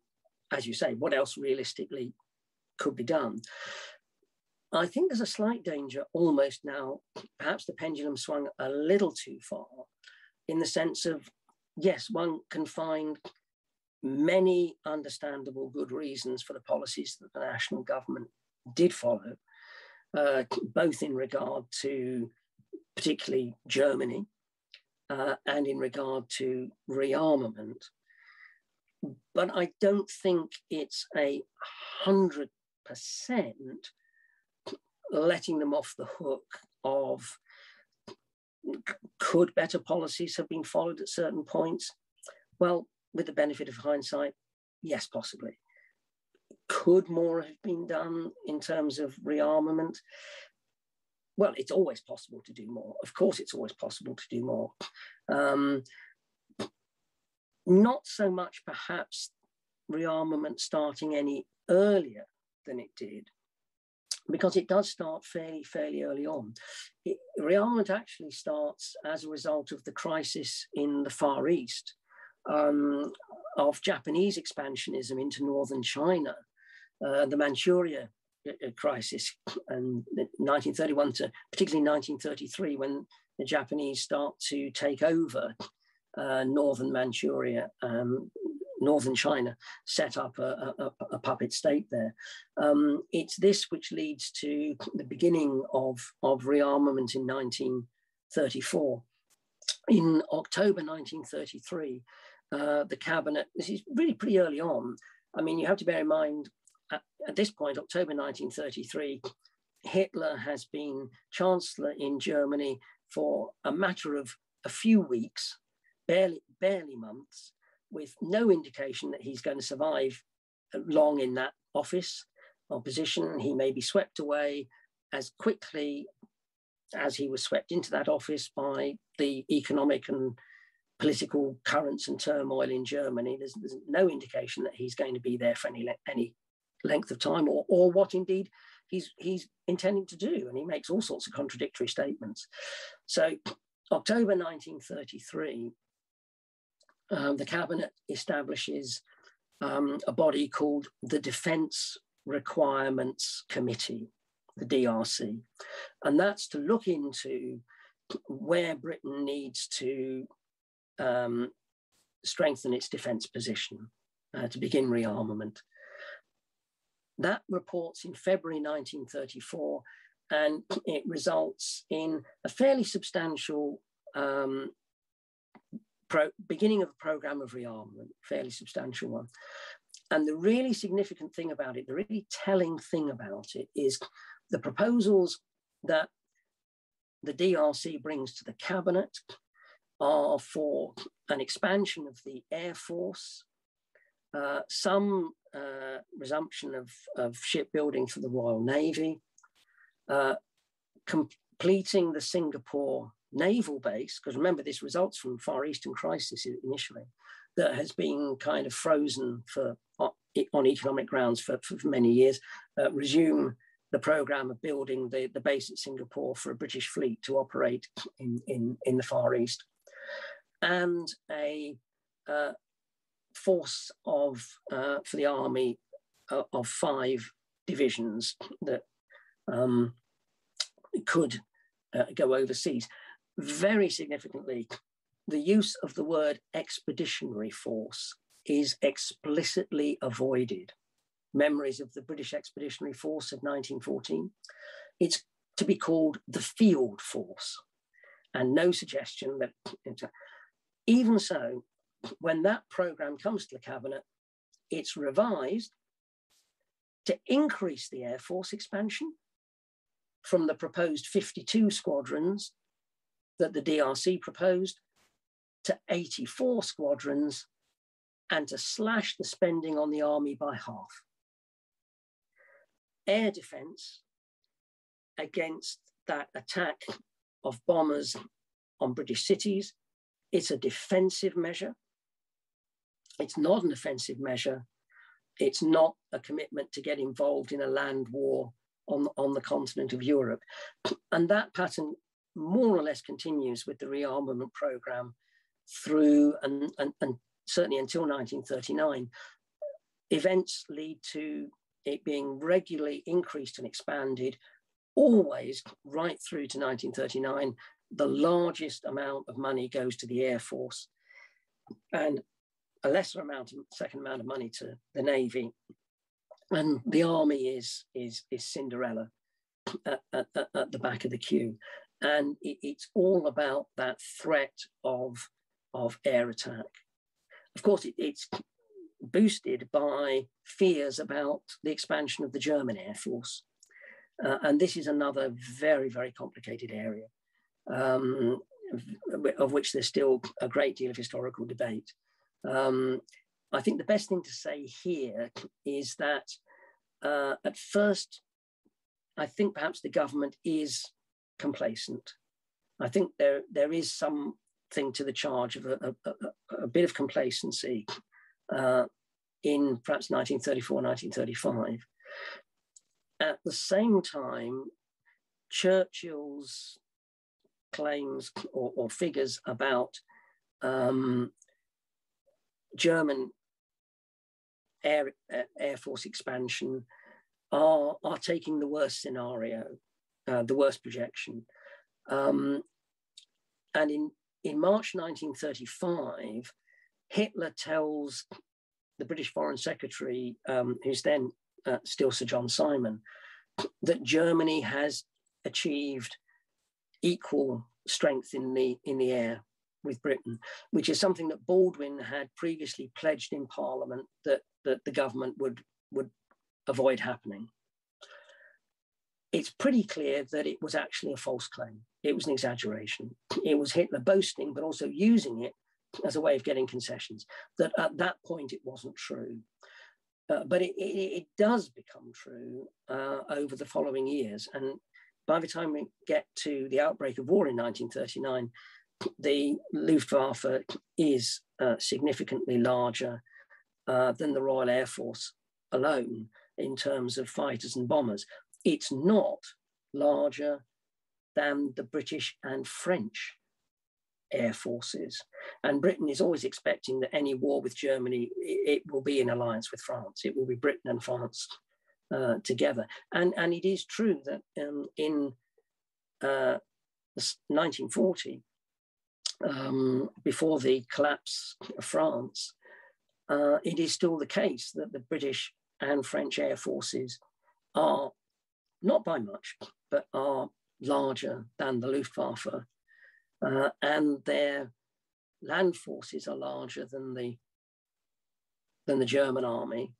as you say, what else realistically could be done? I think there's a slight danger almost now, perhaps the pendulum swung a little too far, in the sense of, yes, one can find many understandable good reasons for the policies that the national government did follow, both in regard to particularly Germany and in regard to rearmament. But I don't think it's 100% letting them off the hook of could better policies have been followed at certain points? Well, with the benefit of hindsight, yes, possibly. Could more have been done in terms of rearmament? Well, it's always possible to do more. Of course, it's always possible to do more. Not so much perhaps rearmament starting any earlier than it did, because it does start fairly early on. Rearmament actually starts as a result of the crisis in the Far East, of Japanese expansionism into northern China, the Manchuria crisis, and 1931 to particularly 1933, when the Japanese start to take over northern Manchuria, northern China, set up a puppet state there. It's this which leads to the beginning of rearmament in 1934. In October 1933, the cabinet, this is really pretty early on. I mean, you have to bear in mind, at this point, October 1933, Hitler has been Chancellor in Germany for a matter of a few weeks, barely months, with no indication that he's going to survive long in that office or position. He may be swept away as quickly as he was swept into that office by the economic and political currents and turmoil in Germany. There's no indication that he's going to be there for any length of time, or what indeed he's intending to do. And he makes all sorts of contradictory statements. So October 1933, the cabinet establishes a body called the Defence Requirements Committee, the DRC. And that's to look into where Britain needs to strengthen its defence position to begin rearmament. That reports in February 1934, and it results in a fairly substantial beginning of a programme of rearmament, fairly substantial one. And the really significant thing about it, the really telling thing about it, is the proposals that the DRC brings to the cabinet are for an expansion of the Air Force, some resumption of shipbuilding for the Royal Navy, completing the Singapore naval base, because remember, this results from Far Eastern crisis initially, that has been kind of frozen for on economic grounds for many years, resume the program of building the base at Singapore for a British fleet to operate in the Far East, and a force for the army of 5 divisions that could go overseas. Very significantly, the use of the word expeditionary force is explicitly avoided. Memories of the British Expeditionary Force of 1914. It's to be called the Field Force, and no suggestion that, even so, when that programme comes to the cabinet, it's revised to increase the Air Force expansion from the proposed 52 squadrons that the DRC proposed to 84 squadrons, and to slash the spending on the army by half. Air defence against that attack of bombers on British cities, it's a defensive measure. It's not an offensive measure. It's not a commitment to get involved in a land war on the continent of Europe. And that pattern more or less continues with the rearmament programme through and certainly until 1939. Events lead to it being regularly increased and expanded, always right through to 1939. The largest amount of money goes to the Air Force and a lesser amount, second amount of money to the Navy. And the Army is Cinderella at the back of the queue. And it's all about that threat of air attack. Of course, it's boosted by fears about the expansion of the German Air Force. And this is another very, very complicated area of which there's still a great deal of historical debate. I think the best thing to say here is that at first, I think perhaps the government is complacent. I think there is something to the charge of a bit of complacency in perhaps 1934, 1935. At the same time, Churchill's claims or figures about German Air Force expansion are taking the worst scenario, the worst projection. And in March 1935, Hitler tells the British Foreign Secretary, who's then still Sir John Simon, that Germany has achieved equal strength in the air with Britain, which is something that Baldwin had previously pledged in Parliament that the government would avoid happening. It's pretty clear that it was actually a false claim. It was an exaggeration. It was Hitler boasting, but also using it as a way of getting concessions, that at that point it wasn't true. But it does become true over the following years. And by the time we get to the outbreak of war in 1939, the Luftwaffe is significantly larger than the Royal Air Force alone in terms of fighters and bombers. It's not larger than the British and French air forces. And Britain is always expecting that any war with Germany, it will be in alliance with France. It will be Britain and France together. And it is true that in 1940, before the collapse of France, it is still the case that the British and French air forces are, not by much, but are larger than the Luftwaffe, and their land forces are larger than the German army.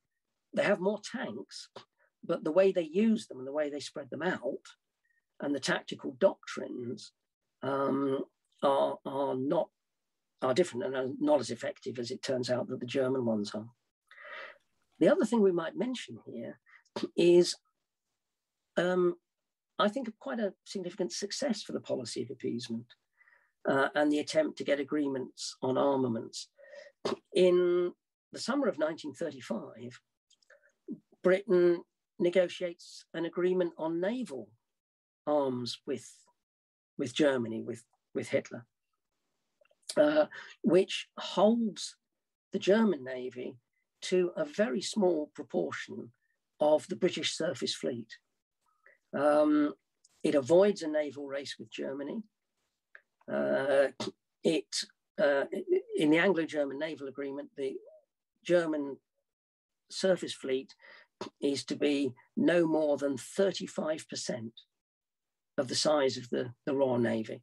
They have more tanks, but the way they use them and the way they spread them out and the tactical doctrines are different and are not as effective as it turns out that the German ones are. The other thing we might mention here is, I think, quite a significant success for the policy of appeasement and the attempt to get agreements on armaments. In the summer of 1935, Britain negotiates an agreement on naval arms with Germany, with Hitler, which holds the German Navy to a very small proportion of the British surface fleet. It avoids a naval race with Germany. In the Anglo-German naval agreement, the German surface fleet is to be no more than 35% of the size of the Royal Navy.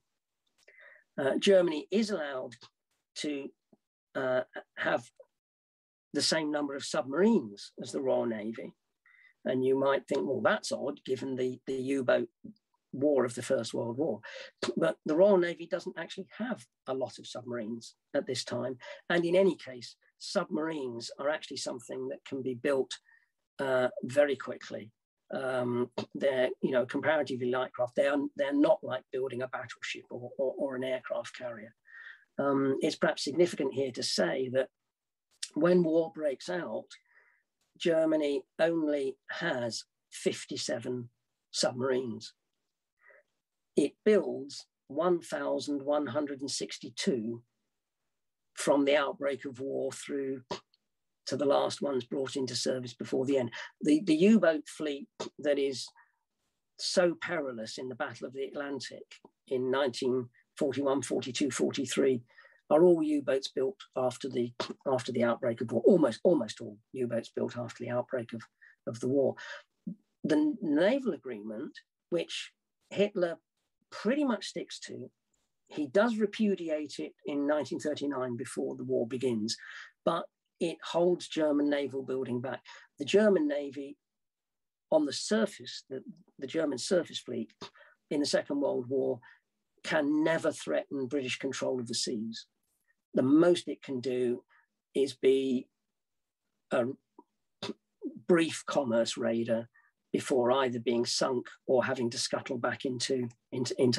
Germany is allowed to have the same number of submarines as the Royal Navy. And you might think, well, that's odd, given the U-boat war of the First World War. But the Royal Navy doesn't actually have a lot of submarines at this time. And in any case, submarines are actually something that can be built very quickly. They're, comparatively light craft. They're not like building a battleship or an aircraft carrier. It's perhaps significant here to say that when war breaks out, Germany only has 57 submarines. It builds 1,162 from the outbreak of war through to the last ones brought into service before the end. The U-boat fleet that is so perilous in the Battle of the Atlantic in 1941, 42, 43, are all U-boats built after the outbreak of war, almost all U-boats built after the outbreak of the war. The naval agreement, which Hitler pretty much sticks to, he does repudiate it in 1939 before the war begins, but it holds German naval building back. The German Navy on the surface, the German surface fleet in the Second World War can never threaten British control of the seas. The most it can do is be a brief commerce raider before either being sunk or having to scuttle back into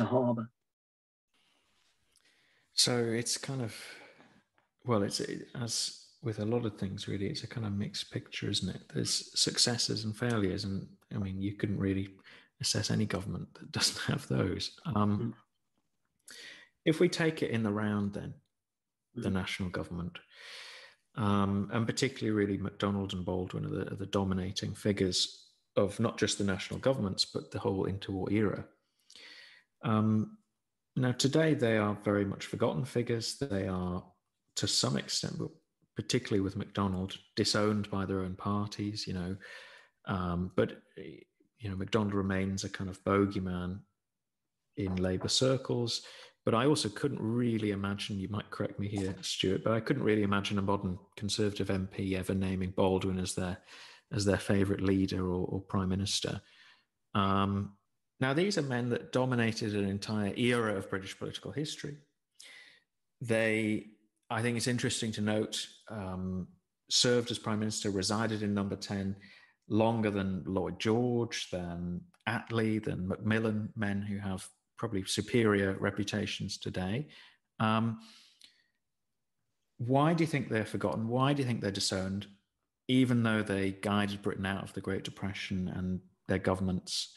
harbour. So it's kind of, well, as with a lot of things really, it's a kind of mixed picture, isn't it? There's successes and failures, and I mean, you couldn't really assess any government that doesn't have those. If we take it in the round then, the national government, and particularly really MacDonald and Baldwin are the dominating figures of not just the national governments, but the whole interwar era. Now, today, they are very much forgotten figures. They are, to some extent, particularly with MacDonald, disowned by their own parties, you know. But, you know, MacDonald remains a kind of bogeyman in Labour circles. But I also couldn't really imagine, you might correct me here, Stuart, but I couldn't really imagine a modern Conservative MP ever naming Baldwin as their favourite leader or prime minister. Now, these are men that dominated an entire era of British political history. I think it's interesting to note, served as prime minister, resided in Number 10 longer than Lloyd George, than Attlee, than Macmillan, men who have probably superior reputations today. Why do you think they're forgotten? Why do you think they're disowned, even though they guided Britain out of the Great Depression, and their governments,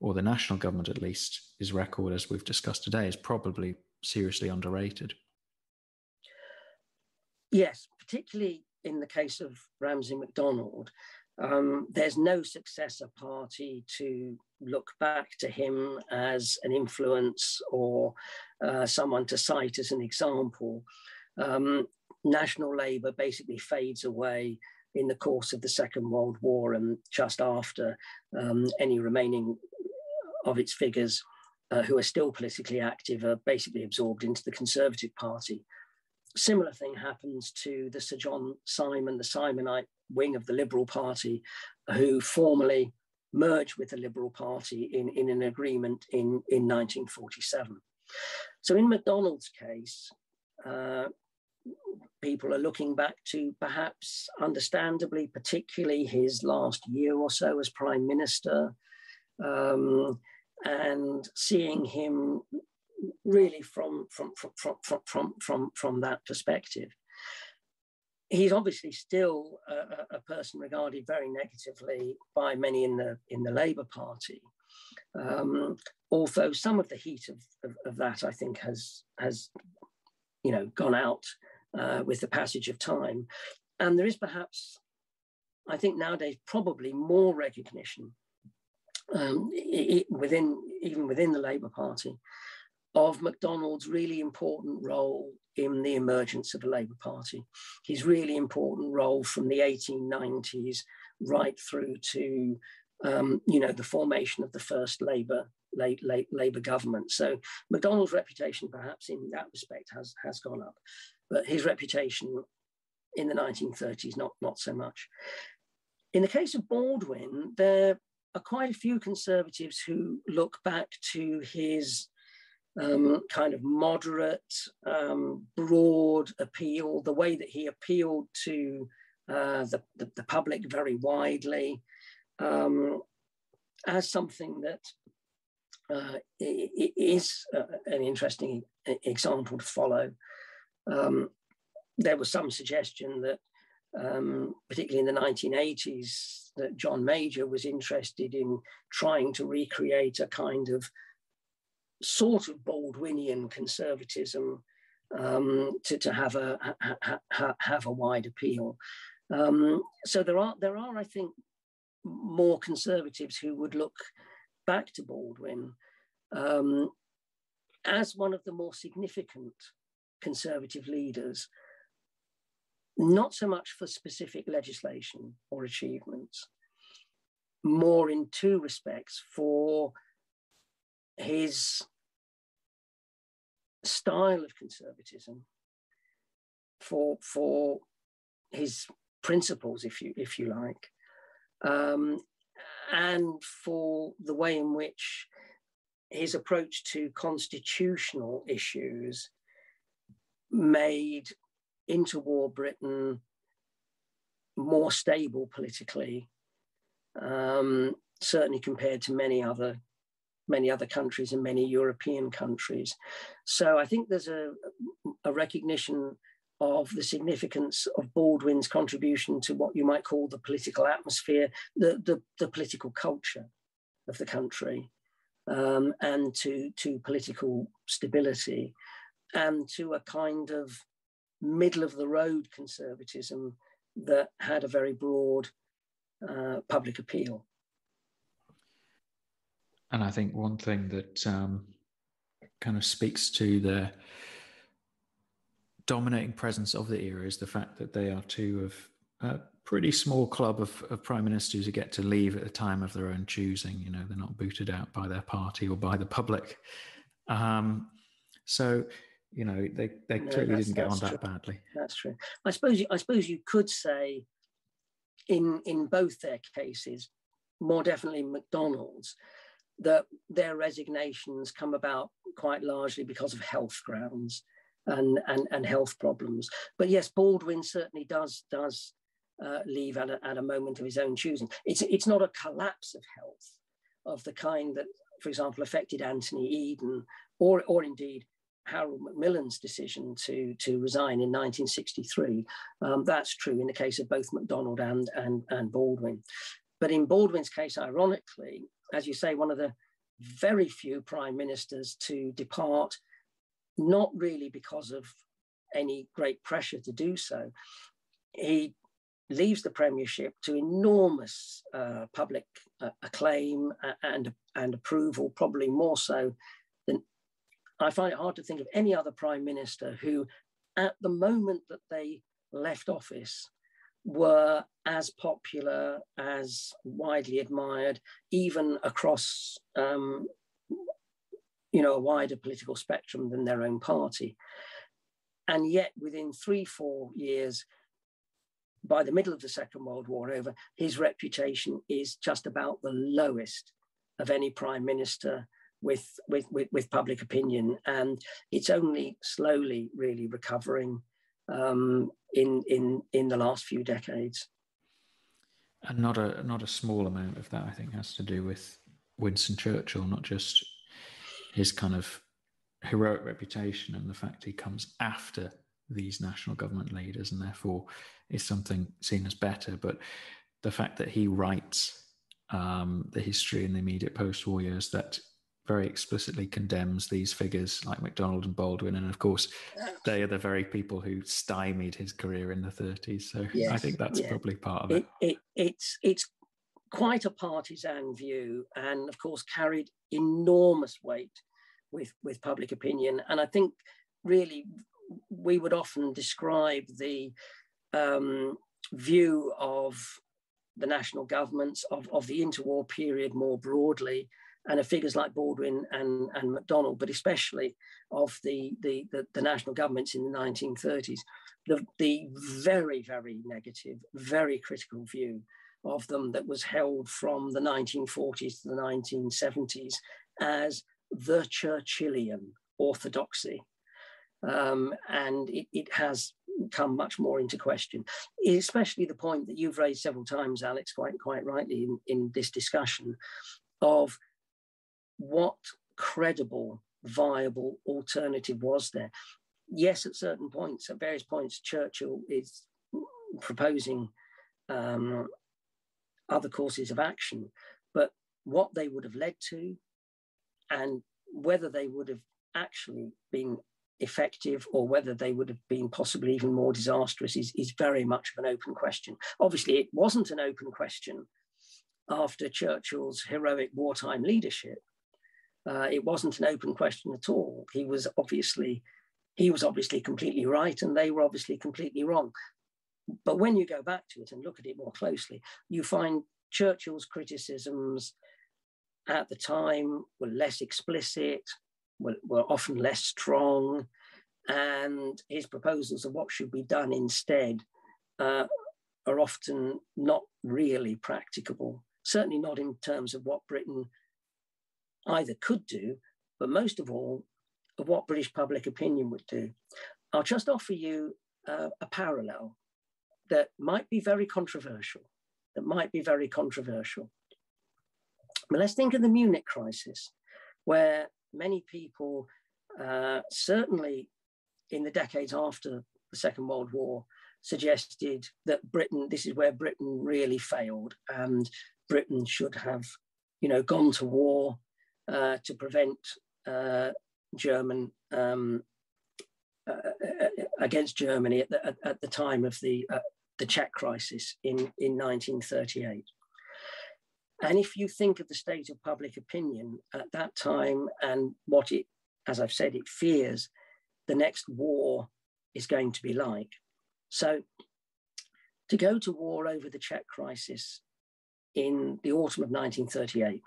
or the national government at least, his record, as we've discussed today, is probably seriously underrated? Yes, particularly in the case of Ramsay MacDonald. There's no successor party to look back to him as an influence or someone to cite as an example. National Labour basically fades away in the course of the Second World War and just after. Any remaining of its figures who are still politically active are basically absorbed into the Conservative Party. Similar thing happens to the Sir John Simon, the Simonite wing of the Liberal Party, who formally merged with the Liberal Party in an agreement in 1947. So in MacDonald's case, people are looking back to, perhaps understandably, particularly his last year or so as Prime Minister, and seeing him really from that perspective. He's obviously still a person regarded very negatively by many in the Labour Party. Although some of the heat of that, I think, has you know, gone out with the passage of time, and there is perhaps, I think nowadays, probably more recognition within the Labour Party of MacDonald's really important role in the emergence of the Labour Party, his really important role from the 1890s right through to you know, the formation of the first Labour government. So MacDonald's reputation, perhaps in that respect, has gone up, but his reputation in the 1930s, not so much. In the case of Baldwin, there are quite a few Conservatives who look back to his kind of moderate, broad appeal, the way that he appealed to the public very widely, as something that is an interesting example to follow. There was some suggestion that particularly in the 1980s, that John Major was interested in trying to recreate a kind of sort of Baldwinian conservatism to have a wide appeal. So there are, I think, more conservatives who would look back to Baldwin as one of the more significant conservative leaders, not so much for specific legislation or achievements, more in two respects: for his style of conservatism, for his principles, if you like, and for the way in which his approach to constitutional issues made interwar Britain more stable politically, certainly compared to many other countries and many European countries. So I think there's a recognition of the significance of Baldwin's contribution to what you might call the political atmosphere, the political culture of the country, and to political stability, and to a kind of middle-of-the-road conservatism that had a very broad public appeal. And I think one thing that kind of speaks to the dominating presence of the era is the fact that they are two of a pretty small club of prime ministers who get to leave at a time of their own choosing. You know, they're not booted out by their party or by the public. So, you know, they clearly didn't get on that badly. That's true. I suppose you could say in both their cases, more definitely MacDonald's, that their resignations come about quite largely because of health grounds and health problems. But yes, Baldwin certainly does leave at a moment of his own choosing. It's not a collapse of health of the kind that, for example, affected Anthony Eden or indeed Harold Macmillan's decision to resign in 1963. That's true in the case of both MacDonald and Baldwin. But in Baldwin's case, ironically, as you say, one of the very few prime ministers to depart, not really because of any great pressure to do so. He leaves the premiership to enormous public acclaim and approval, probably more so than, I find it hard to think of any other prime minister who, at the moment that they left office, were as popular, as widely admired, even across a wider political spectrum than their own party. And yet within 3-4 years, by the middle of the Second World War over, his reputation is just about the lowest of any prime minister with public opinion. And it's only slowly really recovering in the last few decades. And not a small amount of that, I think, has to do with Winston Churchill, not just his kind of heroic reputation and the fact he comes after these national government leaders and therefore is something seen as better, but the fact that he writes the history in the immediate post-war years that very explicitly condemns these figures like MacDonald and Baldwin, and of course they are the very people who stymied his career in the 30s. So yes, I think that's probably part of it. It's quite a partisan view, and of course carried enormous weight with public opinion. And I think really we would often describe the view of the national governments of the interwar period more broadly, and of figures like Baldwin and MacDonald, but especially of the national governments in the 1930s, the very, very negative, very critical view of them that was held from the 1940s to the 1970s as the Churchillian orthodoxy. And it has come much more into question, especially the point that you've raised several times, Alex, quite rightly in this discussion, of what credible, viable alternative was there. Yes, at certain points, at various points, Churchill is proposing other courses of action, but what they would have led to and whether they would have actually been effective or whether they would have been possibly even more disastrous is very much of an open question. Obviously, it wasn't an open question after Churchill's heroic wartime leadership. It wasn't an open question at all. He was obviously completely right and they were obviously completely wrong. But when you go back to it and look at it more closely, you find Churchill's criticisms at the time were less explicit, were often less strong, and his proposals of what should be done instead are often not really practicable, certainly not in terms of what Britain either could do, but most of all, of what British public opinion would do. I'll just offer you a parallel that might be very controversial, But let's think of the Munich crisis, where many people, certainly in the decades after the Second World War, suggested that Britain, this is where Britain really failed, and Britain should have, gone to war to prevent German against Germany at the time of the Czech crisis in 1938. And if you think of the state of public opinion at that time and what it, as I've said, it fears the next war is going to be like. So to go to war over the Czech crisis in the autumn of 1938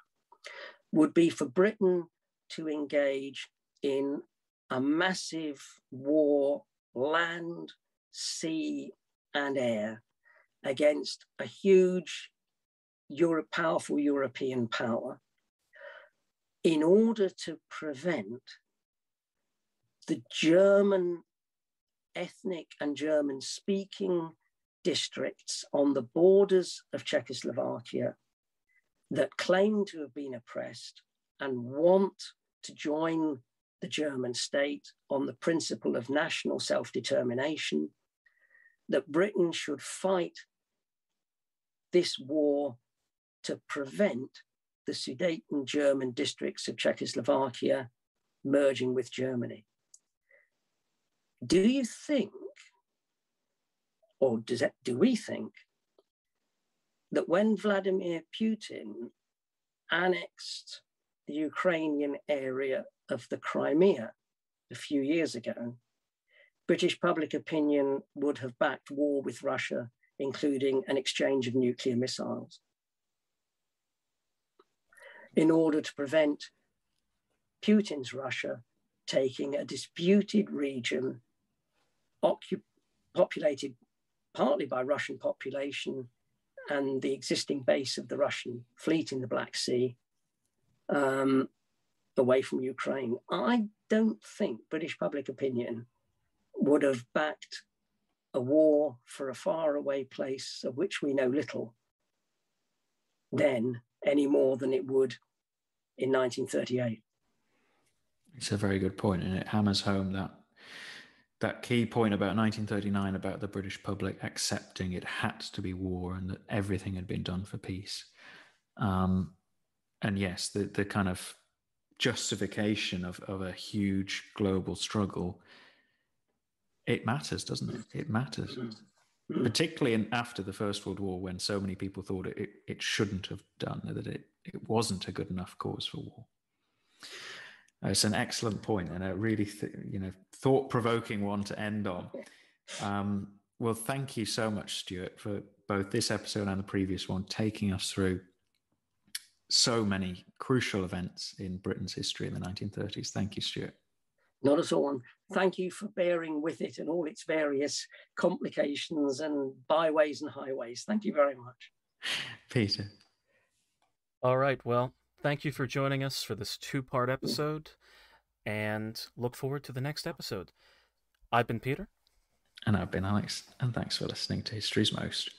would be for Britain to engage in a massive war, land, sea, and air against a huge powerful European power in order to prevent the German ethnic and German speaking districts on the borders of Czechoslovakia that claim to have been oppressed and want to join the German state on the principle of national self-determination, that Britain should fight this war to prevent the Sudeten German districts of Czechoslovakia merging with Germany. Do you think, or do we think, that when Vladimir Putin annexed the Ukrainian area of the Crimea a few years ago, British public opinion would have backed war with Russia, including an exchange of nuclear missiles, in order to prevent Putin's Russia taking a disputed region populated partly by Russian population and the existing base of the Russian fleet in the Black Sea away from Ukraine? I don't think British public opinion would have backed a war for a faraway place of which we know little then any more than it would in 1938. It's a very good point, and it hammers home that key point about 1939, about the British public accepting it had to be war and that everything had been done for peace. And yes, the kind of justification of a huge global struggle, it matters, doesn't it? It matters. Particularly after the First World War, when so many people thought it shouldn't have done, that it wasn't a good enough cause for war. It's an excellent point and a really thought-provoking one to end on. Well, thank you so much, Stuart, for both this episode and the previous one, taking us through so many crucial events in Britain's history in the 1930s. Thank you, Stuart. Not at all. And thank you for bearing with it and all its various complications and byways and highways. Thank you very much. Peter. All right. Well, thank you for joining us for this two-part episode, and look forward to the next episode. I've been Peter. And I've been Alex. And thanks for listening to History's Most.